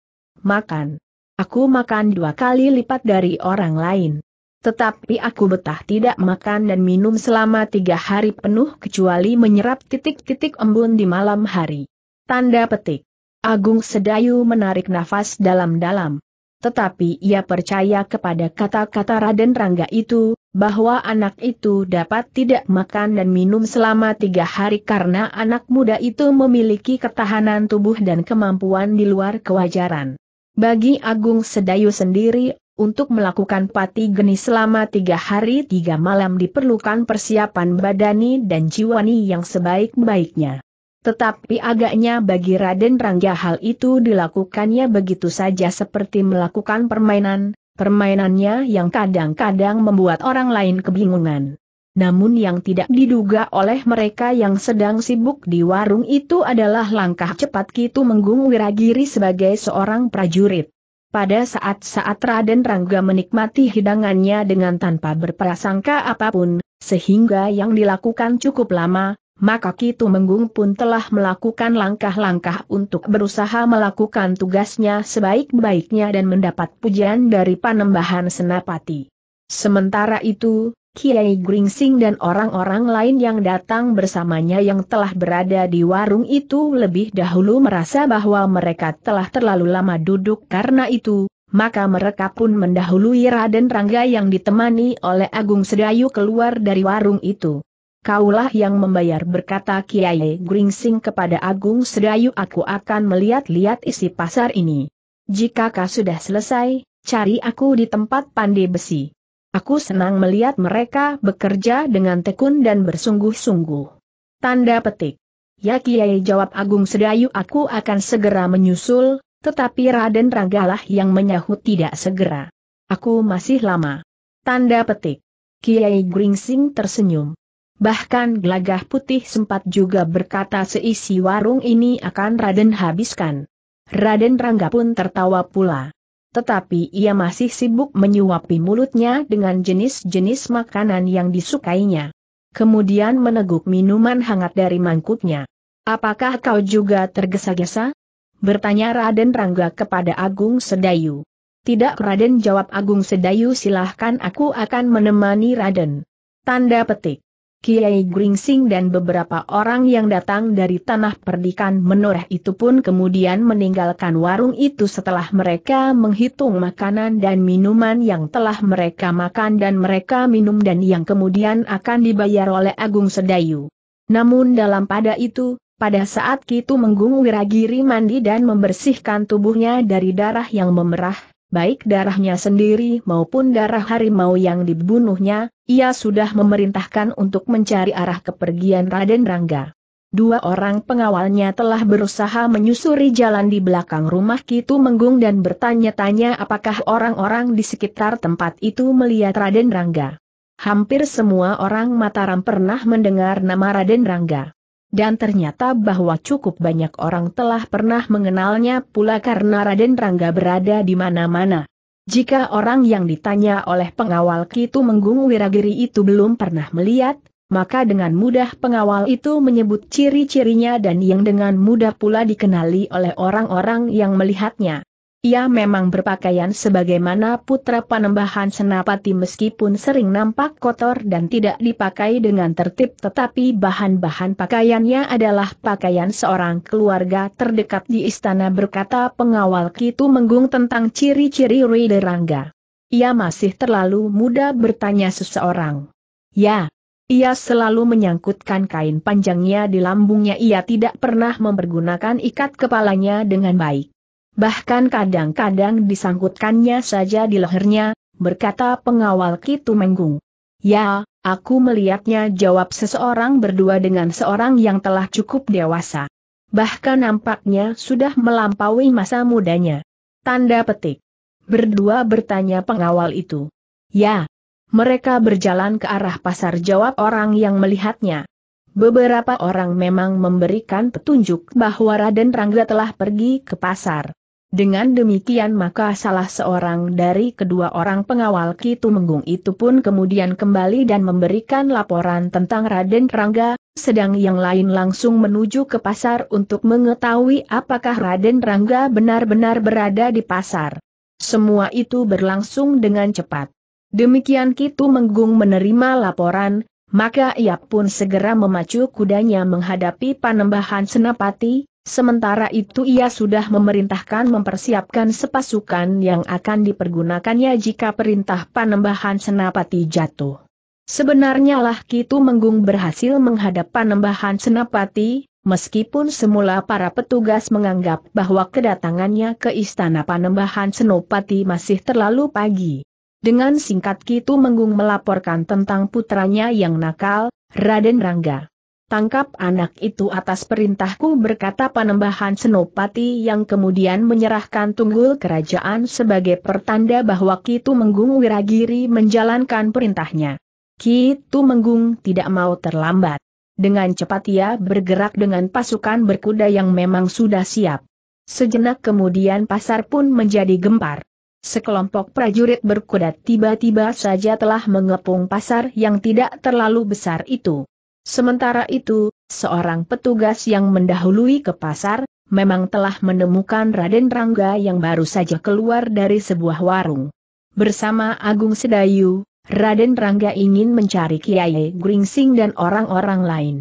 makan. Aku makan dua kali lipat dari orang lain. Tetapi aku betah tidak makan dan minum selama tiga hari penuh kecuali menyerap titik-titik embun di malam hari." Tanda petik. Agung Sedayu menarik nafas dalam-dalam. Tetapi ia percaya kepada kata-kata Raden Rangga itu, bahwa anak itu dapat tidak makan dan minum selama tiga hari karena anak muda itu memiliki ketahanan tubuh dan kemampuan di luar kewajaran. Bagi Agung Sedayu sendiri, untuk melakukan pati geni selama tiga hari tiga malam diperlukan persiapan badani dan jiwani yang sebaik-baiknya. Tetapi agaknya bagi Raden Rangga hal itu dilakukannya begitu saja seperti melakukan permainan, permainannya yang kadang-kadang membuat orang lain kebingungan. Namun yang tidak diduga oleh mereka yang sedang sibuk di warung itu adalah langkah cepat Ki Tumenggung Wiragiri sebagai seorang prajurit. Pada saat-saat Raden Rangga menikmati hidangannya dengan tanpa berprasangka apapun, sehingga yang dilakukan cukup lama, maka Ki Tumenggung pun telah melakukan langkah-langkah untuk berusaha melakukan tugasnya sebaik-baiknya dan mendapat pujian dari Panembahan Senapati. Sementara itu, Kiai Gringsing dan orang-orang lain yang datang bersamanya yang telah berada di warung itu lebih dahulu merasa bahwa mereka telah terlalu lama duduk. Karena itu, maka mereka pun mendahului Raden Rangga yang ditemani oleh Agung Sedayu keluar dari warung itu. Kaulah yang membayar, berkata Kiai Gringsing kepada Agung Sedayu, aku akan melihat-lihat isi pasar ini. Jika kau sudah selesai, cari aku di tempat pandai besi. Aku senang melihat mereka bekerja dengan tekun dan bersungguh-sungguh. Tanda petik. Ya Kiai, jawab Agung Sedayu, aku akan segera menyusul, tetapi Raden Ranggalah yang menyahut tidak segera. Aku masih lama. Tanda petik. Kiai Gringsing tersenyum. Bahkan Gelagah Putih sempat juga berkata seisi warung ini akan Raden habiskan. Raden Rangga pun tertawa pula. Tetapi ia masih sibuk menyuapi mulutnya dengan jenis-jenis makanan yang disukainya. Kemudian meneguk minuman hangat dari mangkuknya. Apakah kau juga tergesa-gesa? Bertanya Raden Rangga kepada Agung Sedayu. Tidak Raden, jawab Agung Sedayu, silahkan aku akan menemani Raden. Tanda petik. Kiai Gringsing dan beberapa orang yang datang dari tanah perdikan Menoreh itu pun kemudian meninggalkan warung itu setelah mereka menghitung makanan dan minuman yang telah mereka makan dan mereka minum dan yang kemudian akan dibayar oleh Agung Sedayu. Namun dalam pada itu, pada saat Ki Tumenggung Wiragiri mandi dan membersihkan tubuhnya dari darah yang memerah, baik darahnya sendiri maupun darah harimau yang dibunuhnya, ia sudah memerintahkan untuk mencari arah kepergian Raden Rangga. Dua orang pengawalnya telah berusaha menyusuri jalan di belakang rumah Ki Tumenggung dan bertanya-tanya apakah orang-orang di sekitar tempat itu melihat Raden Rangga. Hampir semua orang Mataram pernah mendengar nama Raden Rangga. Dan ternyata bahwa cukup banyak orang telah pernah mengenalnya pula karena Raden Rangga berada di mana-mana. Jika orang yang ditanya oleh pengawal Ki Tumenggung Wiragiri itu belum pernah melihat, maka dengan mudah pengawal itu menyebut ciri-cirinya dan yang dengan mudah pula dikenali oleh orang-orang yang melihatnya. Ia memang berpakaian sebagaimana putra Panembahan Senapati, meskipun sering nampak kotor dan tidak dipakai dengan tertib, tetapi bahan-bahan pakaiannya adalah pakaian seorang keluarga terdekat di istana, berkata pengawal Ki Tumenggung tentang ciri-ciri Raden Rangga. Ia masih terlalu muda, bertanya seseorang. Ya, ia selalu menyangkutkan kain panjangnya di lambungnya, ia tidak pernah mempergunakan ikat kepalanya dengan baik. Bahkan kadang-kadang disangkutkannya saja di lehernya, berkata pengawal Ki Tumenggung. Ya, aku melihatnya, jawab seseorang berdua dengan seorang yang telah cukup dewasa. Bahkan nampaknya sudah melampaui masa mudanya. Tanda petik. Berdua, bertanya pengawal itu. Ya, mereka berjalan ke arah pasar, jawab orang yang melihatnya. Beberapa orang memang memberikan petunjuk bahwa Raden Rangga telah pergi ke pasar. Dengan demikian maka salah seorang dari kedua orang pengawal Ki Tumenggung itu pun kemudian kembali dan memberikan laporan tentang Raden Rangga, sedang yang lain langsung menuju ke pasar untuk mengetahui apakah Raden Rangga benar-benar berada di pasar. Semua itu berlangsung dengan cepat. Demikian Ki Tumenggung menerima laporan, maka ia pun segera memacu kudanya menghadapi Panembahan Senapati. Sementara itu ia sudah memerintahkan mempersiapkan sepasukan yang akan dipergunakannya jika perintah Panembahan Senapati jatuh. Sebenarnya lah Ki Tumenggung berhasil menghadap Panembahan Senapati, meskipun semula para petugas menganggap bahwa kedatangannya ke istana Panembahan Senapati masih terlalu pagi. Dengan singkat Ki Tumenggung melaporkan tentang putranya yang nakal, Raden Rangga. Tangkap anak itu atas perintahku, berkata Panembahan Senapati yang kemudian menyerahkan tunggul kerajaan sebagai pertanda bahwa Ki Tumenggung Wiragiri menjalankan perintahnya. Ki Tumenggung tidak mau terlambat. Dengan cepat ia bergerak dengan pasukan berkuda yang memang sudah siap. Sejenak kemudian pasar pun menjadi gempar. Sekelompok prajurit berkuda tiba-tiba saja telah mengepung pasar yang tidak terlalu besar itu. Sementara itu, seorang petugas yang mendahului ke pasar, memang telah menemukan Raden Rangga yang baru saja keluar dari sebuah warung. Bersama Agung Sedayu, Raden Rangga ingin mencari Kiai Gringsing dan orang-orang lain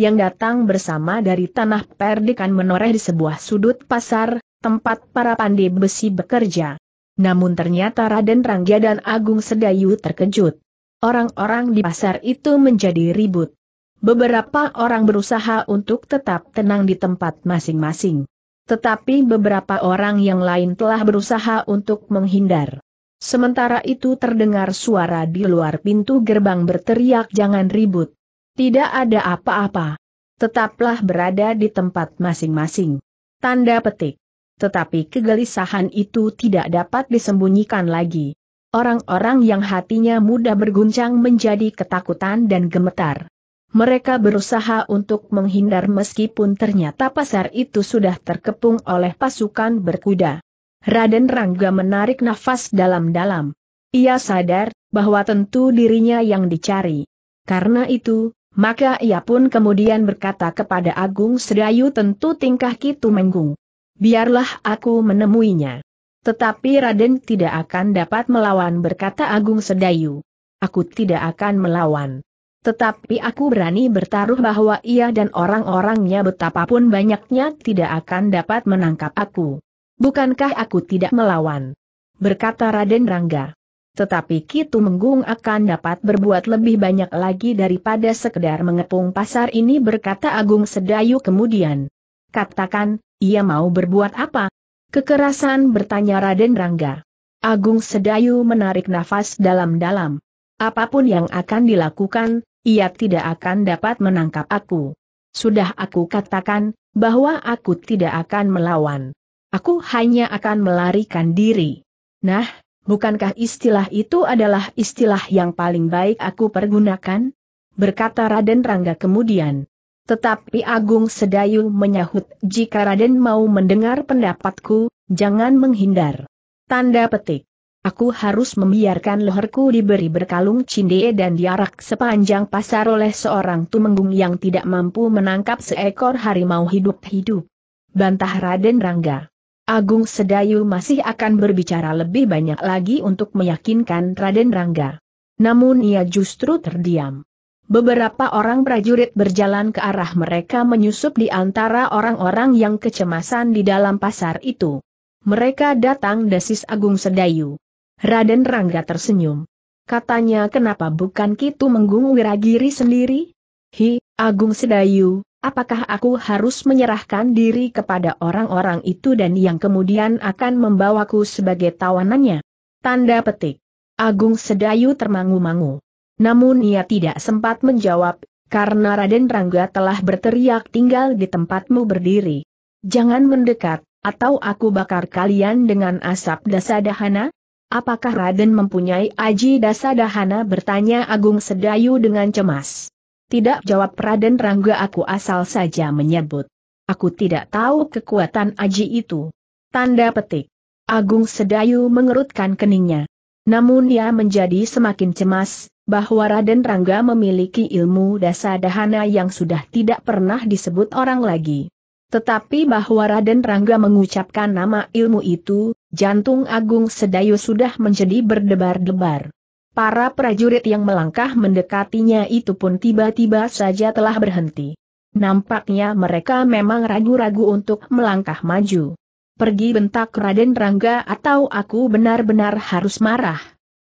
yang datang bersama dari tanah perdikan Menoreh di sebuah sudut pasar, tempat para pandai besi bekerja. Namun ternyata Raden Rangga dan Agung Sedayu terkejut. Orang-orang di pasar itu menjadi ribut. Beberapa orang berusaha untuk tetap tenang di tempat masing-masing. Tetapi beberapa orang yang lain telah berusaha untuk menghindar. Sementara itu terdengar suara di luar pintu gerbang berteriak, "Jangan ribut. Tidak ada apa-apa. Tetaplah berada di tempat masing-masing." Tanda petik. Tetapi kegelisahan itu tidak dapat disembunyikan lagi. Orang-orang yang hatinya mudah berguncang menjadi ketakutan dan gemetar. Mereka berusaha untuk menghindar meskipun ternyata pasar itu sudah terkepung oleh pasukan berkuda. Raden Rangga menarik nafas dalam-dalam. Ia sadar bahwa tentu dirinya yang dicari. Karena itu, maka ia pun kemudian berkata kepada Agung Sedayu, "Tentu tingkah Ki Tumenggung. Biarlah aku menemuinya." "Tetapi Raden tidak akan dapat melawan," berkata Agung Sedayu. "Aku tidak akan melawan. Tetapi aku berani bertaruh bahwa ia dan orang-orangnya betapapun banyaknya tidak akan dapat menangkap aku." "Bukankah aku tidak melawan?" berkata Raden Rangga. "Tetapi Ki Tumenggung akan dapat berbuat lebih banyak lagi daripada sekedar mengepung pasar ini," berkata Agung Sedayu kemudian. "Katakan, ia mau berbuat apa?" "Kekerasan," bertanya Raden Rangga. Agung Sedayu menarik nafas dalam-dalam. "Apapun yang akan dilakukan, ia tidak akan dapat menangkap aku. Sudah aku katakan bahwa aku tidak akan melawan. Aku hanya akan melarikan diri." "Nah, bukankah istilah itu adalah istilah yang paling baik aku pergunakan?" berkata Raden Rangga kemudian. Tetapi Agung Sedayu menyahut, "Jika Raden mau mendengar pendapatku, jangan menghindar." Tanda petik. "Aku harus membiarkan leherku diberi berkalung cindee dan diarak sepanjang pasar oleh seorang Tumenggung yang tidak mampu menangkap seekor harimau hidup-hidup," bantah Raden Rangga. Agung Sedayu masih akan berbicara lebih banyak lagi untuk meyakinkan Raden Rangga. Namun ia justru terdiam. Beberapa orang prajurit berjalan ke arah mereka menyusup di antara orang-orang yang kecemasan di dalam pasar itu. "Mereka datang," desis Agung Sedayu. Raden Rangga tersenyum. Katanya, "Kenapa bukan Ki Tumenggung Wiragiri sendiri?" "Hi, Agung Sedayu, apakah aku harus menyerahkan diri kepada orang-orang itu dan yang kemudian akan membawaku sebagai tawanannya?" Tanda petik. Agung Sedayu termangu-mangu. Namun ia tidak sempat menjawab, karena Raden Rangga telah berteriak, "Tinggal di tempatmu berdiri. Jangan mendekat, atau aku bakar kalian dengan asap dasadahana." "Apakah Raden mempunyai aji dasadahana?" bertanya Agung Sedayu dengan cemas. "Tidak," jawab Raden Rangga, "aku asal saja menyebut. Aku tidak tahu kekuatan aji itu." Tanda petik. Agung Sedayu mengerutkan keningnya. Namun ia menjadi semakin cemas, bahwa Raden Rangga memiliki ilmu dasadahana yang sudah tidak pernah disebut orang lagi. Tetapi bahwa Raden Rangga mengucapkan nama ilmu itu, jantung Agung Sedayu sudah menjadi berdebar-debar. Para prajurit yang melangkah mendekatinya itu pun tiba-tiba saja telah berhenti. Nampaknya mereka memang ragu-ragu untuk melangkah maju. "Pergi," bentak Raden Rangga, "atau aku benar-benar harus marah."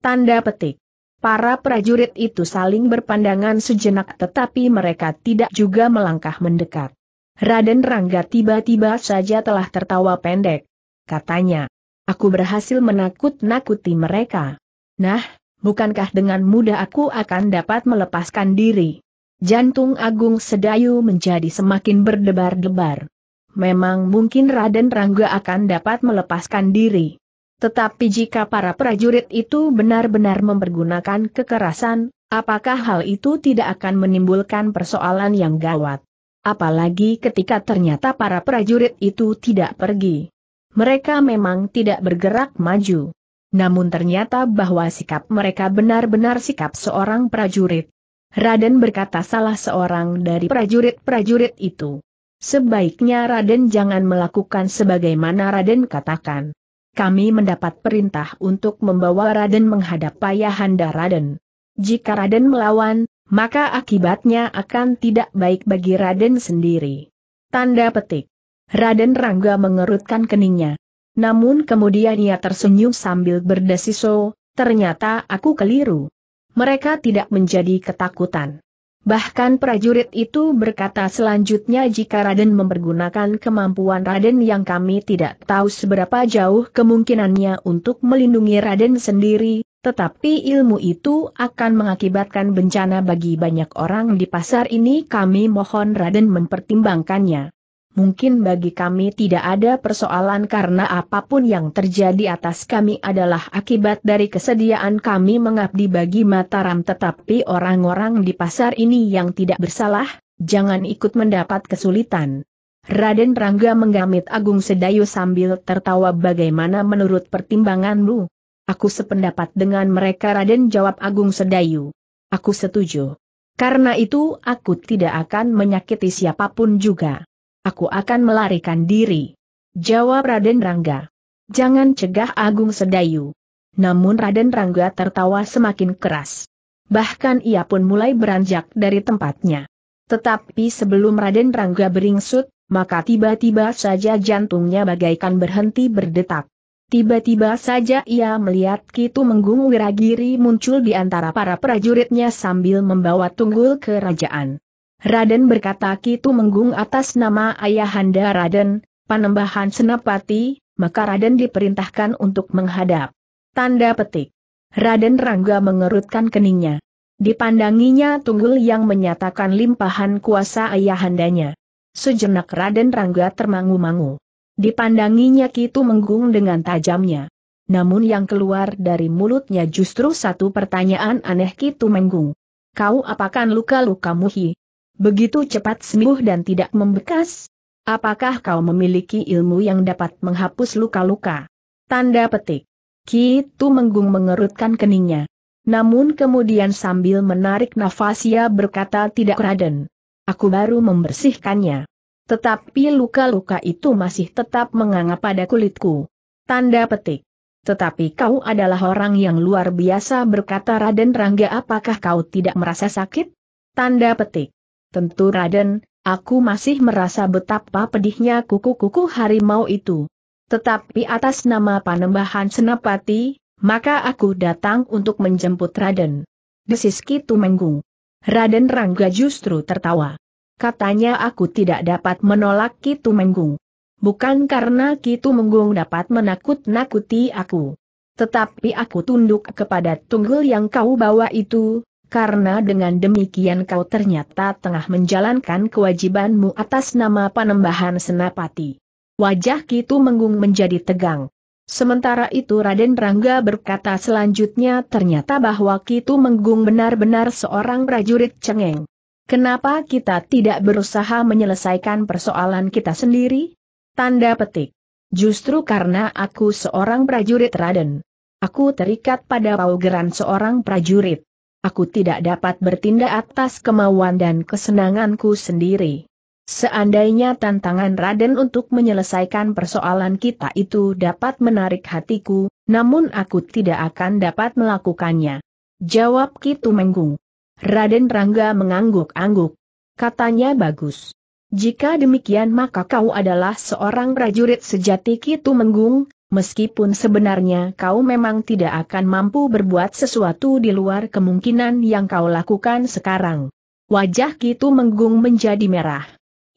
Tanda petik. Para prajurit itu saling berpandangan sejenak, tetapi mereka tidak juga melangkah mendekat. Raden Rangga tiba-tiba saja telah tertawa pendek. Katanya, "Aku berhasil menakut-nakuti mereka. Nah, bukankah dengan mudah aku akan dapat melepaskan diri?" Jantung Agung Sedayu menjadi semakin berdebar-debar. Memang mungkin Raden Rangga akan dapat melepaskan diri. Tetapi jika para prajurit itu benar-benar mempergunakan kekerasan, apakah hal itu tidak akan menimbulkan persoalan yang gawat? Apalagi ketika ternyata para prajurit itu tidak pergi. Mereka memang tidak bergerak maju. Namun ternyata bahwa sikap mereka benar-benar sikap seorang prajurit. "Raden," berkata salah seorang dari prajurit-prajurit itu, "sebaiknya Raden jangan melakukan sebagaimana Raden katakan. Kami mendapat perintah untuk membawa Raden menghadap Ayahanda Raden. Jika Raden melawan, maka akibatnya akan tidak baik bagi Raden sendiri." Tanda petik. Raden Rangga mengerutkan keningnya. Namun kemudian ia tersenyum sambil berdesiso, "Ternyata aku keliru. Mereka tidak menjadi ketakutan. Bahkan prajurit itu berkata selanjutnya, jika Raden mempergunakan kemampuan Raden yang kami tidak tahu seberapa jauh kemungkinannya untuk melindungi Raden sendiri, tetapi ilmu itu akan mengakibatkan bencana bagi banyak orang di pasar ini. Kami mohon Raden mempertimbangkannya. Mungkin bagi kami tidak ada persoalan karena apapun yang terjadi atas kami adalah akibat dari kesediaan kami mengabdi bagi Mataram, tetapi orang-orang di pasar ini yang tidak bersalah, jangan ikut mendapat kesulitan. Raden Rangga menggamit Agung Sedayu sambil tertawa, bagaimana menurut pertimbanganmu? Aku sependapat dengan mereka Raden, jawab Agung Sedayu. Aku setuju. Karena itu aku tidak akan menyakiti siapapun juga. Aku akan melarikan diri, jawab Raden Rangga. Jangan, cegah Agung Sedayu. Namun Raden Rangga tertawa semakin keras. Bahkan ia pun mulai beranjak dari tempatnya. Tetapi sebelum Raden Rangga beringsut, maka tiba-tiba saja jantungnya bagaikan berhenti berdetak. Tiba-tiba saja ia melihat Ki Tumenggung Wiragiri muncul di antara para prajuritnya sambil membawa tunggul kerajaan. Raden, berkata Ki Tumenggung, atas nama ayahanda Raden, Panembahan Senapati, maka Raden diperintahkan untuk menghadap. Tanda petik. Raden Rangga mengerutkan keningnya. Dipandanginya tunggul yang menyatakan limpahan kuasa ayahandanya. Sejenak Raden Rangga termangu-mangu. Dipandanginya Ki Tumenggung dengan tajamnya. Namun yang keluar dari mulutnya justru satu pertanyaan aneh. Ki Tumenggung, kau apakan luka-luka muhi? Begitu cepat sembuh dan tidak membekas? Apakah kau memiliki ilmu yang dapat menghapus luka-luka? Tanda petik. Ki Tumenggung mengerutkan keningnya. Namun kemudian sambil menarik nafas ia berkata, tidak Raden. Aku baru membersihkannya. Tetapi luka-luka itu masih tetap menganga pada kulitku. Tanda petik. Tetapi kau adalah orang yang luar biasa, berkata Raden Rangga, apakah kau tidak merasa sakit? Tanda petik. Tentu Raden, aku masih merasa betapa pedihnya kuku-kuku harimau itu. Tetapi atas nama Panembahan Senapati, maka aku datang untuk menjemput Raden, desis Ki Tumenggung. Raden Rangga justru tertawa. Katanya, aku tidak dapat menolak Ki Tumenggung. Bukan karena Ki Tumenggung dapat menakut-nakuti aku. Tetapi aku tunduk kepada tunggul yang kau bawa itu, karena dengan demikian kau ternyata tengah menjalankan kewajibanmu atas nama Panembahan Senapati. Wajah Ki Tumenggung menjadi tegang. Sementara itu Raden Rangga berkata selanjutnya, ternyata bahwa Ki Tumenggung benar-benar seorang prajurit cengeng. Kenapa kita tidak berusaha menyelesaikan persoalan kita sendiri? Tanda petik. Justru karena aku seorang prajurit Raden. Aku terikat pada paugeran seorang prajurit. Aku tidak dapat bertindak atas kemauan dan kesenanganku sendiri. Seandainya tantangan Raden untuk menyelesaikan persoalan kita itu dapat menarik hatiku, namun aku tidak akan dapat melakukannya, jawab Ki Tumenggung. Raden Rangga mengangguk-angguk. Katanya, bagus. Jika demikian maka kau adalah seorang prajurit sejati Ki Tumenggung, meskipun sebenarnya kau memang tidak akan mampu berbuat sesuatu di luar kemungkinan yang kau lakukan sekarang. Wajah Ki Tumenggung menjadi merah.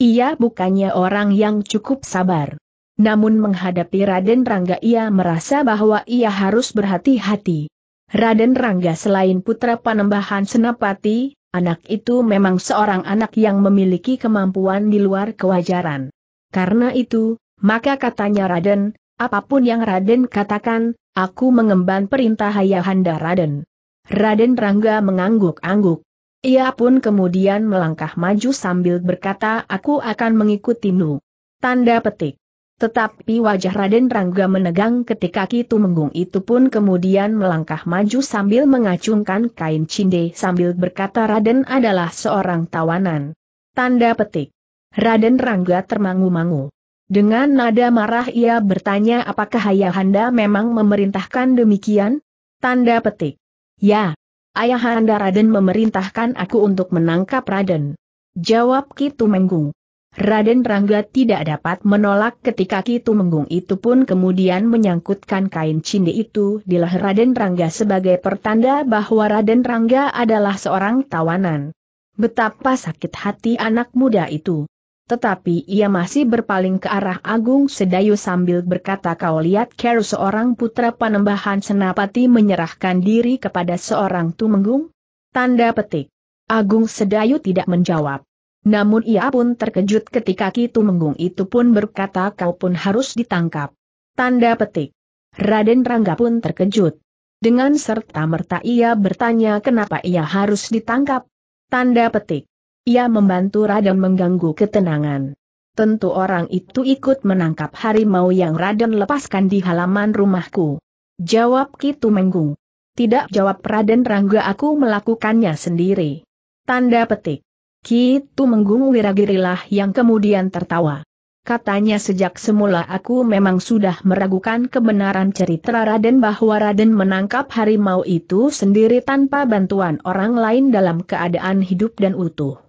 Ia bukannya orang yang cukup sabar. Namun menghadapi Raden Rangga ia merasa bahwa ia harus berhati-hati. Raden Rangga selain putra Panembahan Senapati, anak itu memang seorang anak yang memiliki kemampuan di luar kewajaran. Karena itu, maka katanya Raden, apapun yang Raden katakan, aku mengemban perintah ayahanda Raden. Raden Rangga mengangguk-angguk. Ia pun kemudian melangkah maju sambil berkata, aku akan mengikutimu. Tanda petik. Tetapi wajah Raden Rangga menegang ketika Ki Tumenggung itu pun kemudian melangkah maju sambil mengacungkan kain cinde sambil berkata, Raden adalah seorang tawanan. Tanda petik. Raden Rangga termangu-mangu. Dengan nada marah ia bertanya, apakah ayahanda memang memerintahkan demikian? Tanda petik. Ya, ayahanda Raden memerintahkan aku untuk menangkap Raden, jawab Ki Tumenggung. Raden Rangga tidak dapat menolak ketika Ki Tumenggung itu pun kemudian menyangkutkan kain cinde itu di leher Raden Rangga sebagai pertanda bahwa Raden Rangga adalah seorang tawanan. Betapa sakit hati anak muda itu. Tetapi ia masih berpaling ke arah Agung Sedayu sambil berkata, kau lihat Kero, seorang putra Panembahan Senapati menyerahkan diri kepada seorang Tumenggung? Tanda petik. Agung Sedayu tidak menjawab. Namun ia pun terkejut ketika Ki Tumenggung itu pun berkata, kau pun harus ditangkap. Tanda petik. Raden Rangga pun terkejut. Dengan serta-merta ia bertanya kenapa ia harus ditangkap. Tanda petik. Ia membantu Raden mengganggu ketenangan. Tentu orang itu ikut menangkap harimau yang Raden lepaskan di halaman rumahku. Jawab Ki Tumenggung. Tidak, jawab Raden Rangga, aku melakukannya sendiri. Tanda petik. Ki Tumenggung Wiragirilah yang kemudian tertawa. Katanya, sejak semula aku memang sudah meragukan kebenaran cerita Raden bahwa Raden menangkap harimau itu sendiri tanpa bantuan orang lain dalam keadaan hidup dan utuh.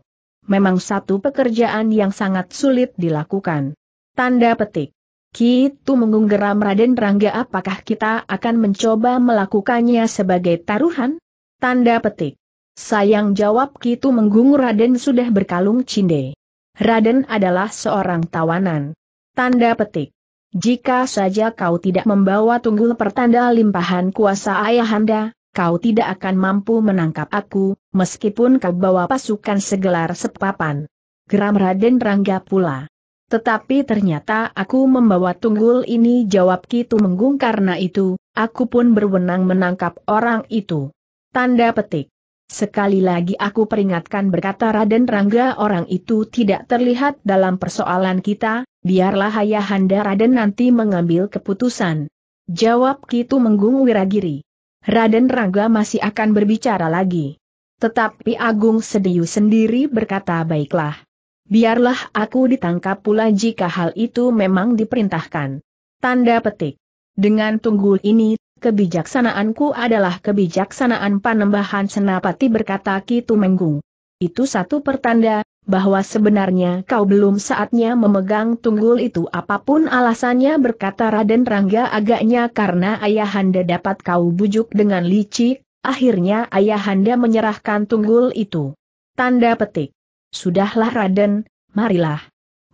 Memang satu pekerjaan yang sangat sulit dilakukan. Tanda petik. Ki Tumenggung geram Raden Rangga, apakah kita akan mencoba melakukannya sebagai taruhan? Tanda petik. Sayang, jawab Ki Tumenggung, Raden sudah berkalung cinde. Raden adalah seorang tawanan. Tanda petik. Jika saja kau tidak membawa tunggul pertanda limpahan kuasa ayahanda, kau tidak akan mampu menangkap aku, meskipun kau bawa pasukan segelar sepapan. Geram Raden Rangga pula. Tetapi ternyata aku membawa tunggul ini, jawab Ki Tumenggung, karena itu, aku pun berwenang menangkap orang itu. Tanda petik. Sekali lagi aku peringatkan, berkata Raden Rangga, orang itu tidak terlihat dalam persoalan kita, biarlah ayahanda Raden nanti mengambil keputusan. Jawab Ki Tumenggung Wiragiri. Raden Rangga masih akan berbicara lagi. Tetapi Agung Sedayu sendiri berkata, baiklah. Biarlah aku ditangkap pula jika hal itu memang diperintahkan. Tanda petik. Dengan tunggul ini, kebijaksanaanku adalah kebijaksanaan Panembahan Senapati, berkata Ki Tumenggung. Itu satu pertanda bahwa sebenarnya kau belum saatnya memegang tunggul itu, apapun alasannya, berkata Raden Rangga, agaknya karena ayahanda dapat kau bujuk dengan licik, akhirnya ayahanda menyerahkan tunggul itu. Tanda petik. Sudahlah Raden, marilah,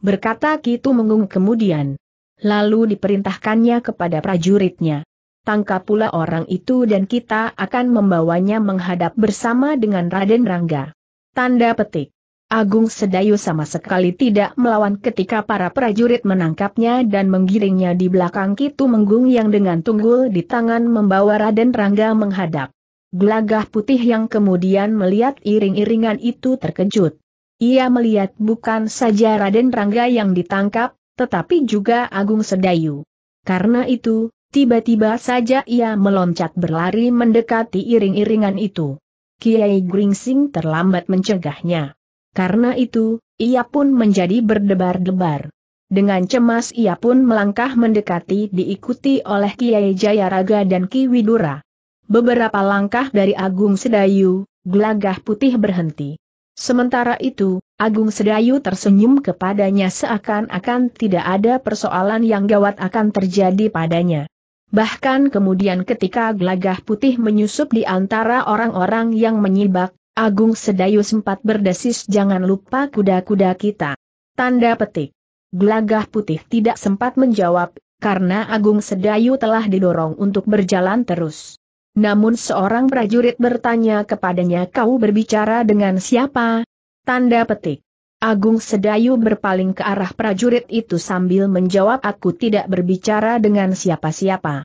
berkata Ki Tumenggung kemudian. Lalu diperintahkannya kepada prajuritnya. Tangkap pula orang itu dan kita akan membawanya menghadap bersama dengan Raden Rangga. Tanda petik. Agung Sedayu sama sekali tidak melawan ketika para prajurit menangkapnya dan menggiringnya di belakang Ki Tumenggung yang dengan tunggul di tangan membawa Raden Rangga menghadap. Gelagah Putih yang kemudian melihat iring-iringan itu terkejut. Ia melihat bukan saja Raden Rangga yang ditangkap, tetapi juga Agung Sedayu. Karena itu, tiba-tiba saja ia meloncat berlari mendekati iring-iringan itu. Kiai Gringsing terlambat mencegahnya. Karena itu, ia pun menjadi berdebar-debar. Dengan cemas ia pun melangkah mendekati, diikuti oleh Kiai Jayaraga dan Ki Widura. Beberapa langkah dari Agung Sedayu, Gelagah Putih berhenti. Sementara itu, Agung Sedayu tersenyum kepadanya seakan-akan tidak ada persoalan yang gawat akan terjadi padanya. Bahkan kemudian ketika Gelagah Putih menyusup di antara orang-orang yang menyibak, Agung Sedayu sempat berdesis, jangan lupa kuda-kuda kita. Tanda petik. Gelagah Putih tidak sempat menjawab, karena Agung Sedayu telah didorong untuk berjalan terus. Namun seorang prajurit bertanya kepadanya, kau berbicara dengan siapa? Tanda petik. Agung Sedayu berpaling ke arah prajurit itu sambil menjawab, aku tidak berbicara dengan siapa-siapa.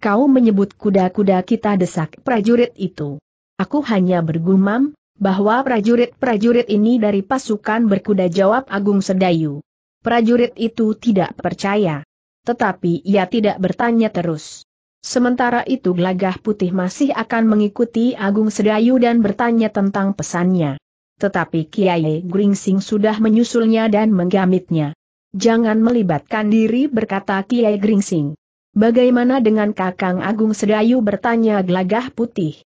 Kau menyebut kuda-kuda kita, desak prajurit itu. Aku hanya bergumam, bahwa prajurit-prajurit ini dari pasukan berkuda, jawab Agung Sedayu. Prajurit itu tidak percaya. Tetapi ia tidak bertanya terus. Sementara itu Gelagah Putih masih akan mengikuti Agung Sedayu dan bertanya tentang pesannya. Tetapi Kiai Gringsing sudah menyusulnya dan menggamitnya. Jangan melibatkan diri, berkata Kiai Gringsing. Bagaimana dengan Kakang Agung Sedayu, bertanya Gelagah Putih.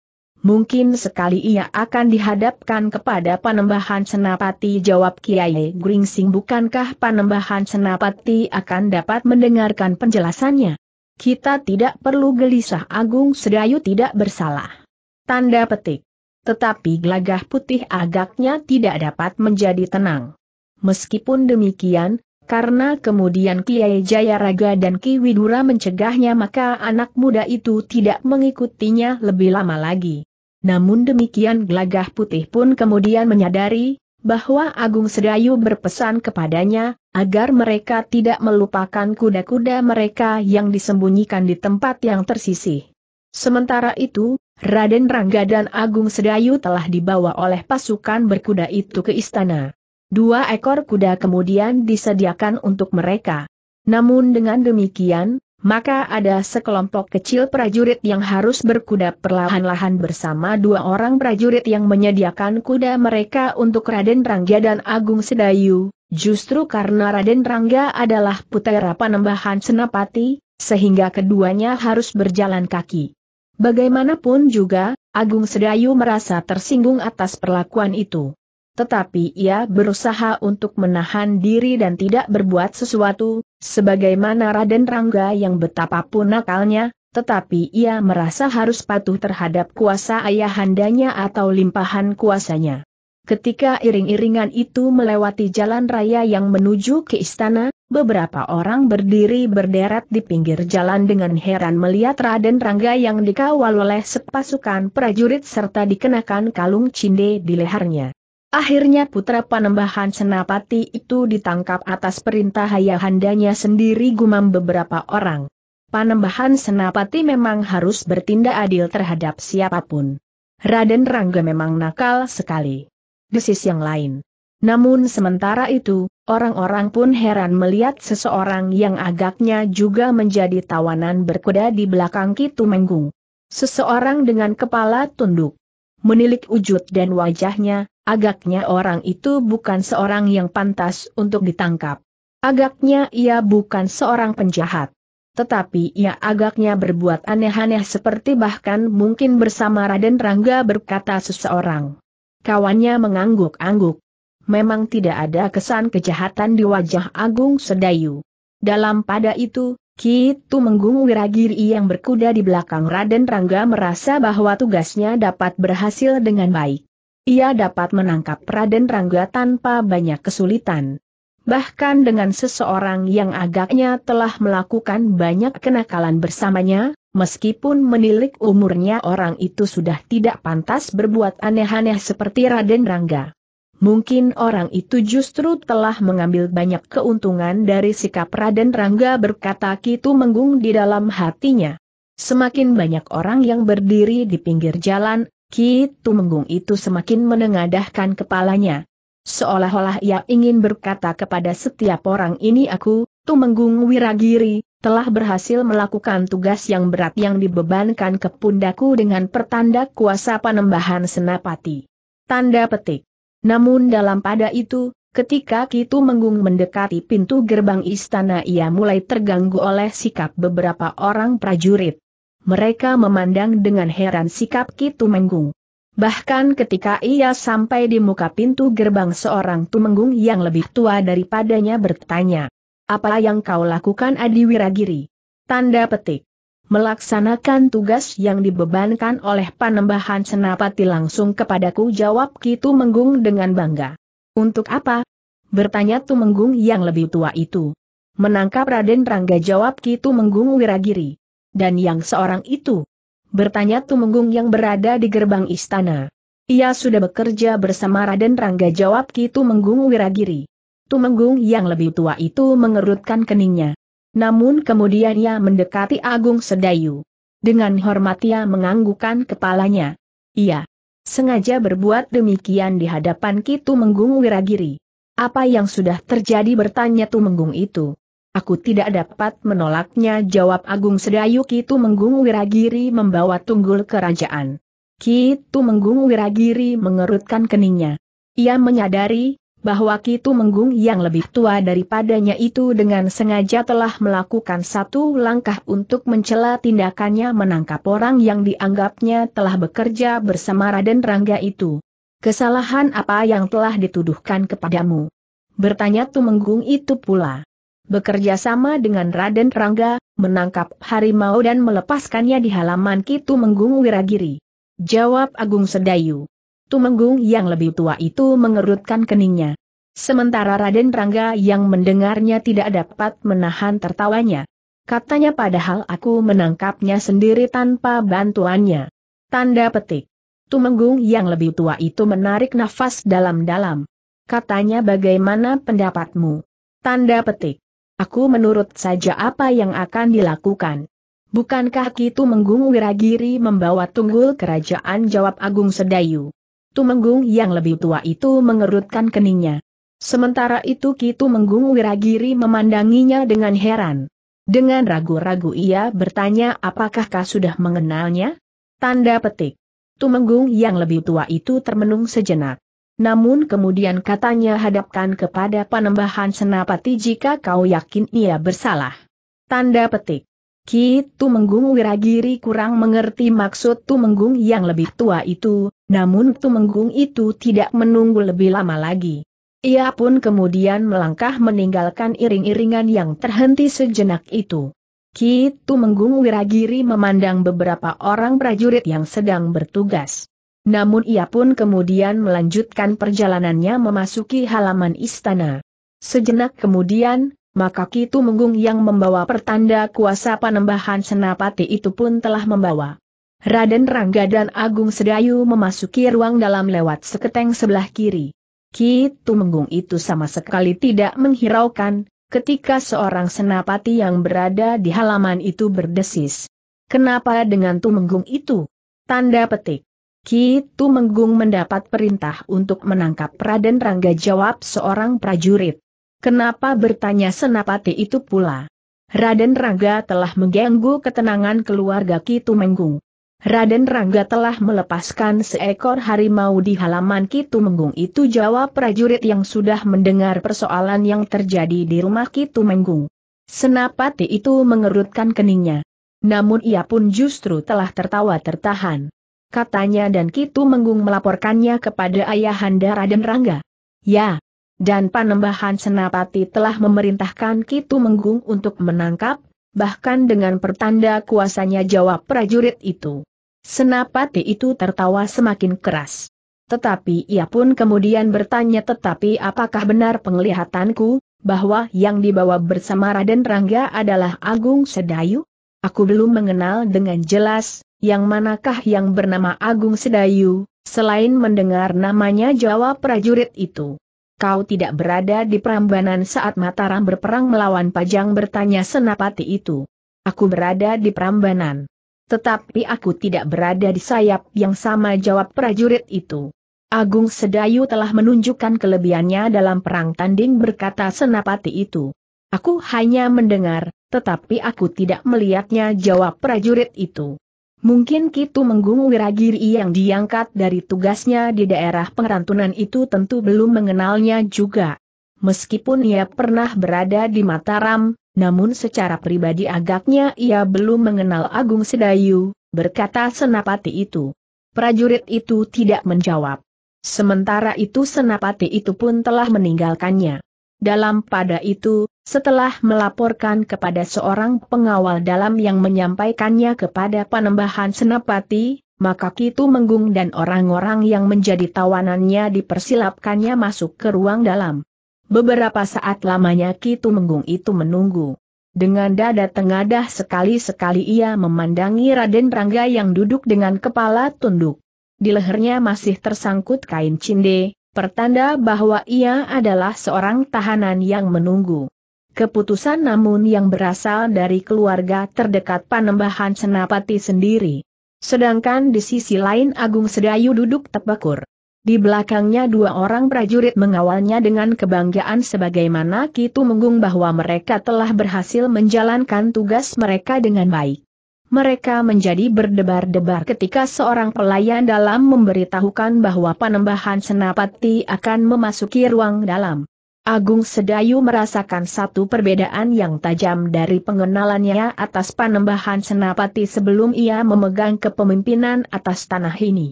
Mungkin sekali ia akan dihadapkan kepada Panembahan Senapati, jawab Kiai Gringsing. Bukankah Panembahan Senapati akan dapat mendengarkan penjelasannya? Kita tidak perlu gelisah, Agung Sedayu tidak bersalah. Tanda petik. Tetapi Gelagah Putih agaknya tidak dapat menjadi tenang. Meskipun demikian, karena kemudian Kiai Jayaraga dan Ki Widura mencegahnya, maka anak muda itu tidak mengikutinya lebih lama lagi. Namun demikian, Gelagah Putih pun kemudian menyadari bahwa Agung Sedayu berpesan kepadanya agar mereka tidak melupakan kuda-kuda mereka yang disembunyikan di tempat yang tersisih. Sementara itu, Raden Rangga dan Agung Sedayu telah dibawa oleh pasukan berkuda itu ke istana. Dua ekor kuda kemudian disediakan untuk mereka. Namun dengan demikian, maka ada sekelompok kecil prajurit yang harus berkuda perlahan-lahan bersama dua orang prajurit yang menyediakan kuda mereka untuk Raden Rangga dan Agung Sedayu. Justru karena Raden Rangga adalah putera Panembahan Senapati, sehingga keduanya harus berjalan kaki. Bagaimanapun juga, Agung Sedayu merasa tersinggung atas perlakuan itu. Tetapi ia berusaha untuk menahan diri dan tidak berbuat sesuatu, sebagaimana Raden Rangga yang betapapun nakalnya, tetapi ia merasa harus patuh terhadap kuasa ayahandanya atau limpahan kuasanya. Ketika iring-iringan itu melewati jalan raya yang menuju ke istana, beberapa orang berdiri berderet di pinggir jalan dengan heran melihat Raden Rangga yang dikawal oleh sepasukan prajurit serta dikenakan kalung cinde di lehernya. Akhirnya putra Panembahan Senapati itu ditangkap atas perintah ayahandanya sendiri, gumam beberapa orang. Panembahan Senapati memang harus bertindak adil terhadap siapapun. Raden Rangga memang nakal sekali. Desis yang lain. Namun sementara itu, orang-orang pun heran melihat seseorang yang agaknya juga menjadi tawanan berkuda di belakang Ki Tumenggung. Seseorang dengan kepala tunduk. Menilik wujud dan wajahnya, agaknya orang itu bukan seorang yang pantas untuk ditangkap. Agaknya ia bukan seorang penjahat. Tetapi ia agaknya berbuat aneh-aneh, seperti bahkan mungkin bersama Raden Rangga, berkata seseorang. Kawannya mengangguk-angguk. Memang tidak ada kesan kejahatan di wajah Agung Sedayu. Dalam pada itu, Ki Tumenggung Wiragiri yang berkuda di belakang Raden Rangga merasa bahwa tugasnya dapat berhasil dengan baik. Ia dapat menangkap Raden Rangga tanpa banyak kesulitan. Bahkan dengan seseorang yang agaknya telah melakukan banyak kenakalan bersamanya, meskipun menilik umurnya, orang itu sudah tidak pantas berbuat aneh-aneh seperti Raden Rangga. Mungkin orang itu justru telah mengambil banyak keuntungan dari sikap Raden Rangga, berkata Ki Tumenggung di dalam hatinya. Semakin banyak orang yang berdiri di pinggir jalan, Ki Tumenggung itu semakin menengadahkan kepalanya. Seolah-olah ia ingin berkata kepada setiap orang ini, aku, Tumenggung Wiragiri, telah berhasil melakukan tugas yang berat yang dibebankan ke pundakku dengan pertanda kuasa Panembahan Senapati. Tanda petik. Namun dalam pada itu, ketika Ki Tumenggung mendekati pintu gerbang istana, ia mulai terganggu oleh sikap beberapa orang prajurit. Mereka memandang dengan heran sikap Ki Tumenggung. Bahkan ketika ia sampai di muka pintu gerbang, seorang Tumenggung yang lebih tua daripadanya bertanya, "Apa yang kau lakukan, Adi Wiragiri?" Tanda petik. Melaksanakan tugas yang dibebankan oleh Panembahan Senapati langsung kepadaku, jawab Ki Tumenggung dengan bangga. Untuk apa? Bertanya Tumenggung yang lebih tua itu. Menangkap Raden Rangga, jawab Ki Tumenggung Wiragiri. Dan yang seorang itu? Bertanya Tumenggung yang berada di gerbang istana. Ia sudah bekerja bersama Raden Rangga, jawab Ki Tumenggung Wiragiri. Tumenggung yang lebih tua itu mengerutkan keningnya. Namun kemudian ia mendekati Agung Sedayu. Dengan hormat ia menganggukkan kepalanya. Ia sengaja berbuat demikian di hadapan Ki Tumenggung Wiragiri. Apa yang sudah terjadi, bertanya Tumenggung itu. Aku tidak dapat menolaknya, jawab Agung Sedayu. Ki Tumenggung Wiragiri membawa tunggul kerajaan. Ki Tumenggung Wiragiri mengerutkan keningnya. Ia menyadari bahwa Ki Tumenggung yang lebih tua daripadanya itu dengan sengaja telah melakukan satu langkah untuk mencela tindakannya menangkap orang yang dianggapnya telah bekerja bersama Raden Rangga itu. Kesalahan apa yang telah dituduhkan kepadamu? Bertanya Tumenggung itu pula. Bekerja sama dengan Raden Rangga, menangkap harimau dan melepaskannya di halaman Ki Tumenggung Wiragiri. Jawab Agung Sedayu. Tumenggung yang lebih tua itu mengerutkan keningnya. Sementara Raden Rangga yang mendengarnya tidak dapat menahan tertawanya. Katanya, padahal aku menangkapnya sendiri tanpa bantuannya. Tanda petik. Tumenggung yang lebih tua itu menarik nafas dalam-dalam. Katanya, bagaimana pendapatmu? Tanda petik. Aku menurut saja apa yang akan dilakukan. Bukankah Ki Tumenggung Wiragiri membawa tunggul kerajaan, jawab Agung Sedayu. Tumenggung yang lebih tua itu mengerutkan keningnya. Sementara itu Ki Tumenggung Wiragiri memandanginya dengan heran. Dengan ragu-ragu ia bertanya, apakah kau sudah mengenalnya? Tanda petik. Tumenggung yang lebih tua itu termenung sejenak. Namun kemudian katanya, hadapkan kepada Panembahan Senapati jika kau yakin ia bersalah. Tanda petik. Ki Tumenggung Wiragiri kurang mengerti maksud Tumenggung yang lebih tua itu, namun Tumenggung itu tidak menunggu lebih lama lagi. Ia pun kemudian melangkah meninggalkan iring-iringan yang terhenti sejenak itu. Ki Tumenggung Wiragiri memandang beberapa orang prajurit yang sedang bertugas. Namun ia pun kemudian melanjutkan perjalanannya memasuki halaman istana. Sejenak kemudian, maka Ki Tumenggung yang membawa pertanda kuasa Panembahan Senapati itu pun telah membawa Raden Rangga dan Agung Sedayu memasuki ruang dalam lewat seketeng sebelah kiri. Ki Tumenggung itu sama sekali tidak menghiraukan ketika seorang senapati yang berada di halaman itu berdesis. Kenapa dengan Tumenggung itu? Tanda petik. Ki Tumenggung mendapat perintah untuk menangkap Raden Rangga, jawab seorang prajurit. Kenapa, bertanya senapati itu pula. Raden Rangga telah mengganggu ketenangan keluarga Ki Tumenggung. Raden Rangga telah melepaskan seekor harimau di halaman Ki Tumenggung itu, jawab prajurit yang sudah mendengar persoalan yang terjadi di rumah Ki Tumenggung. Senapati itu mengerutkan keningnya. Namun ia pun justru telah tertawa tertahan. Katanya, dan Ki Tumenggung melaporkannya kepada ayahanda Raden Rangga. Ya. Dan Panembahan Senapati telah memerintahkan Ki Tumenggung untuk menangkap, bahkan dengan pertanda kuasanya, jawab prajurit itu. Senapati itu tertawa semakin keras. Tetapi ia pun kemudian bertanya, tetapi apakah benar penglihatanku, bahwa yang dibawa bersama Raden Rangga adalah Agung Sedayu? Aku belum mengenal dengan jelas, yang manakah yang bernama Agung Sedayu, selain mendengar namanya, jawab prajurit itu. Kau tidak berada di Prambanan saat Mataram berperang melawan Pajang, bertanya senapati itu. Aku berada di Prambanan. Tetapi aku tidak berada di sayap yang sama, jawab prajurit itu. Agung Sedayu telah menunjukkan kelebihannya dalam perang tanding, berkata senapati itu. Aku hanya mendengar, tetapi aku tidak melihatnya, jawab prajurit itu. Mungkin Ki Tumenggung Wiragiri yang diangkat dari tugasnya di daerah Pengerantunan itu tentu belum mengenalnya juga. Meskipun ia pernah berada di Mataram, namun secara pribadi agaknya ia belum mengenal Agung Sedayu, berkata senapati itu. Prajurit itu tidak menjawab. Sementara itu senapati itu pun telah meninggalkannya. Dalam pada itu, setelah melaporkan kepada seorang pengawal dalam yang menyampaikannya kepada Panembahan Senapati, maka Ki Tumenggung dan orang-orang yang menjadi tawanannya dipersilapkannya masuk ke ruang dalam. Beberapa saat lamanya Ki Tumenggung itu menunggu. Dengan dada tengadah sekali-sekali ia memandangi Raden Rangga yang duduk dengan kepala tunduk. Di lehernya masih tersangkut kain cinde, pertanda bahwa ia adalah seorang tahanan yang menunggu keputusan namun yang berasal dari keluarga terdekat Panembahan Senapati sendiri. Sedangkan di sisi lain Agung Sedayu duduk tebakur. Di belakangnya dua orang prajurit mengawalnya dengan kebanggaan sebagaimana Ki Tumenggung bahwa mereka telah berhasil menjalankan tugas mereka dengan baik. Mereka menjadi berdebar-debar ketika seorang pelayan dalam memberitahukan bahwa Panembahan Senapati akan memasuki ruang dalam. Agung Sedayu merasakan satu perbedaan yang tajam dari pengenalannya atas Panembahan Senapati sebelum ia memegang kepemimpinan atas tanah ini.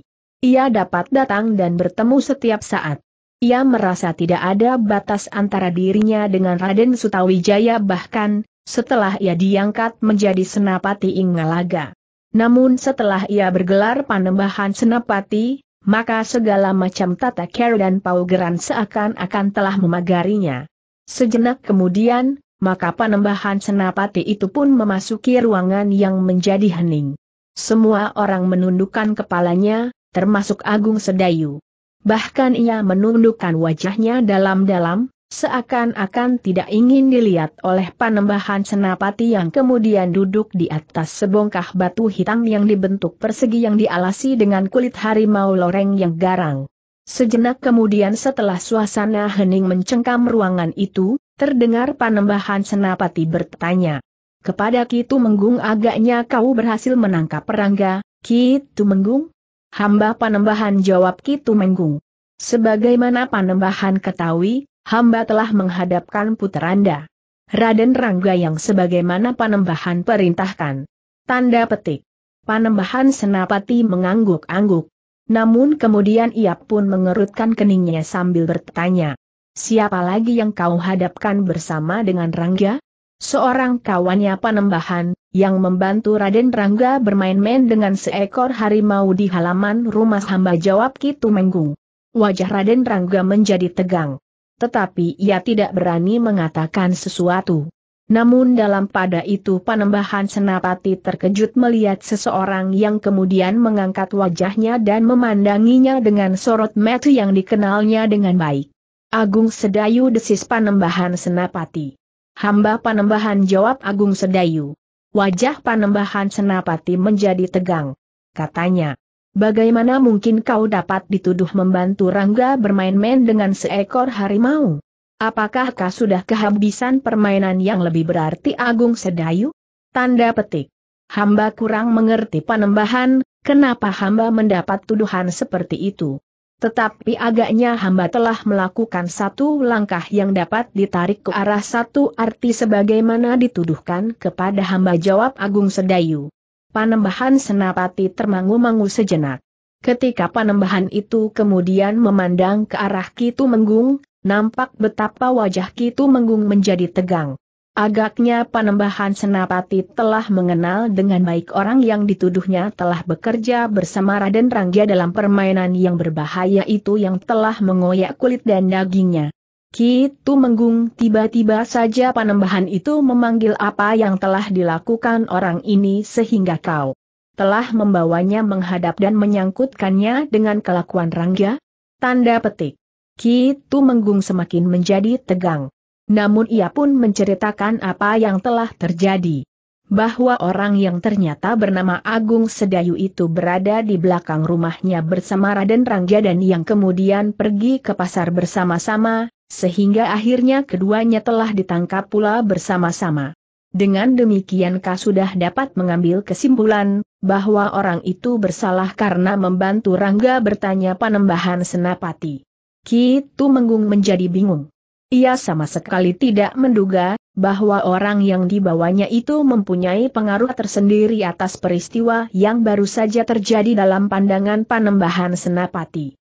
Ia dapat datang dan bertemu setiap saat. Ia merasa tidak ada batas antara dirinya dengan Raden Sutawijaya, bahkan setelah ia diangkat menjadi Senapati Ing Galaga. Namun setelah ia bergelar Panembahan Senapati, maka segala macam tata cara dan paugeran seakan-akan telah memagarinya. Sejenak kemudian, maka panembahan senapati itu pun memasuki ruangan yang menjadi hening. Semua orang menundukkan kepalanya, termasuk Agung Sedayu. Bahkan ia menundukkan wajahnya dalam-dalam, seakan-akan tidak ingin dilihat oleh panembahan senapati yang kemudian duduk di atas sebongkah batu hitam yang dibentuk persegi yang dialasi dengan kulit harimau loreng yang garang. Sejenak kemudian setelah suasana hening mencengkam ruangan itu, terdengar panembahan senapati bertanya, "Kepada Ki Tumenggung, agaknya kau berhasil menangkap Rangga, Ki Tumenggung?" "Hamba panembahan," jawab Ki Tumenggung. "Sebagaimana panembahan ketahui, hamba telah menghadapkan puteranda Raden Rangga yang sebagaimana panembahan perintahkan." Tanda petik. Panembahan senapati mengangguk-angguk. Namun kemudian ia pun mengerutkan keningnya sambil bertanya, "Siapa lagi yang kau hadapkan bersama dengan Rangga?" "Seorang kawannya panembahan, yang membantu Raden Rangga bermain-main dengan seekor harimau di halaman rumah hamba," jawab Ki Tumenggung. Wajah Raden Rangga menjadi tegang. Tetapi ia tidak berani mengatakan sesuatu. Namun dalam pada itu panembahan senapati terkejut melihat seseorang yang kemudian mengangkat wajahnya dan memandanginya dengan sorot mata yang dikenalnya dengan baik. "Agung Sedayu," desis panembahan senapati. "Hamba panembahan," jawab Agung Sedayu. Wajah panembahan senapati menjadi tegang. Katanya, "Bagaimana mungkin kau dapat dituduh membantu Rangga bermain-main dengan seekor harimau? Apakah kau sudah kehabisan permainan yang lebih berarti, Agung Sedayu?" Tanda petik. "Hamba kurang mengerti panembahan, kenapa hamba mendapat tuduhan seperti itu. Tetapi agaknya hamba telah melakukan satu langkah yang dapat ditarik ke arah satu arti sebagaimana dituduhkan kepada hamba," jawab Agung Sedayu. Panembahan senapati termangu-mangu sejenak. Ketika panembahan itu kemudian memandang ke arah Ki Tumenggung, nampak betapa wajah Ki Tumenggung menjadi tegang. Agaknya panembahan senapati telah mengenal dengan baik orang yang dituduhnya telah bekerja bersama Raden Rangga dalam permainan yang berbahaya itu yang telah mengoyak kulit dan dagingnya. "Ki Tumenggung," tiba-tiba saja panembahan itu memanggil, "apa yang telah dilakukan orang ini sehingga kau telah membawanya menghadap dan menyangkutkannya dengan kelakuan Rangga?" Tanda petik. Ki Tumenggung semakin menjadi tegang. Namun ia pun menceritakan apa yang telah terjadi. Bahwa orang yang ternyata bernama Agung Sedayu itu berada di belakang rumahnya bersama Raden Rangga dan yang kemudian pergi ke pasar bersama-sama, sehingga akhirnya keduanya telah ditangkap pula bersama-sama. Dengan demikian kau sudah dapat mengambil kesimpulan bahwa orang itu bersalah karena membantu Rangga, bertanya panembahan senapati. Ki Tumenggung menjadi bingung. Ia sama sekali tidak menduga bahwa orang yang dibawanya itu mempunyai pengaruh tersendiri atas peristiwa yang baru saja terjadi dalam pandangan panembahan senapati.